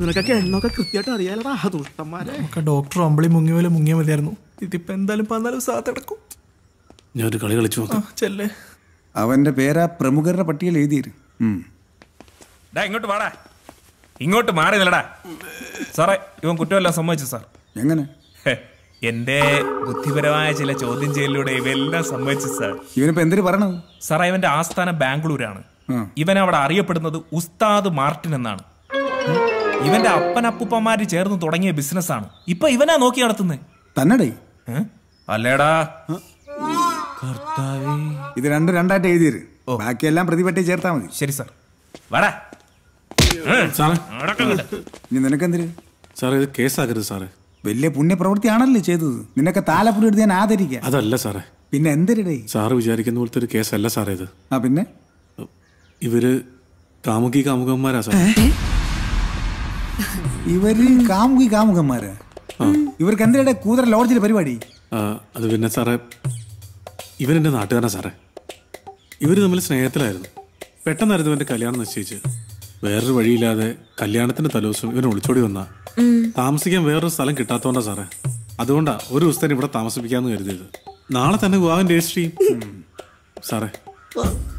നിനക്കൊക്കെ എണ്ണൊക്കെ കൃത്യമായിട്ട് അറിയാലടാ ദുഷ്ടന്മാരെ. ഡോക്ടർ അമ്പിളി മുങ്ങിയ പോലെ മുങ്ങിയ മതിയായിരുന്നു. ഇതിപ്പോ എന്തായാലും പതിനാല് ദിവസം കിടക്കും. ഞാനൊരു കളി കളിച്ചു നോക്കാം. ചെല്ലേ. അവന്റെ പേരാ പ്രമുഖരുടെ പട്ടികയിൽ എഴുതിയിരുന്നു. ഇങ്ങോട്ട് വാടാ. ഇങ്ങോട്ട് മാറി നില്ലടാ. സാറേ, ഇവൻ കുറ്റമെല്ലാം സമ്മതിച്ചു സാർ. എങ്ങനെ? എന്റെ ബുദ്ധിപരമായ ചില ചോദ്യം ചെയ്യലിലൂടെ ഇവയെല്ലാം സമ്മതിച്ചു സാർ. ഇവനിപ്പോ എന്തിനു പറയണത് സാറേ? ഇവന്റെ ആസ്ഥാന ബാംഗ്ലൂരാണ്. ഇവൻ അവിടെ അറിയപ്പെടുന്നത് ഉസ്താദ് മാർട്ടിൻ എന്നാണ്. ഇവന്റെ അപ്പൻ അപ്പൂപ്പന്മാര് ചേർന്ന് തുടങ്ങിയ ബിസിനസ്സാണ്. ഇപ്പൊ ഇവനാ നോക്കി നടത്തുന്നത് തന്നെ അല്ലേടാ? ഇത് രണ്ട് രണ്ടായിട്ട് എഴുതിയത്. ബാക്കിയെല്ലാം പ്രതിപറ്റി ചേർത്താ മതി. ശരി സാർ, വാടാ. നിനക്കെന്തിര് സാറേ? ഇത് കേസാകരുത് സാറേ. വലിയ പുണ്യപ്രവൃത്തിയാണല്ലേ ചെയ്തത്. നിനക്ക് താലപ്പുരി എടുത്ത് ഞാൻ ആദരിക്കാം. അതല്ല സാറേ. പിന്നെ എന്തിരടേ? സാറ് വിചാരിക്കുന്ന പോലത്തെ ഒരു കേസല്ല സാറേ ഇത്. ആ പിന്നെ ഇവര് കാമുകി കാമുകന്മാരാ സാറേ. ഇവര് കാമുകി കാമുകന്മാര് ഇവർക്ക് എന്തിനാ കൂതറ ലോഡ്ജിൽ പരിപാടി? അത് പിന്നെ സാറേ, ഇവരെന്റെ നാട്ടുകാരനാ സാറേ. ഇവർ തമ്മിൽ സ്നേഹത്തിലായിരുന്നു. പെട്ടെന്നായിരുന്നു ഇവന്റെ കല്യാണം നിശ്ചയിച്ചത്. വേറൊരു വഴിയില്ലാതെ കല്യാണത്തിന്റെ തലേദിവസം ഇവനെ ഒളിച്ചോടി വന്നാ. താമസിക്കാൻ വേറൊരു സ്ഥലം കിട്ടാത്തോണ്ടാ സാറേ. അതുകൊണ്ടാ ഒരു ദിവസത്തേന് ഇവിടെ താമസിപ്പിക്കാന്ന് കരുതിയത്. നാളെ തന്നെ വിവാഹം രജിസ്റ്റർ ചെയ്യും സാറേ.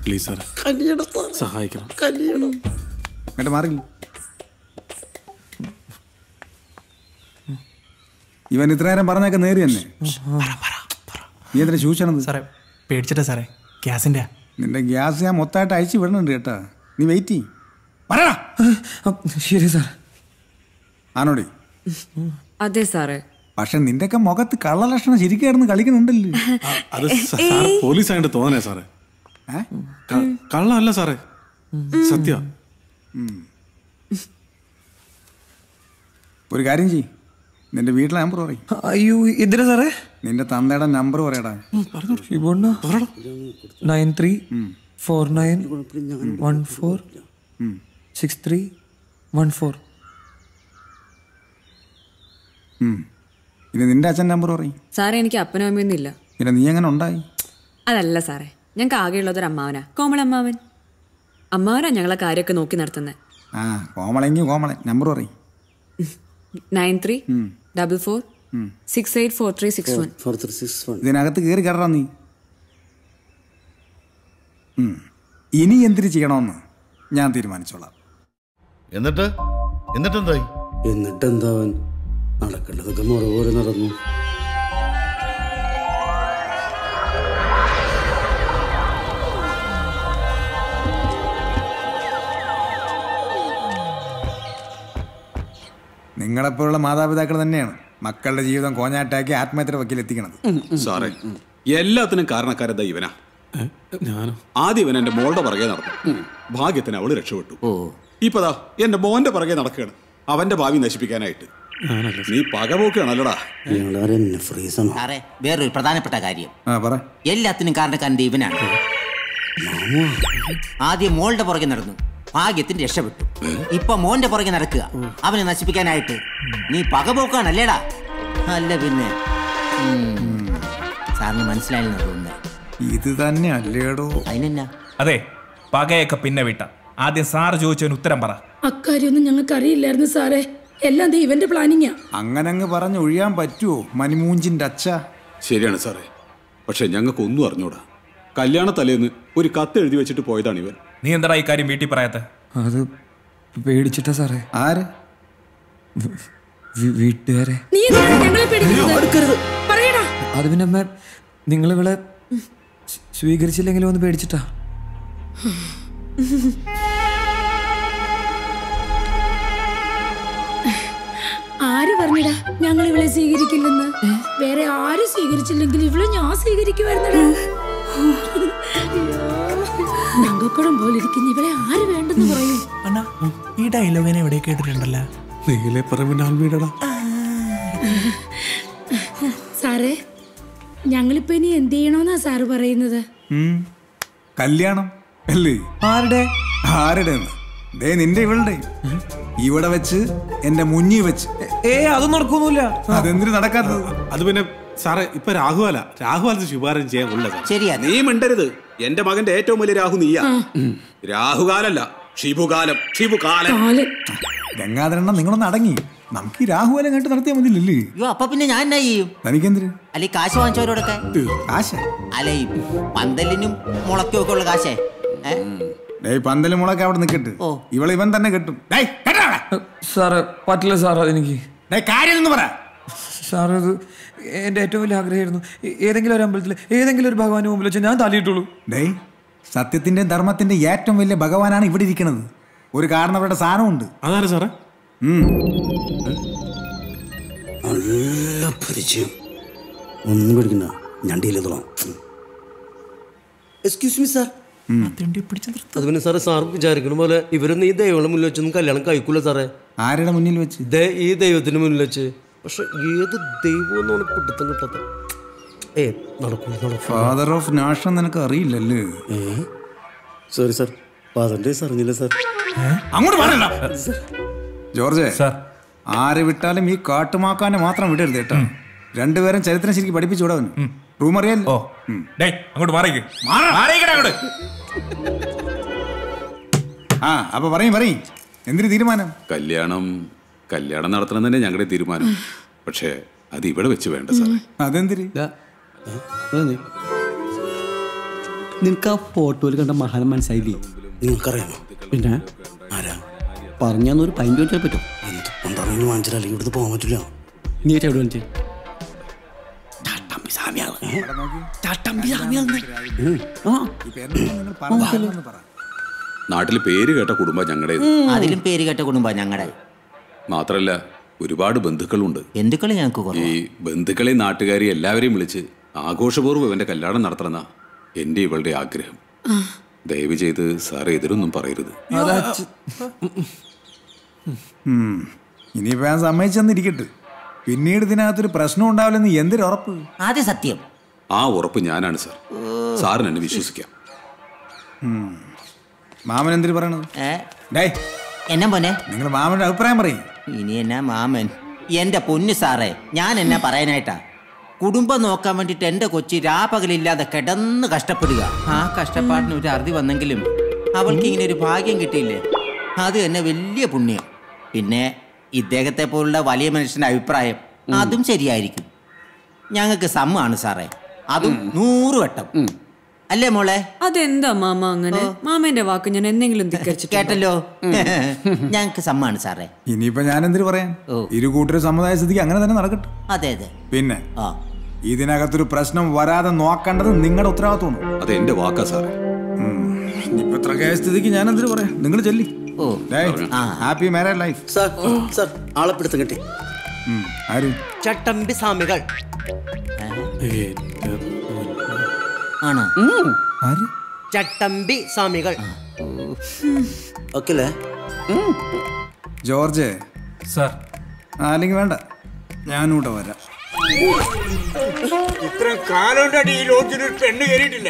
പ്ലീസ് സാറേ സഹായിക്കണം. ഇവൻ ഇത്ര നേരം പറഞ്ഞൊക്കെ നേരി തന്നെ. നീ എന്തിനാ ചൂഷണത്? സാറേ പേടിച്ചിട്ടാ സാറേ. ഗ്യാസിന്റെ നിന്റെ ഗ്യാസ് ഞാൻ മൊത്തമായിട്ട് അയച്ചു വിടുന്നുണ്ട് കേട്ടാ. നീ വെയിറ്റ് ചെയ്യ്. ശരി സാർ. ആണോടി? അതെ സാറേ. പക്ഷെ നിന്റെ ഒക്കെ മുഖത്ത് കള്ളലക്ഷണം ശരിക്കായിരുന്നു കളിക്കുന്നുണ്ടല്ലോ. അത് പോലീസായിട്ട് തോന്നണേ സാറേ. കള്ളല്ല സാറേ, സത്യ. ഒരു കാര്യം ചെയ്യ്, നിന്റെ വീട്ടിലെ നമ്പർ പറയും. അയ്യോ ഇതിന് സാറേ നിന്റെ തന്തയുടെ നമ്പർ പറയടാ. Nine three four nine one four six three one four. പിന്നെ നിന്റെ അച്ഛൻ നമ്പർ പറയും. സാറേ എനിക്ക് അപ്പനും അമ്മയൊന്നും ഇല്ല. പിന്നെ നീ എങ്ങനെ ഉണ്ടായി? അതല്ല സാറേ, ഞങ്ങൾക്ക് ആകെയുള്ളതൊരു അമ്മാവനാ, കോമള അമ്മാവൻ. അമ്മാവനാ ഞങ്ങളെ കാര്യമൊക്കെ നോക്കി നടത്തുന്നത്. ആ കോമളെങ്കിൽ കോമളൻ. നമ്പർ പറയും. Nine three double four six eight four three six one four three six one. ഇതിനകത്ത് കയറി കയറാ നീ. ഇനി എന്തിനു ചെയ്യണമെന്ന് ഞാൻ തീരുമാനിച്ചോളാം. എന്നിട്ട് എന്നിട്ടെന്തായി? എന്നിട്ടെന്താവൻ നടക്കേണ്ടതൊക്കെ മറുപോലെ നടന്നു. നിങ്ങളെപ്പോലുള്ള മാതാപിതാക്കൾ തന്നെയാണ് മക്കളുടെ ജീവിതം കോഞ്ഞാട്ടാക്കി ആത്മഹത്യ വക്കിലെത്തിക്കണത്. സാറേ എല്ലാത്തിനും കാരണക്കാരതാ ഇവനാ. ആദ്യം ഇവൻ എന്റെ മോളുടെ പിറകെ നടന്നു. ഭാഗ്യത്തിന് അവള് രക്ഷപ്പെട്ടു. ഇപ്പതാ എന്റെ മോന്റെ പിറകെ നടക്കുകയാണ് അവന്റെ ഭാവി നശിപ്പിക്കാനായിട്ട്. നീ പകപോക്കാണല്ലോടാ. സാറേ വേറൊരു പ്രധാനപ്പെട്ട കാര്യം, എല്ലാത്തിനും കാരണക്കാരന്റെ ഇവനാണ്. ആദ്യം മോളുടെ പുറകെ നടന്നു, ഭാഗ്യത്തിന് രക്ഷപ്പെട്ടു. ഇപ്പൊ മോന്റെ പുറകെ നടക്കുക അവനെ നശിപ്പിക്കാനായിട്ട്. നീ പകപോക്കാണല്ലേടാ. അല്ല പിന്നെ സാറിന് മനസ്സിലായില്ല ഇത് തന്നെ അല്ലേടോ? അതിനെന്നാ? അതെ, പകയൊക്കെ പിന്നെ വിട്ട. ആദ്യം സാറ് ചോദിച്ചതിന് ഉത്തരം പറ. അക്കാര്യൊന്നും ഞങ്ങൾക്ക് അറിയില്ലായിരുന്നു സാറേ. എല്ലാം ഇവന്റെ പ്ലാനിങ്ങാ. അങ്ങനെ അങ്ങ് പറഞ്ഞ് ഒഴിയാൻ പറ്റുമോ മണിമൂഞ്ചിന്റെ അച്ഛ? ശരിയാണ് സാറേ, പക്ഷെ ഞങ്ങൾക്ക് ഒന്നും അറിഞ്ഞൂടാ. കല്യാണ തലേന്ന് ഒരു കത്ത് എഴുതി വെച്ചിട്ട് പോയതാണ് ഇവൻ. നീ എന്താ ഈ കാര്യം വീട്ടിൽ പറയാത്ത? അത് പേടിച്ചിട്ടാ സാറേ. ആര്? വീട്ടുകാരെ. അത് പിന്നെ അമ്മ നിങ്ങളിവിടെ സ്വീകരിച്ചില്ലെങ്കിലും ഒന്ന് പേടിച്ചിട്ടാ. ആര് പറഞ്ഞടാ ഞങ്ങൾ ഇവളെ സ്വീകരിക്കില്ലെന്ന്? വേറെ ആരും സ്വീകരിച്ചില്ലെങ്കിൽ ഇവളെ ഞാൻ സ്വീകരിക്കുവായിരുന്നടാ. ും പോലെ ഇരിക്കുന്ന ഇവളെ ആര് വേണ്ടെന്ന് പറയും? അണ്ണാ ഈ ഡയലോഗിനെ എവിടെ കേട്ടിട്ടുണ്ടല്ലോ? സാറേ ഞങ്ങളിപ്പോ ഇനി എന്ത് ചെയ്യണോന്നാ സാറ് പറയുന്നത്? കല്യാണം അല്ലേ? ആരുടെ? ആരുടെ? നിന്റെ ഇവളുടെ. ഇവിടെ വെച്ച് എന്റെ മുന്നിൽ വെച്ച്. ഏ അത് നടക്കൊന്നുമില്ല. അതെന്തിനു നടക്കാത്തത്? അത് പിന്നെ സാറേ ഇപ്പൊ രാഘുവല രാഘുവാലത്ത് ശുഭാരം ചെയ്യാൻ ഉള്ളത്. ശരിയാ, നീ മിണ്ടരുത്. എന്റെ മകന്റെ ഏറ്റവും വലിയ രാഹു നീയാ. രാഹുകാലല്ല ഷിബുകാലം. ഷിബുകാലം ഗംഗാധരണ്ണ നിങ്ങളൊന്ന് അടങ്ങി. നമുക്ക് ഈ രാഹുകാലം കേട്ട് നടത്തിയാൽ മതിയില്ലേ? അപ്പൊ പിന്നെ ഞാൻ എന്നാ ചെയ്യും? എനിക്കെന്തിന്? അല്ലെ കാശ് വാങ്ങിച്ചവരോടൊക്കെ കാശ് അല്ലെ പന്തലിനും മുളക്കും ഒക്കെ ഉള്ള കാശേ. പന്തലും മുളക്ക അവിടെ നിക്കട്ട്. ഇവളെ ഇവൻ തന്നെ കെട്ടും. സാറ് പറ്റില്ല സാർ. അതെനിക്ക് കാര്യം പറ സാറ്. അത് എന്റെ ഏറ്റവും വലിയ ആഗ്രഹമായിരുന്നു. ഏതെങ്കിലും ഒരു അമ്പലത്തിൽ ഏതെങ്കിലും ഒരു ഭഗവാന് മുമ്പിൽ വെച്ച് ഞാൻ തലയിട്ടുള്ളൂ. ഡേ സത്യത്തിന്റെയും ധർമ്മത്തിന്റെ ഏറ്റവും വലിയ ഭഗവാനാണ് ഇവിടെ ഇരിക്കുന്നത്. ഒരു കാരണം അവരുടെ സാധനമുണ്ട്. അതാണ് സാറേ. ഒന്നും പേടിക്കണ്ട, ഞണ്ടിയില്ല. Excuse me sir. അത് പിന്നെ സാറേ സാർ വിചാരിക്കണ പോലെ ഇവരൊന്നും ഈ ദൈവങ്ങളുടെ മുന്നിൽ വെച്ചൊന്നും കല്യാണം കഴിക്കൂല സാറേ. ആരുടെ മുന്നിൽ വെച്ച്? ഈ ദൈവത്തിന്റെ മുന്നിൽ വെച്ച്. പക്ഷെ ഏത് ദൈവമെന്നാണ് പിടുത്തം കിട്ടാത്ത? ഏ നടക്കൂല. ഫാദർ ഓഫ് നാഷൻ നിനക്ക് അറിയില്ലല്ലേ? സോറി സാർ, ഫാദറിന്റെ അറിഞ്ഞില്ല സാർ. അങ്ങോട്ട് ജോർജ് സാർ ആരെ വിട്ടാലും ഈ കാട്ടുമാക്കാനെ മാത്രം വിടരുത് കേട്ടോ. രണ്ടുപേരും ചരിത്രം ശരിക്കും പഠിപ്പിച്ചു വിടാൻ റൂമറിയല്ലോ. ഡേയ് അങ്ങോട്ട് മാറിക്ക്. മാറ് മാറിക്കടാ അങ്ങോട്ട്. ആ അപ്പോൾ പറയും പറയും എന്തിന് തീരുമാനം? കല്യാണം കല്യാണം നടത്തണം തന്നെ ഞങ്ങളുടെ തീരുമാനം. പക്ഷേ അത് ഇവിടെ വെച്ച് വേണ്ട സാറേ. അതെന്തിരി? നിനക്ക് ആ ഫോട്ടോയിൽ കണ്ട മഹാനം മനസ്സിലായില്ലേ? നിങ്ങൾക്കറിയാമോ? പിന്നെ ആരാ പറഞ്ഞൊരു പൈൻ്റ് വെച്ചാൽ പറ്റും. പന്ത്രണ്ട് വാങ്ങിച്ചാൽ അല്ലെങ്കിൽ ഇവിടുന്ന് പോകാൻ പറ്റില്ല. നീ എവിടെ വന്നിട്ട് നാട്ടില് പേര് കേട്ട കുടുംബ ഞങ്ങളുടെ അതിലും പേര് കേട്ട കുടുംബ ഞങ്ങളുടെ മാത്രല്ല ഒരുപാട് ബന്ധുക്കളുണ്ട്. ബന്ധുക്കളെ ഞങ്ങൾക്ക് ഈ ബന്ധുക്കളെ നാട്ടുകാരെ എല്ലാവരെയും വിളിച്ച് ആഘോഷപൂർവ്വം ഇവന്റെ കല്യാണം നടത്തണമെന്നാ എന്റെ ഇവളുടെ ആഗ്രഹം. ദയവ് ചെയ്ത് സാറ് എതിരൊന്നും പറയരുത്. ഇനിയിപ്പോ ഞാൻ സമ്മതിച്ചെന്നിരിക്കട്ടെ, പിന്നീട് ഇതിനകത്തൊരു പ്രശ്നം ഉണ്ടാവില്ലെന്ന് എന്തൊരു ഉറപ്പ്? ആദ്യ സത്യം. ആ ഉറപ്പ് ഞാനാണ് സാർ. സാറിന് എന്നെ വിശ്വസിക്കാം. മാമൻ എന്തിനു പറയണത്? എന്നാ പോനെ നിങ്ങൾ മാമന്റെ അഭിപ്രായം പറയും. ഇനി എന്നാ മാമൻ? എന്റെ പൊന്നു സാറേ, ഞാൻ എന്നാ പറയാനായിട്ടാ? കുടുംബം നോക്കാൻ വേണ്ടിട്ട് എന്റെ കൊച്ചി രാപകലില്ലാതെ കിടന്ന് കഷ്ടപ്പെടുക. ആ കഷ്ടപ്പാടിന് ഒരു അറുതി വന്നെങ്കിലും അവൾക്ക് ഇങ്ങനെ ഒരു ഭാഗ്യം കിട്ടിയില്ലേ, അത് എന്നെ വലിയ പുണ്യം. പിന്നെ ഇദ്ദേഹത്തെ പോലുള്ള വലിയ മനുഷ്യന്റെ അഭിപ്രായം അതും ശരിയായിരിക്കും. ഞങ്ങൾക്ക് സമ്മാണ് സാറേ, അതും നൂറ് വട്ടം. അല്ലേ മോളെ? അതെന്താ മാമ അങ്ങനെ? മാമന്റെ വാക്ക് ഞാൻ എന്തെങ്കിലും കേട്ടല്ലോ? ഞങ്ങൾക്ക് സമ്മാണ് സാറേ. ഇനിയിപ്പോ ഞാൻ എന്തിനു പറയാൻ? ഇരു കൂട്ടർ സമുദായ സ്ഥിതിക്ക് അങ്ങനെ തന്നെ നടക്കട്ടെ. അതെ അതെ. പിന്നെ ഇതിനകത്തൊരു പ്രശ്നം വരാതെ നോക്കേണ്ടത് നിങ്ങളുടെ ഉത്തരവാദിത്വമാണ്. അത് എന്റെ വാക്കാ സാറേ. ഇപ്പൊ ഇത്രകായ സ്ഥിതിക്ക് ഞാൻ എന്തിനു പറയാം? നിങ്ങൾ ചെല്ലി. Happy marriage life sir. Sir ആളെ പിടുത്തം കിട്ടി. ചട്ടമ്പി സ്വാമികൾ ആണോ? ചട്ടമ്പി സ്വാമികൾ ഓക്കെല്ലേ ജോർജ് സർ? അല്ലെങ്കിൽ വേണ്ട, ഞാനൂടെ വരാം. ഇത്ര കാലം ഈ ലോഞ്ചിന് പെണ്ണ് കയറിയിട്ടില്ല.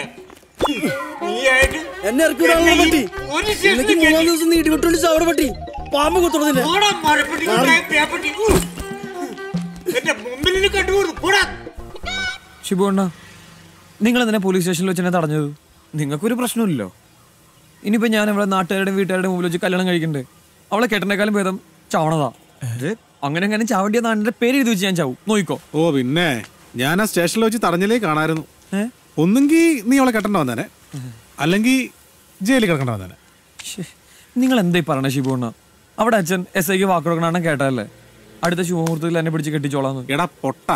ശിബുണ്ണ, നിങ്ങൾ എന്തിനാ പോലീസ് സ്റ്റേഷനിൽ വെച്ച് എന്നെ തടഞ്ഞത്? നിങ്ങൾക്കൊരു പ്രശ്നമില്ലല്ലോ. ഇനിയിപ്പോ ഞാൻ ഇവിടെ നാട്ടുകാരുടെയും വീട്ടുകാരുടെ മുമ്പിൽ വെച്ച് കല്യാണം കഴിക്കണ്ടേ? അവളെ കെട്ടനേക്കാളും ഭേദം ചാവണതാ. അങ്ങനെ അങ്ങനെ ചാവണ്ടിയ നാടിന്റെ പേര് എഴുതി വെച്ച് ഞാൻ ചാവും. നോയിക്കോ. ഓ പിന്നെ ഞാൻ ആ സ്റ്റേഷനിൽ വെച്ച് തടഞ്ഞിലേ കാണായിരുന്നു. ഒന്നുകിൽ നീ അവളെ കെട്ടണ്ട വന്നേനെ, അല്ലെങ്കിൽ ജയിലിൽ കിടക്കണ്ട വന്നേനെ. നിങ്ങൾ എന്തായി പറയണേ ശിബുണ്ണ? അവിടെ അച്ഛൻ എസ് ഐക്ക് വാക്ക് കൊടുക്കണ കേട്ടല്ലേ, അടുത്ത ശുഭമുഹൂർത്തത്തിൽ എന്നെ പിടിച്ച് കെട്ടിച്ചോളാന്ന്. എടാ പൊട്ട,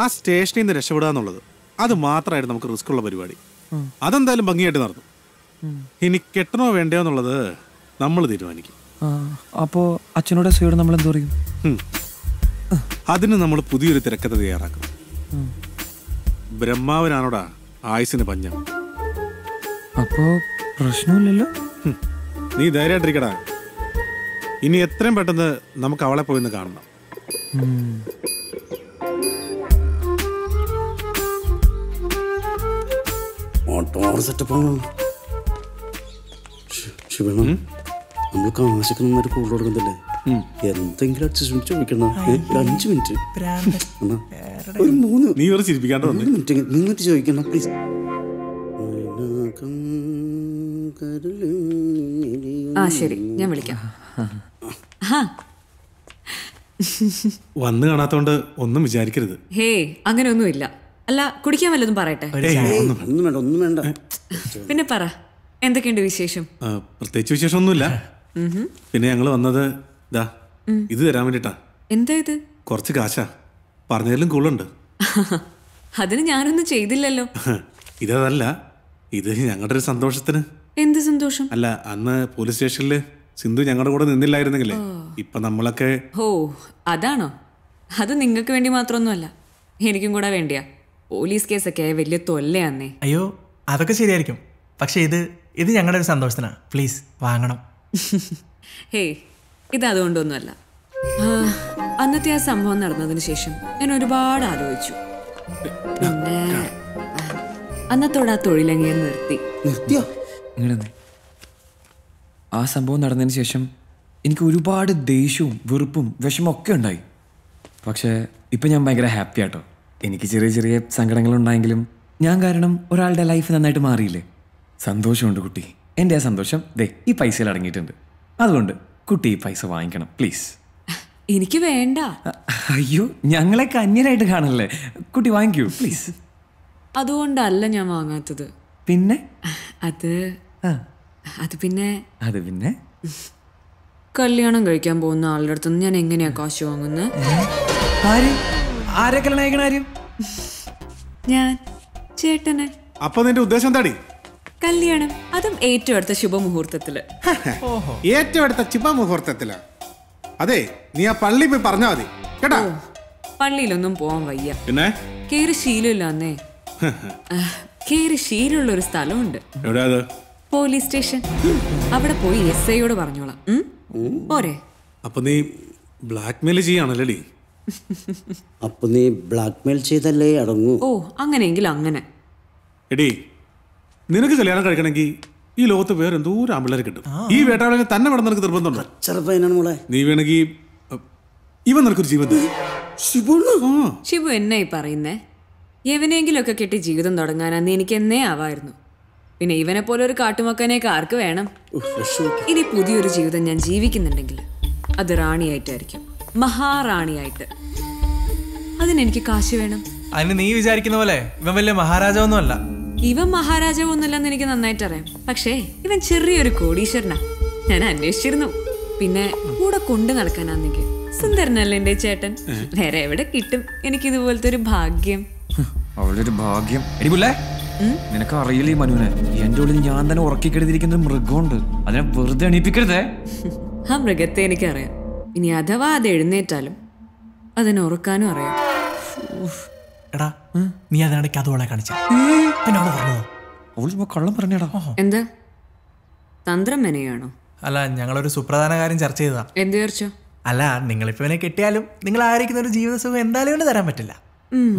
ആ സ്റ്റേഷനിൽ നിന്ന് രക്ഷപ്പെടുക എന്നുള്ളത് അത് മാത്രമായിരുന്നു നമുക്ക് റിസ്ക് ഉള്ള പരിപാടി. അതെന്തായാലും ഭംഗിയായിട്ട് നടന്നു. ഇനി കെട്ടണോ വേണ്ടയോ എന്നുള്ളത് നമ്മൾ തീരുമാനിക്കും. അപ്പോൾ അച്ഛനോട് എസ് ഐയോട് നമ്മൾ എന്ത് പറയും? അതിന് നമ്മൾ പുതിയൊരു തിരക്കഥ തയ്യാറാക്കും. ബ്രഹ്മാവനാണോടാ ആയുസിന് പഞ്ഞം. അപ്പോ പ്രശ്നമില്ലല്ലോ, നീ ധൈര്യമായിട്ടിരിക്കടാ. ഇനി എത്രയും പെട്ടെന്ന് നമുക്ക് അവളെ പോയിന്ന് കാണണം. കൊടുക്കുന്നില്ലേ? എന്തെങ്കിലും അഞ്ചു മിനിറ്റ് ഒരു മൂന്ന് നീ ഒരു ചിരിപ്പിക്കാണ്ട് നിന്നിട്ട് ചോദിക്കണം പ്ലീസ്. ആ ശരി, ഞാൻ വിളിക്കാം. വന്ന് കാണാത്തോണ്ട് ഒന്നും വിചാരിക്കരുത്. ഹേ അങ്ങനെ ഒന്നും ഇല്ല. അല്ല, കുടിക്കാൻ വല്ലതും പറയട്ടെ? ഒന്നും വേണ്ട ഒന്നും വേണ്ട. പിന്നെ പറ, എന്തൊക്കെയുണ്ട് വിശേഷം? പ്രത്യേകിച്ച് വിശേഷം ഒന്നുമില്ല. പിന്നെ ഞങ്ങള് വന്നത് ഇത് തരാൻ വേണ്ടിട്ടാ. എന്താ ഇത്? കുറച്ച് കാശാ. പറഞ്ഞതിലും കൂളുണ്ട്. അതിന് ഞാനൊന്നും ചെയ്തില്ലല്ലോ. ഇതല്ല, ഇത് ഞങ്ങളുടെ ഒരു സന്തോഷത്തിന്. എന്ത് സന്തോഷം? അല്ല, അന്ന് പോലീസ് സ്റ്റേഷനില് സിന്ധു ഞങ്ങളുടെ കൂടെ നിന്നില്ലായിരുന്നെങ്കിലേ ഇപ്പൊ നമ്മളൊക്കെ. ഓ അതാണോ? അത് നിങ്ങൾക്ക് വേണ്ടി മാത്രമൊന്നുമല്ല, എനിക്കും കൂടെ വേണ്ടിയാ. പോലീസ് കേസൊക്കെ വലിയ തൊല്ലയാന്നേ. അയ്യോ അതൊക്കെ ശരിയായിരിക്കും, പക്ഷെ ഇത് ഇത് ഞങ്ങളുടെ ഒരു സന്തോഷത്തിനാ. പ്ലീസ് വാങ്ങണം. ഹേയ് ഇത് അതുകൊണ്ടൊന്നുമല്ല. അന്നത്തെ ആ സംഭവം നടന്നതിന് ശേഷം ഞാൻ ഒരുപാട് ആലോചിച്ചു. പിന്നെ അന്നത്തോടെ ആ തൊഴിലങ്ങനെ നിർത്തി. ആ സംഭവം നടന്നതിന് ശേഷം എനിക്ക് ഒരുപാട് ദേഷ്യവും വെറുപ്പും വിഷമമൊക്കെ ഉണ്ടായി. പക്ഷേ ഇപ്പം ഞാൻ ഭയങ്കര ഹാപ്പി ആട്ടോ. എനിക്ക് ചെറിയ ചെറിയ സങ്കടങ്ങളുണ്ടായെങ്കിലും ഞാൻ കാരണം ഒരാളുടെ ലൈഫ് നന്നായിട്ട് മാറിയില്ലേ. സന്തോഷമുണ്ട് കുട്ടി. എൻ്റെ ആ സന്തോഷം ദേ ഈ പൈസയിൽ അടങ്ങിയിട്ടുണ്ട്. അതുകൊണ്ട് കുട്ടി ഈ പൈസ വാങ്ങിക്കണം പ്ലീസ്. എനിക്ക് വേണ്ട. അയ്യോ, ഞങ്ങളൊക്കെ അന്യരായിട്ട് കാണല്ലേ. കുട്ടി വാങ്ങിക്കൂ പ്ലീസ്. അതുകൊണ്ടല്ല ഞാൻ വാങ്ങാത്തത്. പിന്നെ അത് അത് പിന്നെ അത് പിന്നെ കല്യാണം കഴിക്കാൻ പോകുന്ന ആളുടെ അടുത്ത് ഞാൻ എങ്ങനെയാ കാശ് വാങ്ങുന്നത്? ഞാൻ ചേട്ടനെ. അപ്പൊ നിന്റെ ഉദ്ദേശം താടി കല്യാണം, അതും ഏറ്റവും അടുത്ത ശുഭമുഹൂർത്തത്തില്. ഏറ്റവും അടുത്ത ശുഭമുഹൂർത്തത്തില്? അതെ, നീ ആ പള്ളി പോയി പറഞ്ഞാ മതി കേട്ടോ. പള്ളിയിലൊന്നും പോവാൻ വയ്യ. പിന്നെ കേറി ശീലമില്ലാന്നേ. കേറി ശീലമുള്ള ഒരു സ്ഥലമുണ്ട്. Police station. അവിടെ പോയി എസ് ഐയോട് പറഞ്ഞോളാം. പോരെ? അപ്പൊ നീ ബ്ലാക്ക്മെയിൽ ചെയ്യാണല്ലേ? അപ്പൊ നീ ബ്ലാക്ക്മെയിൽ ചെയ്തല്ലേ അടങ്ങൂ. ഓ, അങ്ങനെയെങ്കിൽ അങ്ങനെ. എടി, നിനക്ക് കല്യാണം കഴിക്കണമെങ്കിൽ ഈ ലോകത്ത് വേറെ എന്തോ ഒരു ആമ്പിള്ളേർ കിട്ടും. ഈ വേട്ടാവിളെ തന്നെ വേണം. നിനക്ക് നിർബന്ധമുണ്ടോ? നീ വേണമെങ്കിൽ ഇവൻ നിനക്കൊരു ജീവിതം. ശിബു എന്നായി പറയുന്നേ. എവനെങ്കിലും ഒക്കെ കെട്ടി ജീവിതം തുടങ്ങാനാന്ന് എനിക്ക് എന്നേ ആവായിരുന്നു. പിന്നെ ഇവനെ പോലെ ഒരു കാട്ടുമക്കനെയൊക്കെ ആർക്ക് വേണം? ഇനി പുതിയൊരു ജീവിതം ഞാൻ ജീവിക്കുന്നുണ്ടെങ്കിൽ അത് റാണിയായിട്ടായിരിക്കും, മഹാറാണിയായിട്ട്. അതിനെനിക്ക് കാശ് വേണം. അതിന് നീ വിചാരിക്കുന്ന പോലെ ഇവൻ വലിയ മഹാരാജാവൊന്നും അല്ല. ഇവൻ മഹാരാജാവ് ഒന്നുമില്ലെന്ന് എനിക്ക് നന്നായിട്ട് അറിയാം. പക്ഷേ ഇവൻ ചെറിയൊരു കോടീശ്വരനാ. ഞാൻ അന്വേഷിച്ചിരുന്നു. പിന്നെ കൂടെ കൊണ്ടു നടക്കാനാണെങ്കിൽ സുന്ദരനല്ലേ എന്റെ ചേട്ടൻ. വേറെ എവിടെ കിട്ടും എനിക്ക് ഇതുപോലത്തെ ഒരു ഭാഗ്യം? അവളൊരു ഭാഗ്യം. നിനക്ക് അറിയില്ലേ മനുവിനെ? എന്റെ ഉള്ളിൽ ഞാൻ തന്നെ ഉറക്കിക്കെടുത്തിരിക്കുന്ന ഒരു മൃഗമുണ്ട്. അതിനെ വെറുതെ എണീപ്പിക്കരുതേ. ആ മൃഗത്തെ എനിക്കറിയാം. ഇനി അഥവാ അത് എഴുന്നേറ്റാലും അതിനെ ഉറക്കാനും അറിയാം. നീ അതിനിടയ്ക്ക് അതുവളെ കാണിച്ചു. കള്ളം പറഞ്ഞാടാ. എന്താ തന്ത്രം മെനയാണോ? അല്ല, ഞങ്ങളൊരു സുപ്രധാന കാര്യം ചർച്ച ചെയ്തതാ. എന്ത് ചർച്ച? അല്ല, നിങ്ങളിപ്പോ ഇവനെ കെട്ടിയാലും നിങ്ങൾ ആയിരിക്കുന്ന ഒരു ജീവിതസുഖം എന്തായാലും തരാൻ പറ്റില്ല.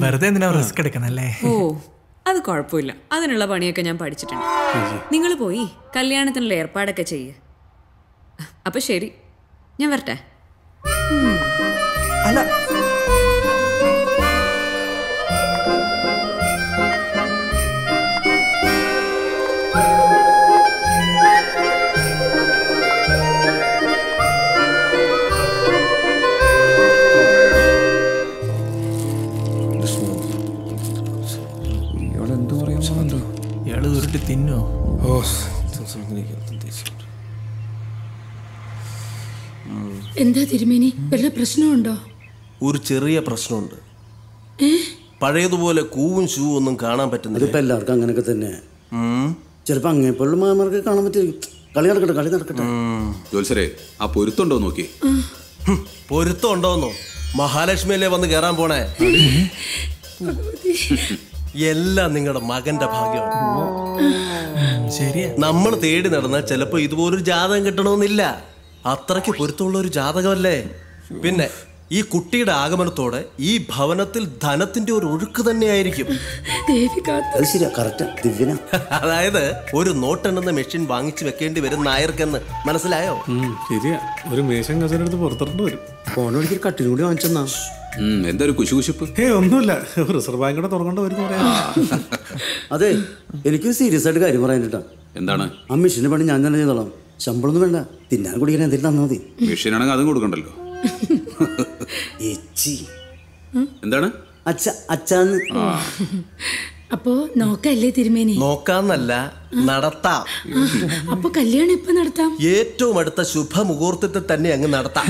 വെറുതെ എന്തിനാ റിസ്ക് എടുക്കണല്ലേ? ഓ, അത് കുഴപ്പമില്ല. അതിനുള്ള പണിയൊക്കെ ഞാൻ പഠിച്ചിട്ടുണ്ട്. നിങ്ങൾ പോയി കല്യാണത്തിനുള്ള ഏർപ്പാടൊക്കെ ചെയ്യ്. അപ്പൊ ശരി, ഞാൻ വരട്ടെ. അല്ല, തിന്നോ? എന്താ തിരുമേനി, വല്ല പ്രശ്നമുണ്ടോ? ഒരു ചെറിയ പ്രശ്നമുണ്ട്. പഴയതുപോലെ കൂവും ഷൂവും ഒന്നും കാണാൻ പറ്റുന്നില്ല. ഇപ്പം എല്ലാവർക്കും അങ്ങനെയൊക്കെ തന്നെ. ചിലപ്പോൾ അങ്ങനെപ്പോലുള്ള മാമാർക്ക് കാണാൻ പറ്റില്ല. കളി നടക്കട്ടെ, കളി നടക്കട്ടെ. ജോത്സരെ, ആ പൊരുത്തമുണ്ടോ നോക്കി. പൊരുത്തമുണ്ടോന്നോ? മഹാലക്ഷ്മിയല്ലേ വന്ന് കയറാൻ പോണേ. എല്ലാം നിങ്ങളുടെ മകന്റെ ഭാഗ്യമാണ്. ശരിയാ, നമ്മൾ തേടി നടന്നാൽ ചിലപ്പോ ഇതുപോലൊരു ജാതകം കിട്ടണമെന്നില്ല. അത്രയ്ക്ക് പൊരുത്തമുള്ള ഒരു ജാതകമല്ലേ. പിന്നെ ഈ കുട്ടിയുടെ ആഗമനത്തോടെ ഈ ഭവനത്തിൽ ധനത്തിന്റെ ഒരു ഒഴുക്ക് തന്നെയായിരിക്കും. അതായത് ഒരു നോട്ടെണ്ണുന്ന മെഷീൻ വാങ്ങിച്ചു വെക്കേണ്ടി വരും നായർക്കെന്ന്. മനസ്സിലായോ? ശരിയാ, ഒരു മേശം കസരെടുത്ത് പുറത്തിറങ്ങി വരും. ഫോണൊരിക്കൽ കട്ടിൽ കൂടി വാങ്ങിച്ചെന്നാ. എന്തൊരു കുശുകുശിപ്പ്. ഏ, ഒന്നുമില്ല. റിസർവ് ബാങ്ക് കൂടെ തുറങ്ങേണ്ട വരും. അതെ, എനിക്ക് സീരിയസ് ആയിട്ട് കാര്യം പറയാനിട്ടാ. എന്താണ്? ആ മെഷീന്റെ പണി ഞാൻ തന്നെ ചെയ്തോളാം. ശമ്പളം ഒന്നും വേണ്ട. തിന്നാൻ കുടിക്കാൻ എന്തെങ്കിലും തന്നാൽ മതി. മെഷീനാണെങ്കിൽ അതും കൊടുക്കണ്ടല്ലോ. എന്താണ്? അപ്പോ നോക്കല്ലേ തിരുമേനി? നോക്കാന്നല്ല, നടത്താം. അപ്പൊ കല്യാണം ഇപ്പൊ നടത്താം. ഏറ്റവും അടുത്ത ശുഭമുഹൂർത്തത്തിൽ തന്നെ അങ്ങ് നടത്താം.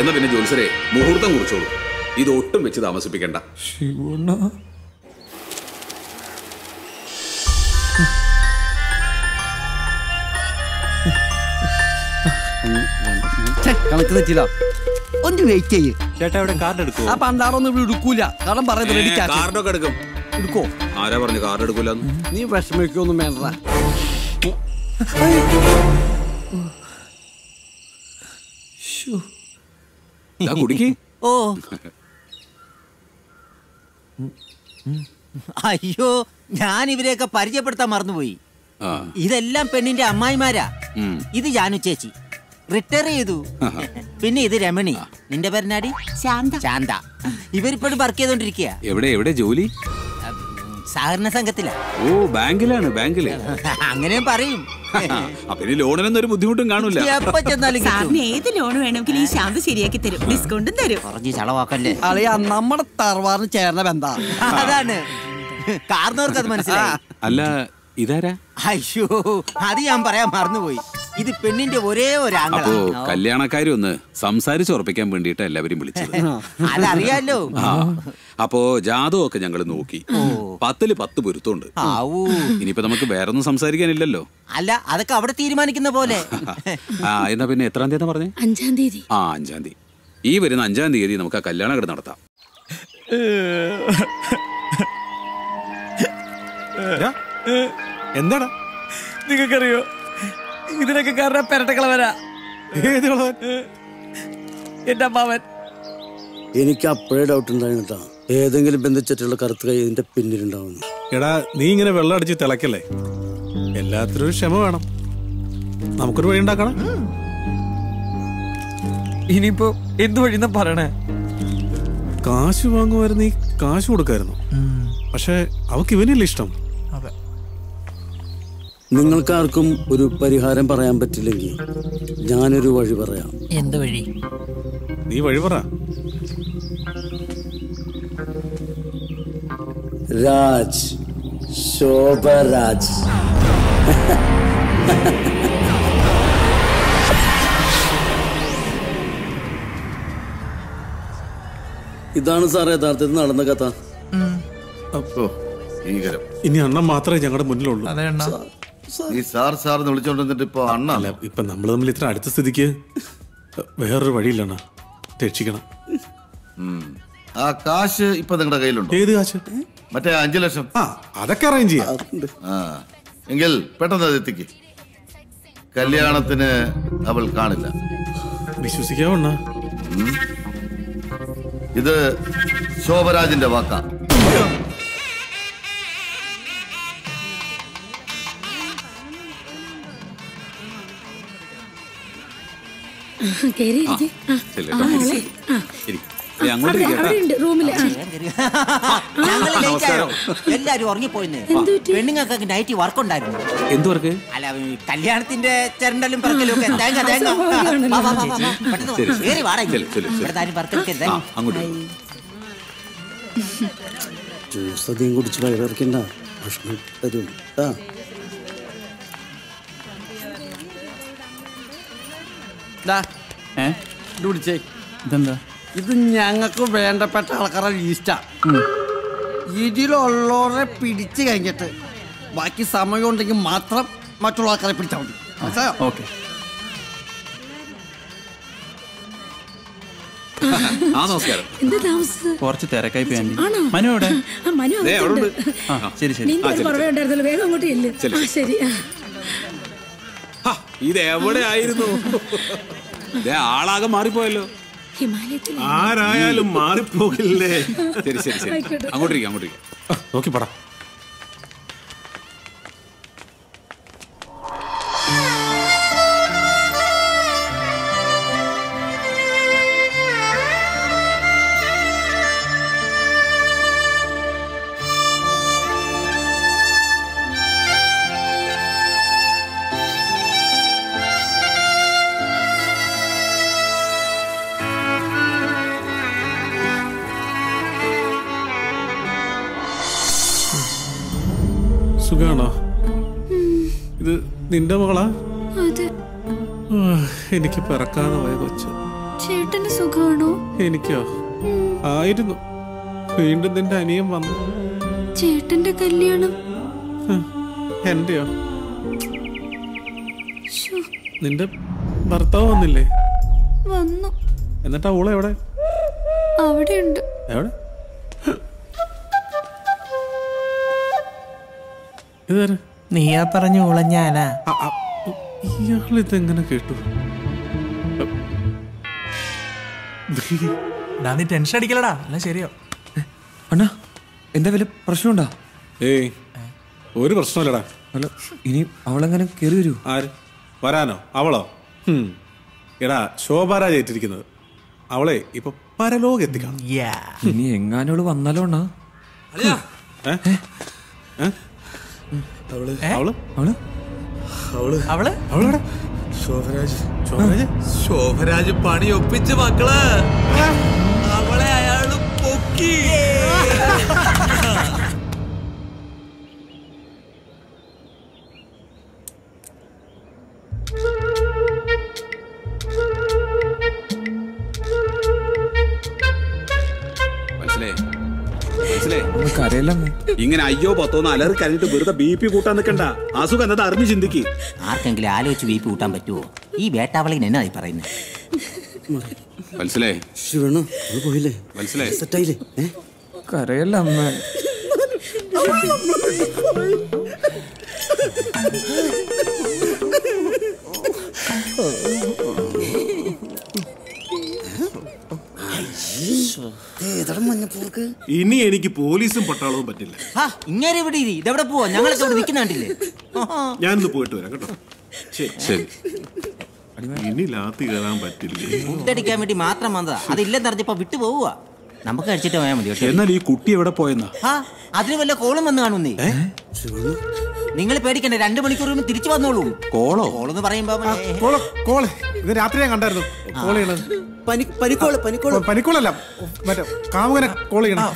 എന്നാ പിന്നെ ജോത്സരെ, മുഹൂർത്തം കുറിച്ചോളൂ. ഇത് ഒട്ടും വെച്ച് താമസിപ്പിക്കണ്ട. ഒന്ന് വെയിറ്റ് ചെയ്യ്. ചേട്ടാ, ഇവിടെ കാർഡ് എടുക്കോ? ആ പണ്ടാറൊന്നും ഇവിടെ എടുക്കൂല. കാരണം പറയുന്നത് എടുക്കോ? ആരാ പറഞ്ഞു കാർഡ് എടുക്കൂല? നീ വിഷമിക്കൊന്നും വേണ്ട. ഓ അയ്യോ, ഞാൻ ഇവരെയൊക്കെ പരിചയപ്പെടുത്താൻ മറന്നുപോയി. ഇതെല്ലാം പെണ്ണിന്റെ അമ്മായിമാരാ. ഇത് ജാനു ചേച്ചി, റിട്ടയർ ചെയ്തു. പിന്നെ ഇത് രമണി, നിന്റെ പേരനാടി? ശാന്ത. ശാന്ത ഇവരിപ്പോഴും വർക്ക് ചെയ്തോണ്ടിരിക്കുക. എവിടെ എവിടെ ജോലി? സഹകരണ സംഘത്തിലാ. ഓ, ബാങ്കിലാണ്. ബാങ്കില് അങ്ങനെയും പറയും. ലോണിനൊന്നും ബുദ്ധിമുട്ടും കാണൂല. ഏത് ലോൺ വേണമെങ്കിലും ഈ ശാന്ത ശരിയാക്കി തരും, ഡിസ്കൗണ്ടും തരും. കുറഞ്ഞ് ചളവാക്കല്ലേ അളിയാ, നമ്മുടെ തറവാറിന് ചേർന്ന ബന്ധാ. അതാണ് കാരണവർക്ക് അത് മനസ്സിലായി. അല്ല ഇതാരാ? അയ്യോ, അത് ഞാൻ പറയാൻ മറന്നുപോയി. ഇത് പെണ്ണിന്റെ ഒരേ ഒരു ആംഗിൾ. കല്യാണക്കാരി ഒന്ന് സംസാരിച്ച് ഉറപ്പിക്കാൻ വേണ്ടിട്ട് എല്ലാവരും വിളിച്ചത്. അതറിയാലോ. അപ്പോ ജാതകമൊക്കെ ഞങ്ങൾ നോക്കി. പത്തില് പത്ത് പൊരുത്തമുണ്ട്. ഇനിയിപ്പോ നമുക്ക് വേറെ ഒന്നും സംസാരിക്കാനില്ലല്ലോ. അല്ല, അതൊക്കെ അവിടെ തീരുമാനിക്കുന്ന പോലെ. എന്നാ പിന്നെ എത്രാം തീയതി പറഞ്ഞേ? അഞ്ചാം തീയതി. ആ, അഞ്ചാം തീയതി. ഈ വരുന്ന അഞ്ചാം തീയതി നമുക്ക് ആ കല്യാണം അങ്ങോട്ട് നടത്താം. എന്താണ് നിങ്ങൾക്കറിയോ ഇതിനൊക്കെ കാരണം? പെരട്ടക്കളവനാ. എന്റെ അമ്മാവൻ. എനിക്ക് അപ്പോഴേ ഡൗട്ട് ഉണ്ടായിരുന്നിട്ടാ, ഏതെങ്കിലും ബന്ധിച്ചിട്ടുള്ള കറുത്ത കൈ ഇതിന്റെ പിന്നിലുണ്ടാവുന്നു. എടാ, നീ ഇങ്ങനെ വെള്ളം അടിച്ച് തിളക്കല്ലേ. എല്ലാത്തിനും ക്ഷമ വേണം. നമുക്കൊരു വഴി ഉണ്ടാക്കണം. ഇനിയിപ്പോ എന്ത് വഴി എന്നാ പറയണേ? കാശ് വാങ്ങുമായിരുന്നു, ഈ കാശ് കൊടുക്കായിരുന്നു. പക്ഷെ അവക്ക് ഇവനില്ല ഇഷ്ടം. നിങ്ങൾക്കാർക്കും ഒരു പരിഹാരം പറയാൻ പറ്റില്ലെങ്കിൽ ഞാനൊരു വഴി പറയാം. എന്ത് വഴി? നീ വഴി പറ. രാജ്, ശോഭരാജ്. ഇതാണ് സാർ യഥാർത്ഥത്തിൽ നടന്ന കഥ. ഇനി അണ്ണ മാത്രമേ ഞങ്ങളുടെ മുന്നിലുള്ളൂ. ഈ സാർ സാർ എന്ന് വിളിച്ചോണ്ടിരുന്നിട്ട് ഇപ്പൊ അണ്ണല്ല. ഇപ്പൊ നമ്മൾ തമ്മിൽ ഇത്ര അടുത്ത സ്ഥിതിക്ക് വേറൊരു വഴിയില്ലണ്ണ, രക്ഷിക്കണം. ആ കാശ് ഇപ്പൊ നിങ്ങളുടെ കയ്യിലുണ്ട്? ഏത് കാശ്? മറ്റേ അഞ്ചു ലക്ഷം. ആ, അതൊക്കെ അറേഞ്ച് ചെയ്യാം. ആ, എങ്കിൽ പെട്ടെന്ന് അത് എത്തിക്ക്. കല്യാണത്തിന് അവൾ കാണില്ല. വിശ്വസിക്കാവണ്ണ, ഇത് ശോഭരാജിന്റെ വാക്കാ. എല്ലാരും ഉറങ്ങിപ്പോയിന്ന്. പെണ്ണുങ്ങൾക്ക് നൈറ്റ് വർക്ക് ഉണ്ടായിരുന്നു. എന്ത് വർക്ക്? അല്ല, കല്യാണത്തിന്റെ ചെരണ്ടലും പറക്കലും കുടിച്ച് വയറിറക്കണ്ട. ഭക്ഷണം തരും. ഇത് ഞങ്ങൾക്ക് വേണ്ടപ്പെട്ട ആൾക്കാരുടെ ലീസ്റ്റാ. ഇതിലുള്ളവരെ പിടിച്ചു കഴിഞ്ഞിട്ട് ബാക്കി സമയം ഉണ്ടെങ്കിൽ മാത്രം മറ്റുള്ള ആൾക്കാരെ പിടിച്ചാൽ മതി. കുറച്ച് തിരക്കായി പോയി. മനു എവിടെ? ശരി ശരി, വേഗം അങ്ങോട്ട് ഇല്ലേ. ശരി, ഇതെവിടെയായിരുന്നു? ആളാകെ മാറിപ്പോയല്ലോ. ആരായാലും മാറിപ്പോകില്ലേ. ശരി ശരി ശരി, അങ്ങോട്ടിരിക്കും അങ്ങോട്ടിരിക്കും. നോക്കി പടാ. നിന്റെ മകളാ? എനിക്ക് പിറക്കാതെ പോയ കൊച്ചു. ചേട്ടന് സുഖമാണോ? എനിക്കോ? ആയിരുന്നു. വീണ്ടും നിന്റെ അനിയൻ വന്നു. ചേട്ടന്റെ കല്യാണം എന്റെയോ? നിന്റെ ഭർത്താവ് വന്നില്ലേ? വന്നു. എന്നിട്ടാ ഓളെ എവിടെ? അവിടെയുണ്ട്. എവിടെ? ഇതാരാ? നീയാ പറഞ്ഞു ഉളഞ്ഞാനാ. ഇയാളിതെങ്ങനെ കേട്ടു? നീ ടെൻഷൻ അടിക്കലടാ, എന്നാ ശരിയോ. അണ്ണാ, എന്താ വല്ല പ്രശ്നമുണ്ടാ? ഏയ്, ഒരു പ്രശ്നമില്ലടാ. അല്ല, ഇനി അവളെങ്ങനെ കയറി വരൂ? ആര് വരാനോ? അവളോ? എടാ ശോഭാരാജ് ഏറ്റിരിക്കുന്നത് അവളെ ഇപ്പൊ പരലോകെത്തിക്കണം. ഇനി എങ്ങാനോട് വന്നാലോ ശോഭരാജ് പണി ഒപ്പിച്ച് മക്കള് അവളെ അയാള് പൊക്കി. ഇങ്ങനെ അയ്യോ പത്തോന്ന് അലറി കരഞ്ഞിട്ട് വെറുതെ ബി പി കൂട്ടാൻ നിൽക്കണ്ട. അസുഖം എന്നത് അറിഞ്ഞു ചിന്തിക്ക്. ആർക്കെങ്കിലും ആലോചിച്ച് ബി പി കൂട്ടാൻ പറ്റുമോ? ഈ വേട്ടാവളിന് എന്നായി പറയുന്നത് ഇനി എനിക്ക് പോലീസും പട്ടാളവും പറ്റില്ല. ഇങ്ങനെ ഇവിടെ ഇതെവിടെ പോവാ? ഞങ്ങളൊക്കെ ഇവിടെ നിൽക്കുന്നില്ലേ? ഞാനിന്ന് പോയിട്ട് വരാം കേട്ടോ. ശരി. ഇനി ലാത്തി കയറാൻ പറ്റില്ലേ? ഫുഡടിക്കാൻ വേണ്ടി മാത്രം വന്നതാ. അതില്ലെന്ന് അറിഞ്ഞപ്പോ വിട്ടു പോവുക. നമുക്ക് കഴിച്ചിട്ട് പോയാൽ മതി. എന്നാൽ ഈ കുട്ടി എവിടെ പോയെന്നാ? അതിന് വല്ല കോളും വന്ന് കാണുന്നേ. നിങ്ങൾ പേടിക്കണ്ട, രണ്ടു മണിക്കൂർ തിരിച്ചു വന്നോളൂ. കോളോ? കോളെന്ന് പറയുമ്പോ രാത്രി ഞാൻ കണ്ടായിരുന്നു. പനിക്കോളല്ല മറ്റേ കാമുകനെ കോൾ ചെയ്യണം.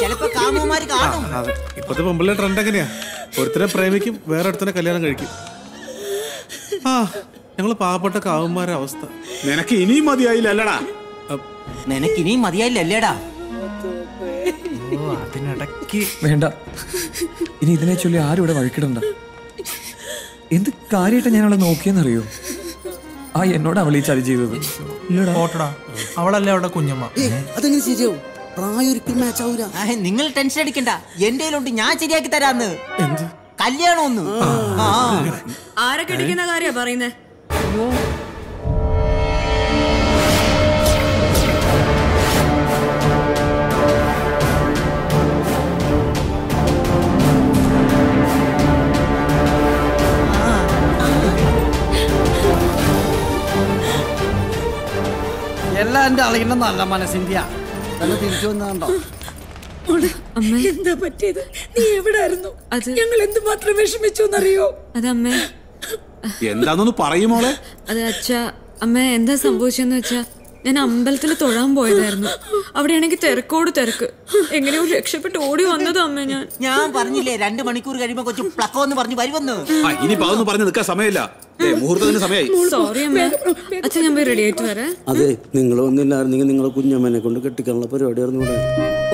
ചിലപ്പോ കാമുകന്മാര് കാണും. ഇപ്പത്തെ പെമ്പിള്ള ട്രെൻഡ് എങ്ങനെയാ? ഒരുത്തനെ പ്രേമിക്കും വേറെ ഒരുത്തനെ കല്യാണം കഴിക്കും. ആ ഞങ്ങള് പാവപ്പെട്ട കാമുകന്മാരുടെ അവസ്ഥ. നിനക്ക് ഇനിയും മതിയായില്ലല്ലടാ. നിനക്ക് ഇനിയും മതിയായില്ലല്ലേടാ? അതിനിടയ്ക്ക് വേണ്ട. ഇനി ഇതിനെ ചൊല്ലി ആരും ഇവിടെ വഴിക്കിടണ്ട. എന്ത് കാര്യമായിട്ടാണ് ഞാൻ അവളെ നോക്കിയെന്നറിയോ? ആ എന്നോട് അവളീ ചതി ചെയ്തത്. അവളല്ലേ അവിടെ കുഞ്ഞമ്മ. അതെങ്ങനെ ശരിയാവും? നിങ്ങൾ ടെൻഷൻ അടിക്കണ്ട, എന്റെ കയ്യിലുണ്ട്, ഞാൻ ശരിയാക്കി തരാന്ന്. കല്യാണം ഒന്ന് ആരൊക്കെ അടിക്കുന്ന കാര്യ പറയുന്നേ? എല്ലാം എന്റെ അളിയുടെ നല്ല മനസ്സിന്റെയാ. തിരിച്ചു വന്നോ? എന്താ പറ്റിയത്? നീ എവിടെ ആയിരുന്നു? ഞങ്ങൾ എന്തുമാത്രം വിഷമിച്ചു എന്നറിയോ? അതമ്മേ എന്താന്നൊന്ന് പറയുമോളെ? അത് അച്ഛാ, അമ്മ എന്താ സംഭവിച്ചെന്ന് വെച്ചാ, ഞാൻ അമ്പലത്തിൽ തൊഴാൻ പോയതായിരുന്നു. അവിടെയാണെങ്കിൽ തിരക്കോട് തിരക്ക്. എങ്ങനെയോ രക്ഷപ്പെട്ട് ഓടി വന്നതോ അമ്മ. ഞാൻ ഞാൻ പറഞ്ഞില്ലേ രണ്ടു മണിക്കൂർ കഴിയുമ്പോ കൊച്ചു പ്ലക്കോ എന്ന് പറഞ്ഞു വരുമെന്ന്. ഇനി പാവന്ന് പറഞ്ഞു നിൽക്കാൻ സമയമില്ല. സോറി അമ്മ. അച്ഛൻ ഞാൻ പോയി റെഡി ആയിട്ട് വരാം. അതെ, നിങ്ങളൊന്നില്ലായിരുന്നെങ്കിൽ നിങ്ങളെ കുഞ്ഞമ്മനെ കൊണ്ട് കെട്ടിക്കാനുള്ള പരിപാടിയായിരുന്നു.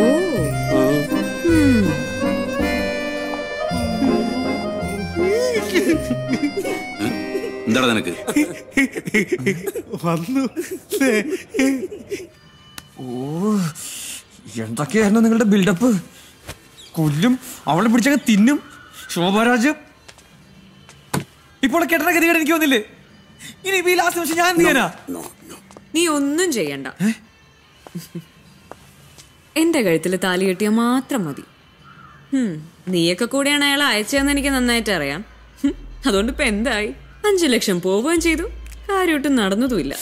ഓ എന്താടാ നിനക്ക്? ഓ എന്തൊക്കെയായിരുന്നു നിങ്ങളുടെ ബിൽഡപ്പ്? കൊല്ലും, അവളെ പിടിച്ചൊക്കെ തിന്നും. ശോഭരാജ് ഇപ്പോൾ കെട്ടണ ഗതികേട് എനിക്ക് വന്നില്ലേ? ഇനി ഈ ലാസ്റ്റ് പക്ഷെ ഞാൻ ചെയ്യാനാ? നീ ഒന്നും ചെയ്യണ്ട. എന്റെ കഴുത്തിൽ താലി കെട്ടിയാൽ മാത്രം മതി. നീയൊക്കെ കൂടെയാണ് അയാൾ അയച്ചതെന്ന് എനിക്ക് നന്നായിട്ട് അറിയാം. അതുകൊണ്ട് ഇപ്പൊ എന്തായി? അഞ്ചു ലക്ഷം പോവുകയും ചെയ്തു, കാര്യമായിട്ട് നടന്നതുമില്ല.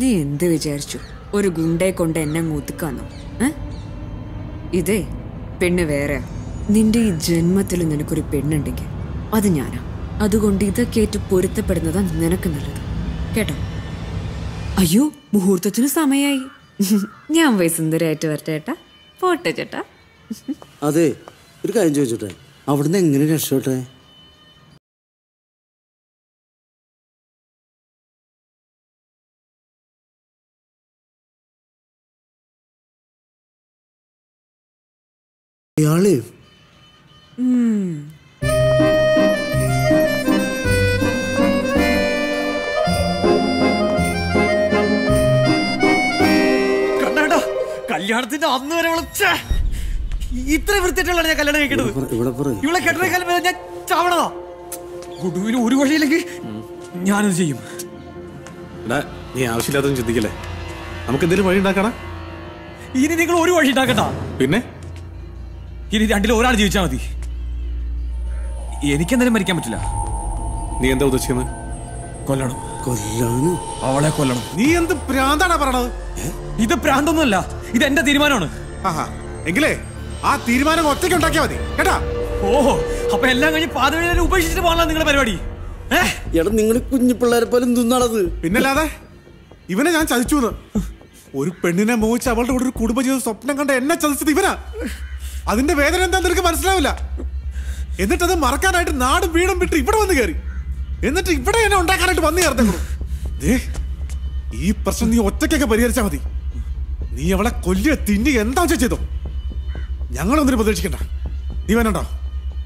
നീ എന്ത് വിചാരിച്ചു? ഒരു ഗുണ്ടയെ കൊണ്ട് എന്നെ ഒതുക്കാന്നോ? ഇതേ പെണ്ണ് വേറെയാ. നിന്റെ ഈ ജന്മത്തിൽ നിനക്കൊരു പെണ്ണുണ്ടെങ്കിൽ അത് ഞാനാ. അതുകൊണ്ട് ഇതൊക്കെ ഏറ്റു പൊരുത്തപ്പെടുന്നതാ നിനക്ക് നല്ലത്, കേട്ടോ. അയ്യോ, മുഹൂർത്തത്തിന് സമയായി. ഞാൻ വയസുന്ദരായിട്ട് വരട്ടെ ചേട്ടാ. പോട്ടെ ചേട്ടാ. അതെ, ഒരു കാര്യം ചോദിച്ചോട്ടെ, അവിടുന്ന് എങ്ങനെ രക്ഷോട്ടെ? അയാളെ കണ്ടാ കല്യാണത്തിന്റെ അന്ന് വരെ വിളിച്ച ഇത്ര വൃത്തിയായിട്ടുള്ള ഞാൻ കല്യാണം കഴിക്കുന്നത്. ഇവിടെ കെട്ടിടക്കാലം ഞാൻ ചാവണതാ. ഗുഡുവിന് ഒരു വഴിയില്ലെങ്കിൽ ഞാനത് ചെയ്യും. നീ ആവശ്യമില്ലാത്തൊന്നും ചിന്തിക്കല്ലേ. നമുക്ക് എന്തെങ്കിലും വഴി ഉണ്ടാക്കണം. ഇനി നിങ്ങൾ ഒരു വഴി ഉണ്ടാക്കണ്ട. പിന്നെ ഇനി രണ്ടിലും ഒരാൾ ജീവിച്ചാൽ മതി. എനിക്കെന്തായാലും മരിക്കാൻ പറ്റില്ല. നീ എന്താ ഉദ്ദേശിക്കുന്നത്? കൊല്ലണം. കൊല്ലണം? അവളെ കൊല്ലണം. നീ എന്ത് പ്രാന്താണോ പറയണത്? ഇത് പ്രാന്തൊന്നുമല്ല, ഇത് എന്റെ തീരുമാനമാണ്. എങ്കിലേ ആ തീരുമാനം ഒറ്റയ്ക്ക് ഉണ്ടാക്കിയാൽ മതി കേട്ടാ. ഓഹോ, അപ്പൊ എല്ലാം കഴിഞ്ഞ് പാതവഴി ഉപേക്ഷിച്ചിട്ട് പോകാനാണ് നിങ്ങളുടെ പരിപാടി? എടാ നിങ്ങൾ കുഞ്ഞു പിള്ളേരെ പോലും തിന്നാളത്. പിന്നല്ലാതെ ഇവനെ ഞാൻ ചതിച്ചു. ഒരു പെണ്ണിനെ മോഹിച്ച് അവളുടെ കൂടെ ഒരു കുടുംബജീവിതം സ്വപ്നം കണ്ട എന്നെ ചതിച്ചത് ഇവനാ. അതിന്റെ വേദന എന്താ നിനക്ക് മനസ്സിലാവില്ല. എന്നിട്ടത് മറക്കാനായിട്ട് നാടും വീടും വിട്ട് ഇവിടെ വന്ന് കയറി. എന്നിട്ട് ഇവിടെ എന്നെ ഉണ്ടാക്കാനായിട്ട് വന്നു കയറുന്നു. ഈ പ്രശ്നം നീ ഒറ്റയ്ക്കൊക്കെ പരിഹരിച്ചാൽ മതി. നീ അവളെ കൊല്ലുക, തിന്നുക, എന്താ വെച്ചാൽ ചെയ്തോ. ഞങ്ങളൊന്നിനു പ്രതീക്ഷിക്കണ്ട. നീ വേണ്ടോ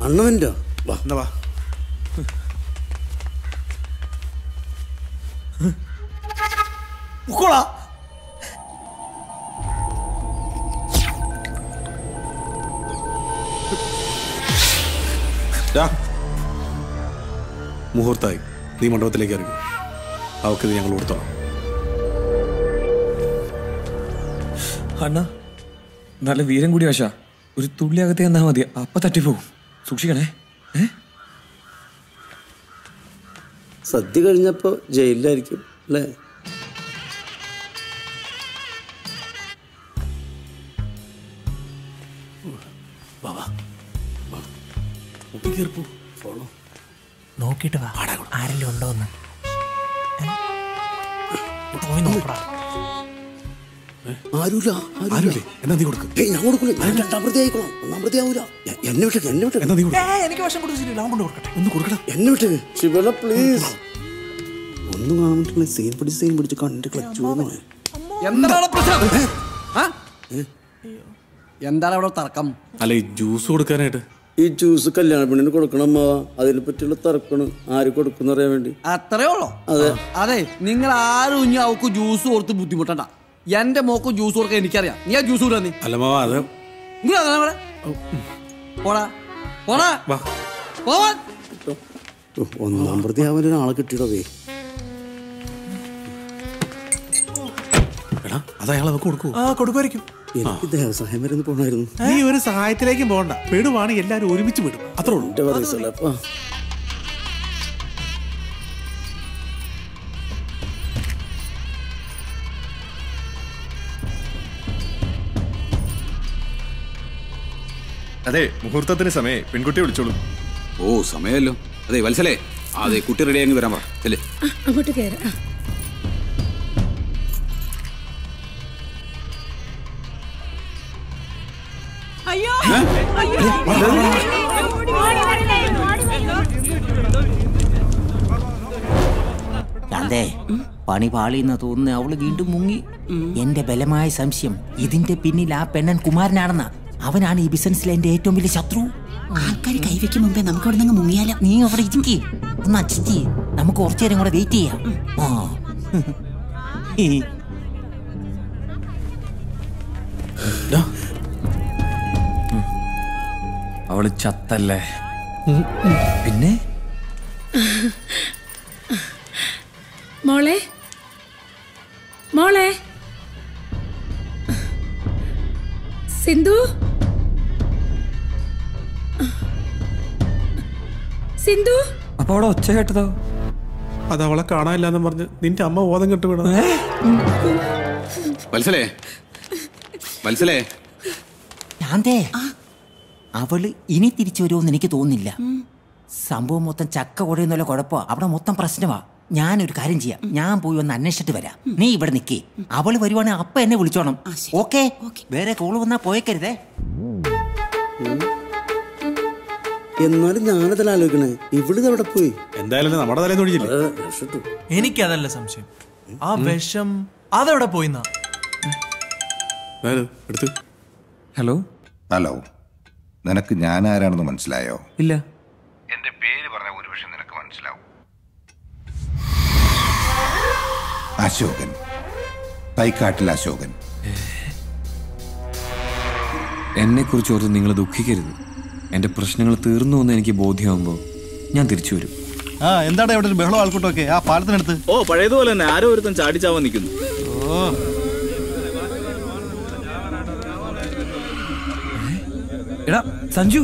അണ്ണവൻ്റെ എന്താ വാ. മുഹൂർത്തായി, നീ മണ്ഡപത്തിലേക്ക് അറിയൂ. അവർക്ക് ഞങ്ങൾ കൊടുത്തോളാം. അണ്ണ നല്ല വീരം കൂടി വശ. ഒരു തുള്ളി അകത്തെ എന്നാ മതി, അപ്പ തട്ടിപ്പോവും. സൂക്ഷിക്കണേ. സദ്യ കഴിഞ്ഞപ്പോ ജയിലിലായിരിക്കും അല്ലേ? നോക്കിട്ട് ആരെങ്കിലും ഉണ്ടോന്ന് എന്താണ് അവിടെ തർക്കം? അല്ലെ ജ്യൂസ് കൊടുക്കാനായിട്ട് ഈ ജ്യൂസ് കല്യാണ പെണ്ണിന് കൊടുക്കണമ്മ. അതിനെ പറ്റിയുള്ള തർക്കണം. ആര് കൊടുക്കുന്ന അറിയാൻ വേണ്ടി അത്രേ ഉള്ളു. അതെ അതെ, നിങ്ങൾ ആരും ഇനി അവക്ക് ജ്യൂസ് കൊടുത്ത് ബുദ്ധിമുട്ടണ്ട. എന്റെ മോക്ക് ജ്യൂസ് കൊടുക്കാൻ എനിക്കറിയാം. നീ ആ ജ്യൂസ് കൂടെ ഒന്നാം പ്രതി അവന് ഒരാളെ കിട്ടിയിടവേ. കൊടുക്കുമായിരിക്കും. എനിക്ക് ദേവസഹായം വരെ പോകണമായിരുന്നു. നീ ഒരു സഹായത്തിലേക്കും പോകണ്ട. പെടുവാണ് എല്ലാരും ഒരുമിച്ച് വിടും. അത്രേ ഉള്ളൂ. അതെ, മുഹൂർത്തത്തിന് സമയം. പെൺകുട്ടിയെ വിളിച്ചോളൂ. ഓ സമയമല്ലോ. അതെ വത്സലേ, അതെ കുട്ടി റെഡി ആയി വരാൻ പറയല്ലേ. അങ്ങോട്ട് കയറാം. അയ്യോ അതെ, പണി പാളിയെന്ന് തോന്നുന്ന അവള് വീണ്ടും മുങ്ങി. എന്റെ ബലമായ സംശയം ഇതിന്റെ പിന്നിൽ ആ പെണ്ണൻ കുമാരനാണെന്നാ. അവനാണ് ഈ ബിസിനസ്സിലെ എന്റെ ഏറ്റവും വലിയ ശത്രു. ആൾക്കാർ കൈവയ്ക്ക് മുമ്പേ നമുക്ക് അവിടെ നിന്ന് മുങ്ങിയാലോ. നീ അവിടെ ഇരിക്കേ, ഒന്ന് അഡ്ജസ്റ്റ് ചെയ്യേ. നമുക്ക് കുറച്ചു നേരം കൂടെ വെയിറ്റ് ചെയ്യാം. ആ അവള് ചത്തല്ലേ? പിന്നെ മോളെ, മോളെ സിന്ധു, സിന്ധു. അപ്പൊ അവിടെ ഒച്ച കേട്ടതോ? അത് അവളെ കാണാനില്ലാന്ന് പറഞ്ഞ് നിന്റെ അമ്മ ബോധം കെട്ട് വീണ. വത്സലേ, വത്സലേ, അവള് ഇനി തിരിച്ചു വരുമെന്ന് എനിക്ക് തോന്നുന്നില്ല. സംഭവം മൊത്തം ചക്ക കുഴയുന്നല്ലോ കുഴപ്പമാ. അവിടെ മൊത്തം പ്രശ്നമാ. ഞാനൊരു കാര്യം ചെയ്യാം, ഞാൻ പോയി ഒന്ന് അന്വേഷിച്ചിട്ട് വരാം. നീ ഇവിടെ നിൽക്കേ. അവള് വരുവാണെങ്കിൽ അപ്പ എന്നെ വിളിച്ചോണം. ഓക്കെ? വേറെ കോള് വന്നാ പോയേക്കരുതേ. എന്നാലും ഞാനതല്ല ആലോചിക്കണേ, ഇവിടുന്ന് അവിടെ പോയി എന്തായാലും നമ്മുടെ തലേന്ന്. എനിക്കതല്ല സംശയം, ആ വിഷം അതവിടെ പോയി. ഹലോ ഹലോ, നിനക്ക് ഞാൻ ആരാണെന്ന് മനസ്സിലായോ? ഇല്ല. എന്റെ പേര് പറഞ്ഞാൽ ഒരുപക്ഷെ നിനക്ക് മനസ്സിലാവും. അശോകൻ, തൈക്കാട്ടിൽ അശോകൻ. എന്നെ കുറിച്ച് ഓർത്ത് നിങ്ങൾ ദുഃഖിക്കരുത്. എന്റെ പ്രശ്നങ്ങൾ തീർന്നു എന്ന് എനിക്ക് ബോധ്യമാകുമ്പോൾ ഞാൻ തിരിച്ചു വരും. ആ എന്താണ് ഇവിടെ ഒരു ബഹളം ആൾക്കൂട്ടൊക്കെ ആ പാലത്തിനടുത്ത്? ഓ പഴയതുപോലെ തന്നെ ആരോ ഒരുത്തൻ ചാടിച്ചാവാൻ നിൽക്കുന്നു. ഓ എടാ സഞ്ജു,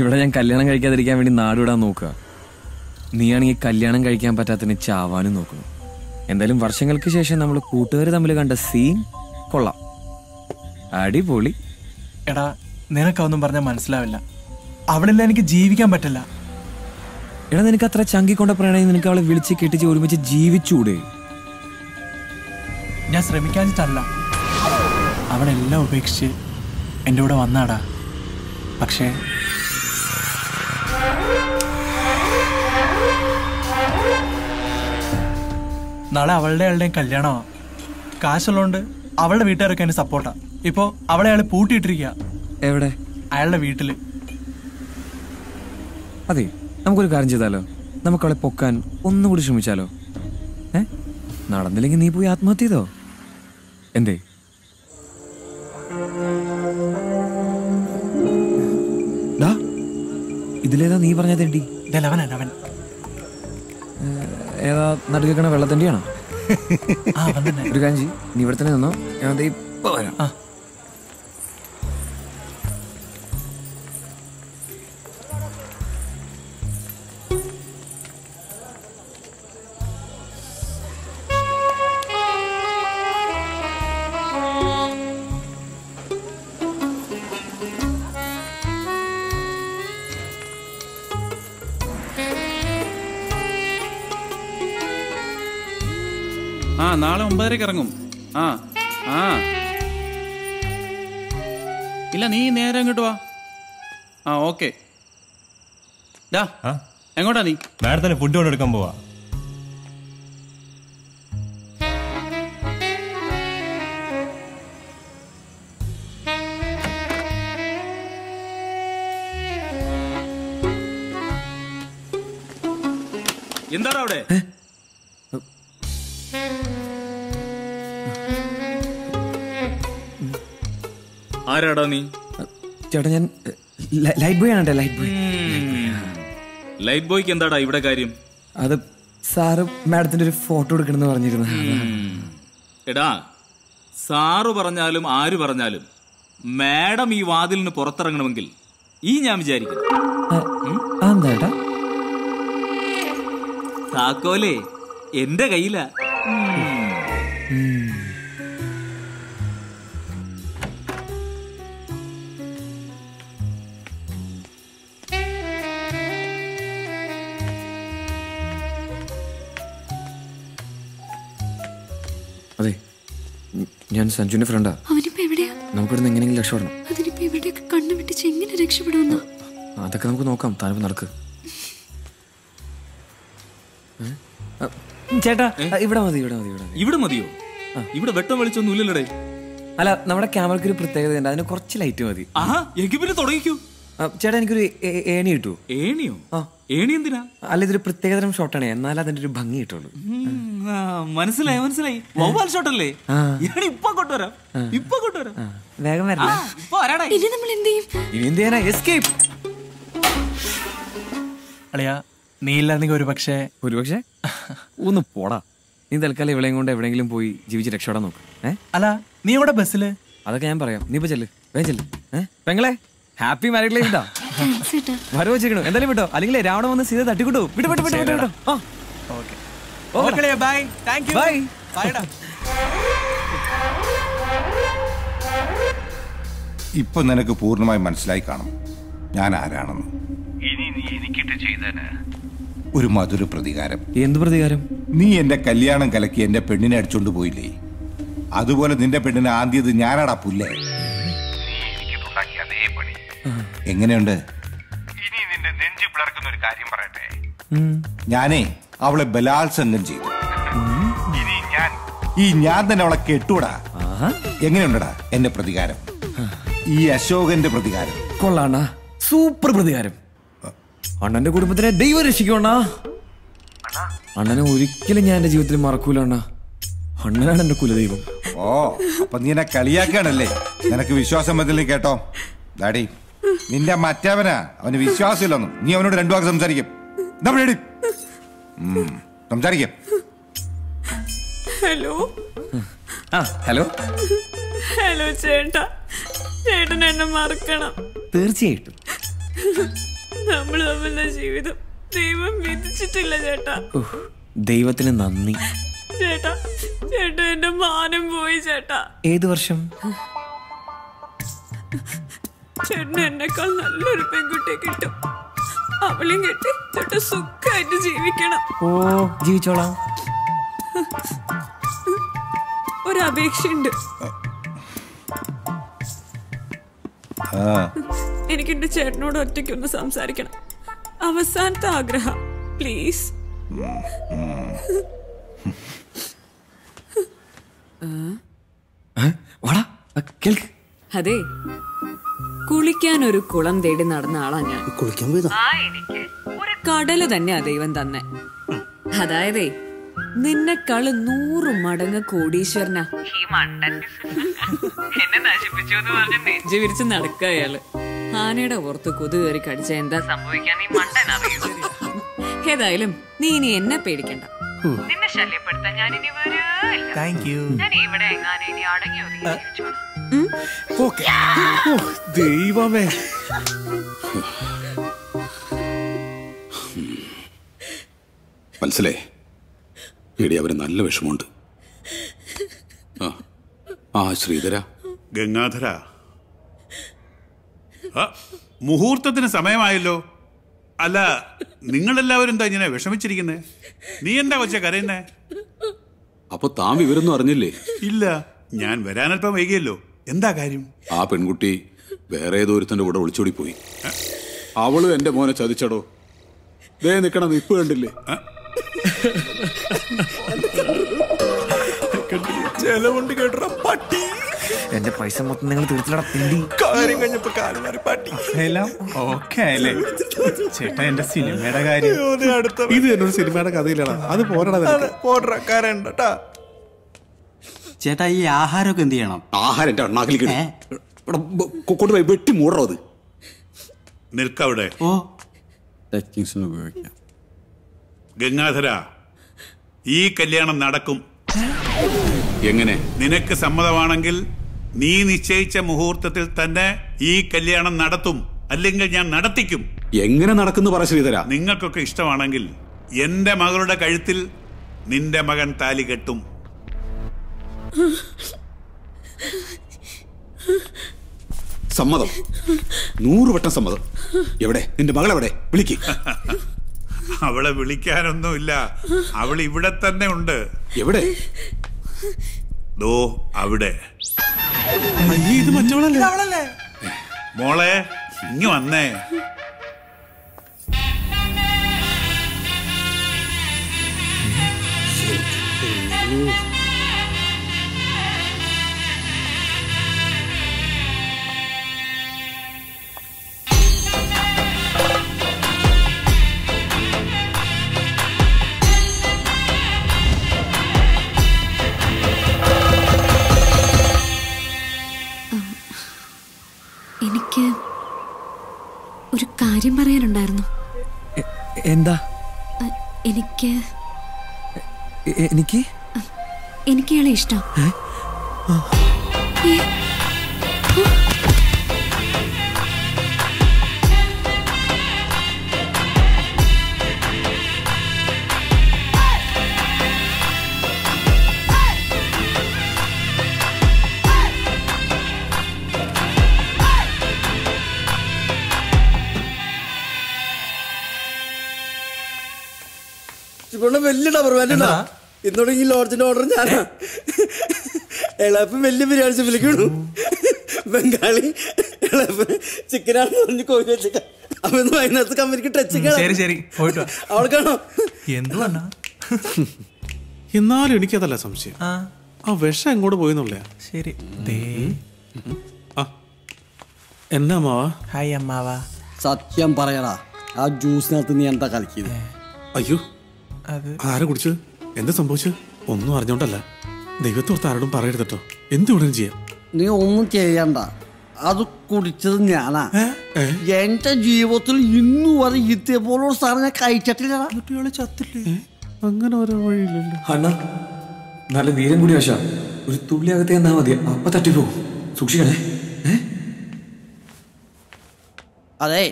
ഇവിടെ ഞാൻ കല്യാണം കഴിക്കാതിരിക്കാൻ വേണ്ടി നാടുവിടാൻ നോക്കുക. നീയാണെങ്കിൽ കല്യാണം കഴിക്കാൻ പറ്റാത്തതിന് ചാവാനും നോക്കുന്നു. എന്തായാലും വർഷങ്ങൾക്ക് ശേഷം നമ്മൾ കൂട്ടുകാർ തമ്മിൽ കണ്ട സീൻ കൊള്ളാം, അടിപൊളി. എടാ നിനക്കൊന്നും പറഞ്ഞാൽ മനസ്സിലാവില്ല, അവളെല്ലാം എനിക്ക് ജീവിക്കാൻ പറ്റില്ല. എടാ നിനക്ക് അത്ര ചങ്കിക്കൊണ്ട പ്രണയം, നിനക്ക് അവളെ വിളിച്ച് കെട്ടിച്ച് ഒരുമിച്ച് ജീവിച്ചൂടെ? ഞാൻ ശ്രമിക്കാഞ്ഞിട്ടല്ല, അവളെല്ലാം ഉപേക്ഷിച്ച് എൻ്റെ കൂടെ വന്നാടാ. പക്ഷേ നാളെ അവളുടെ ആളുടെയും കല്യാണമാണ്. കാശുള്ളതുകൊണ്ട് അവളുടെ വീട്ടുകാരൊക്കെ അതിന് സപ്പോർട്ടാണ്. ഇപ്പോൾ അവളെ അയാൾ പൂട്ടിയിട്ടിരിക്കുക. എവിടെ? അയാളുടെ വീട്ടിൽ. അതെ, നമുക്കൊരു കാര്യം ചെയ്താലോ, നമുക്കവളെ പൊക്കാൻ ഒന്നുകൂടി ശ്രമിച്ചാലോ? ഏ നടന്നില്ലെങ്കിൽ നീ പോയി ആത്മഹത്യ ചെയ്തോ? എന്തേ ഇതിലേതാ നീ പറഞ്ഞ തെണ്ടി? അവൻ ഏതാ നടുക്കണ വെള്ളത്തിൻ്റെയാണോ? ഒരു കാഞ്ചി നീ ഇവിടെ തന്നെ നിന്നോ, ഞാൻ ഇപ്പം വരാം. ആ നാളെ ഒമ്പതരക്ക് ഇറങ്ങും. ആ ആ ഇല്ല, നീ നേരെ അങ്ങോട്ട് വാ. ആ ഓക്കെ. എങ്ങോട്ടാ നീ? മാഡത്തിന് ഫുഡ് കൊണ്ടെടുക്കാൻ പോവാ. എന്താടാ അവിടെ? ആരാടാ നീ? ചേട്ടാ ഞാൻ ലൈറ്റ് ബോയ് ആണ്. Light boy? ലൈറ്റ് ബോയ്ക്ക് എന്താടാ ഇവിടെ കാര്യം? അത് സാറ് മാഡത്തിന്റെ ഒരു ഫോട്ടോ എടുക്കണമെന്ന് പറഞ്ഞിരുന്നു. എടാ സാറ് പറഞ്ഞാലും ആര് പറഞ്ഞാലും മാഡം ഈ വാതിലിന് പുറത്തിറങ്ങണമെങ്കിൽ ഈ ഞാൻ വിചാരിക്കും താക്കോലേ എന്റെ കയ്യില. അതെ ഞാൻ സഞ്ജുവിന്റെ ഫ്രണ്ടാ. അവനിപ്പോ എവിടെയാ? നമുക്കിടുന്ന് എങ്ങനെയെങ്കിലും രക്ഷപ്പെടണം. അതിനിപ്പോ എവിടെയൊക്കെ കണ്ണു വെട്ടിച്ച് എങ്ങനെ രക്ഷപ്പെടുമെന്നോ? അതൊക്കെ നമുക്ക് നോക്കാം, താനിപ്പോ നടക്ക്. ചേട്ടാ ഇവിടെ മതി, ഇവിടെ മതി. ഇവിടെ ഇവിടെ മതിയോ? ഇവിടെ വെട്ടം വെളിച്ചൊന്നും ഇല്ലല്ലേ? അല്ല നമ്മുടെ ക്യാമറയ്ക്ക് ഒരു പ്രത്യേകത ഉണ്ട്, അതിന് കുറച്ച് ലൈറ്റ് മതി. ആഹാ എനിക്ക് പിന്നെ തുടങ്ങിക്കൂ. ചേട്ടാ എനിക്കൊരു ഏണി കിട്ടൂ. ഏണിയോ? ആ ഏണി എന്തിനാ? അല്ല ഇതൊരു പ്രത്യേകതരം ഷോട്ടാണ്, എന്നാലും അതിന്റെ ഒരു ഭംഗി കിട്ടുള്ളൂ. മനസ്സിലായി മനസ്സിലായി. വവ്വാൽ ഷോട്ടല്ലേ? ഇപ്പൊ കൊണ്ടുവരാം, ഇപ്പൊ കൊണ്ടുവരാം. വേഗം വരണം. ഇനി നമ്മൾ എന്ത് ചെയ്യും? ഇനി എന്ത് ചെയ്യാനാ? എസ്കേപ്പ്. അളിയാ നീ ഇല്ലായിരുന്നെങ്കിൽ ഒരു പക്ഷേ ഒരു പക്ഷേ ഒന്ന് പോടാ. നീ തൽക്കാലം ഇവിടെയും കൊണ്ട് എവിടെയെങ്കിലും പോയി ജീവിച്ച് രക്ഷപ്പെടാൻ നോക്ക്. ഏ അല്ല നീ ഇവിടെ ബസ്സില്? അതൊക്കെ ഞാൻ പറയാം, നീ ഇപ്പൊ ചെല്ല്, വേഗം ചെല്ല്. ഏഹ് പെങ്ങളെ ഹാപ്പി മാരീഡ് ലൈഫ് ഇതാ. വരവ് വെച്ചിരിക്കണു, എന്തായാലും വിട്ടോ, അല്ലെങ്കിൽ രാവണ വന്ന് സീത തട്ടിക്കൂട്ടു. വിട്ടു വിട്ടു വിട്ടു വിട്ടോ. ബൈ. Thank you. ബൈ ബൈടാ. ഇപ്പൊ നിനക്ക് പൂർണ്ണമായി മനസ്സിലായി കാണും ഞാൻ ആരാണെന്ന്. ഇനി നീ എനിക്കിട്ട് ചെയ്തേന് ഒരു മധുര പ്രതികാരം. എന്ത് പ്രതികാരം? നീ എന്റെ കല്യാണം കലക്കി എന്റെ പെണ്ണിനെ അടിച്ചോണ്ട് പോയില്ലേ, അതുപോലെ നിന്റെ പെണ്ണിനെ ആദ്യത് ഞാനാടാ പുല്ലേ. എങ്ങനെയുണ്ട്? ഇനി നിന്റെ നെഞ്ചു പിളർക്കുന്ന ഒരു കാര്യം പറയട്ടെ, ഞാനേ അവളെ ബലാത്സംഗം ചെയ്തു. ഇനി ഞാൻ ഈ ഞാൻ തന്നെ അവളെ കെട്ടൂടാ. എങ്ങനെയുണ്ടടാ എന്റെ പ്രതികാരം? ഈ അശോകന്റെ പ്രതികാരം കൊള്ളാണ, സൂപ്പർ പ്രതികാരം. അണ്ണന്റെ കുടുംബത്തിനെ ദൈവം രക്ഷിക്കണ. അണ്ണനെ ഒരിക്കലും ഞാൻ എന്റെ ജീവിതത്തിൽ മറക്കൂല. അണ്ണ അണ്ണനാണ് എന്റെ കുലദൈവം. ഓ അപ്പൊ നീ എന്നെ കളിയാക്കാണല്ലേ? നിനക്ക് വിശ്വാസം വന്നില്ലേ? കേട്ടോ ഡാഡി നിന്റെ മറ്റവനാ, അവന് വിശ്വാസമില്ലെന്നും. നീ അവനോട് രണ്ടു വാക്ക് സംസാരിക്കും. സംസാരിക്കാം. ഹലോ ഹലോ ഹലോ ചേട്ടാ, ചേട്ടൻ എന്നെ മറക്കണം. തീർച്ചയായിട്ടും. ജീവിതം ദൈവം വിധിച്ചിട്ടില്ല ചേട്ടാ. ദൈവത്തിന് നന്ദി ചേട്ടാ. ചേട്ടാ എന്റെ മാനം പോയി ചേട്ടാ. ഏത് വർഷം ചേട്ടന് എന്നെക്കാൾ നല്ലൊരു പെൺകുട്ടിയെ കിട്ടും. അവളും കെട്ടി ചേട്ടാ സുഖമായിട്ട് ജീവിക്കണം. ഓ ജീവിച്ചോളാം. ഒരപേക്ഷയുണ്ട്. എനിക്ക് എന്റെ ചേട്ടനോട് ഒറ്റയ്ക്കൊന്ന് സംസാരിക്കണം. അവസാനത്തെ ആഗ്രഹം പ്ലീസ്. അതെ, കുളിക്കാൻ ഒരു കുളം തേടി നടന്ന ആളാ ഞാൻ. ഒരു കടല് തന്നെയാ ദൈവം തന്നെ. അതായത് നിന്നെക്കാള് നൂറ് മടങ്ങ് കോടീശ്വരനാ. നെഞ്ച് വിരിച്ച് നടക്ക അയാള്. ആനയുടെ ഓർത്ത് കൊതു കയറി കടിച്ച എന്താ സംഭവിക്കാന്ന്. ഏതായാലും നീ ഇനി എന്നെ പേടിക്കണ്ട. നിന്നെ ശല്യപ്പെടുത്താൻ ഞാൻ ഇനി വരികയില്ല. മനസ്സിലായി എടി, അവര് നല്ല വിഷമമുണ്ട്. ആ ശ്രീധര ഗംഗാധര, മുഹൂർത്തത്തിന് സമയമായല്ലോ. അല്ല നിങ്ങളെല്ലാവരും എന്താ ഇങ്ങനെ വിഷമിച്ചിരിക്കുന്നേ? നീ എന്താ കൊച്ച കരയുന്നേ? അപ്പൊ താൻ വിവരൊന്നും അറിഞ്ഞില്ലേ? ഇല്ല, ഞാൻ വരാനല്പം വൈകിയല്ലോ. എന്താ കാര്യം? ആ പെൺകുട്ടി വേറെ ഏതോ ഒരുത്തന്റെ കൂടെ ഒളിച്ചോടി പോയി. അവളും എന്റെ മോനെ ചതിച്ചടോ. ദേ നിക്കണം, ഇപ്പൊ കണ്ടില്ലേ? ചെലവുണ്ട് കേട്ടോ പട്ടി. എന്റെ പൈസ മൊത്തം നിങ്ങൾ തീർച്ചയായിട്ടും. കാര്യം കഴിഞ്ഞപ്പോ കാലുമാറി പട്ടി എല്ലാം ഓക്കെ ആയല്ലേ ചേട്ടാ? എന്റെ സിനിമയുടെ കാര്യം ഇത് എന്നൊരു സിനിമയുടെ കഥയിലാണ്. അത് പോരാടാ പോരാ കരണ്ടാ ചേട്ടാ. ഈ ആഹാരമൊക്കെ എന്ത് ചെയ്യണം? ആഹാരം എന്റെ അണ്ണാക്കിലേക്ക് കൊണ്ടുപോയി വെട്ടി മൂടറോ. അത് നിൽക്കവിടെ. ഓ ടെക്നിക്സിന് ഉപയോഗിക്കാം. ഗംഗാധര, ഈ കല്യാണം നടക്കും. എങ്ങനെ? നിനക്ക് സമ്മതമാണെങ്കിൽ നീ നിശ്ചയിച്ച മുഹൂർത്തത്തിൽ തന്നെ ഈ കല്യാണം നടത്തും, അല്ലെങ്കിൽ ഞാൻ നടത്തിക്കും. എങ്ങനെ നടക്കുന്നു പറ ശ്രീധര. നിങ്ങൾക്കൊക്കെ ഇഷ്ടമാണെങ്കിൽ എന്റെ മകളുടെ കഴുത്തിൽ നിന്റെ മകൻ താലി കെട്ടും. സമ്മതം, നൂറുവട്ടം സമ്മതം. എവിടെ നിന്റെ മകളെവിടെ? വിളിക്ക്. അവളെ വിളിക്കാനൊന്നുമില്ല, അവൾ ഇവിടെ തന്നെ ഉണ്ട്. എവിടെ? ദോ അവിടെ. മോളെ ഇങ്ങ് വന്നേ. ഒരു കാര്യം പറയാനുണ്ടായിരുന്നു. എന്താ? എനിക്ക് എനിക്ക് എനിക്ക് ഇയാളെ ഇഷ്ടം. ഇന്നോട് ഈ ലോഡ്ജിന്റെ ഓർഡർ ഞാനാ. ഇളപ്പം വലിയ ബിരിയാണി വിളിക്കണു. ബംഗാളി ഇളപ്പം ചിക്കനാണെന്ന് പറഞ്ഞ് കോഴി വെച്ചിട്ട് അവന്ന് വൈകുന്നേരത്ത് കമ്പനിക്ക് ടച്ച്. അവൾക്കാണോ എന്താ? എന്നാലും എനിക്കതല്ല സംശയം. ആ വിഷം എങ്ങോട്ട് പോയിന്നുള്ളയാ. ശരി. എന്നാ അമ്മാവാ? ഹായ് അമ്മാവാ. സത്യം പറയടാ, ആ ജ്യൂസിനകത്ത് നീ എന്താ കളിക്കത്? അയ്യോ, ആരെ കുടിച്ചു? എന്താ സംഭവിച്ചു? ഒന്നും അറിഞ്ഞോണ്ടല്ല. ദൈവത്തോർത്ത് ആരോടും പറയരുതട്ടോ. എന്ത് ഉടനെ ചെയ്യാം? നീ ഒന്നും ചെയ്യണ്ട. അത് കുടിച്ചത് ഞാനാ. എന്റെ ജീവിതത്തിൽ ഇന്നു വരെ ഇതേപോലെ സാറ് ഞാൻ കഴിച്ചിട്ടില്ല. അങ്ങനെ ഓരോ വഴിയില്ലല്ലോ അണ്ണ. നല്ല വീരം കൂടി വശ. ഒരു തുള്ളി അകത്തെ എന്നാ മതി, അപ്പൊ തട്ടിപ്പോകും. സൂക്ഷിക്കണേ. അതെ,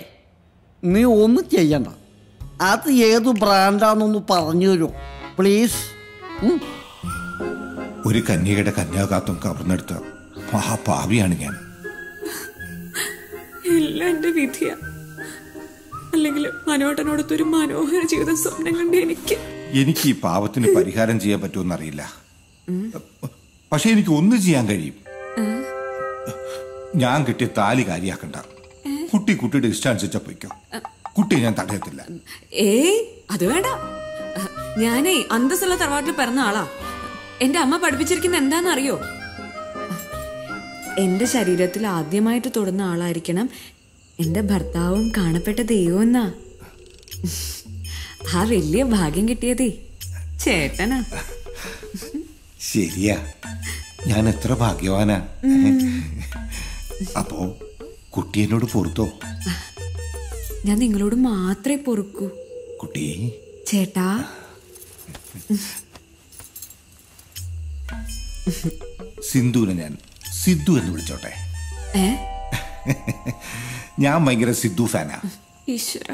നീ ഒന്നും ചെയ്യണ്ട. അത് ഏത് ബ്രാൻഡാണെന്ന് പറഞ്ഞു തരൂ പ്ലീസ്. ഒരു കന്യകയുടെ കന്യാകാത്വം കവർന്നെടുത്ത മഹാപാവിയാണ് ഞാൻ. എല്ലാം എന്റെ വിധിയ. അല്ലെങ്കിൽ മനോട്ടനോടൊത്തൊരു മനോഹര ജീവിതം സ്വപ്നം കണ്ട് എനിക്ക് എനിക്ക് ഈ പാവത്തിന് പരിഹാരം ചെയ്യാൻ പറ്റുമെന്നറിയില്ല. പക്ഷെ എനിക്ക് ഒന്നും ചെയ്യാൻ കഴിയും. ഞാൻ കിട്ടിയ താലി കാര്യാക്കണ്ട. കുട്ടി കുട്ടിയുടെ ഇഷ്ടാനുസരിച്ച പോയിക്കോ. കുട്ടിയെ ഞാൻ തടയത്തില്ല. ഏ അത് വേണ്ട. ഞാനേ അന്തസ്സുള്ള തറവാട്ടിൽ പിറന്ന ആളാ. എന്റെ അമ്മ പഠിപ്പിച്ചിരിക്കുന്ന എന്താണെന്നറിയോ? എന്റെ ശരീരത്തിൽ ആദ്യമായിട്ട് തൊടുന്ന ആളായിരിക്കണം എന്റെ ഭർത്താവും കാണപ്പെട്ട ദൈവമെന്നാ. ആ വലിയ ഭാഗ്യം കിട്ടിയതേ ചേട്ടനാ. ശരിയാ, ഞാൻ എത്ര ഭാഗ്യവാനാ. അപ്പോ കുട്ടി എന്നോട് പൊറുത്തോ? ഞാൻ നിങ്ങളോട് മാത്രമേ പൊറുക്കൂ കുട്ടി. ചേട്ടാ സിന്ധുവിനെ ഞാൻ സിദ്ധു എന്ന് വിളിച്ചോട്ടെ? ഞാൻ ഭയങ്കര സിദ്ധു ഫാനാ. ഈശ്വര,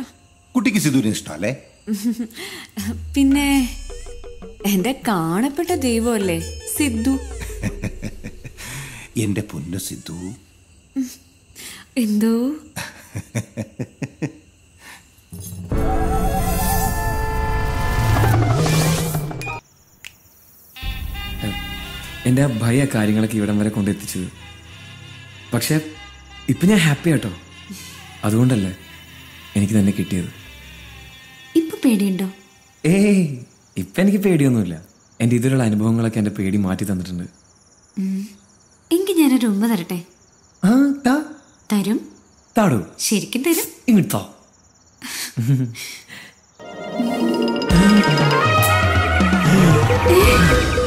കുട്ടിക്ക് സിദ്ധുവിനെ ഇഷ്ടമല്ലേ? പിന്നെ എന്റെ കാണപ്പെട്ട ദൈവമല്ലേ സിദ്ധു. എന്റെ പൊന്നു സിദ്ധു. എന്തോ എൻ്റെ ആ ഭയ കാര്യങ്ങളൊക്കെ ഇവിടം വരെ കൊണ്ടെത്തിച്ചത്. പക്ഷെ ഇപ്പൊ ഞാൻ ഹാപ്പി ആട്ടോ. അതുകൊണ്ടല്ലേ എനിക്ക് തന്നെ കിട്ടിയത്. ഇപ്പൊ പേടിയുണ്ടോ? ഏയ് ഇപ്പൊ എനിക്ക് പേടിയൊന്നുമില്ല. എൻ്റെ ഇതിലുള്ള അനുഭവങ്ങളൊക്കെ എൻ്റെ പേടി മാറ്റി തന്നിട്ടുണ്ട്. എനിക്ക് ഞാനൊരു ഉമ്മ തരട്ടെ? തരും. താടൂ. ശരിക്കും തരും. ഇങ്ങോട്ടോ.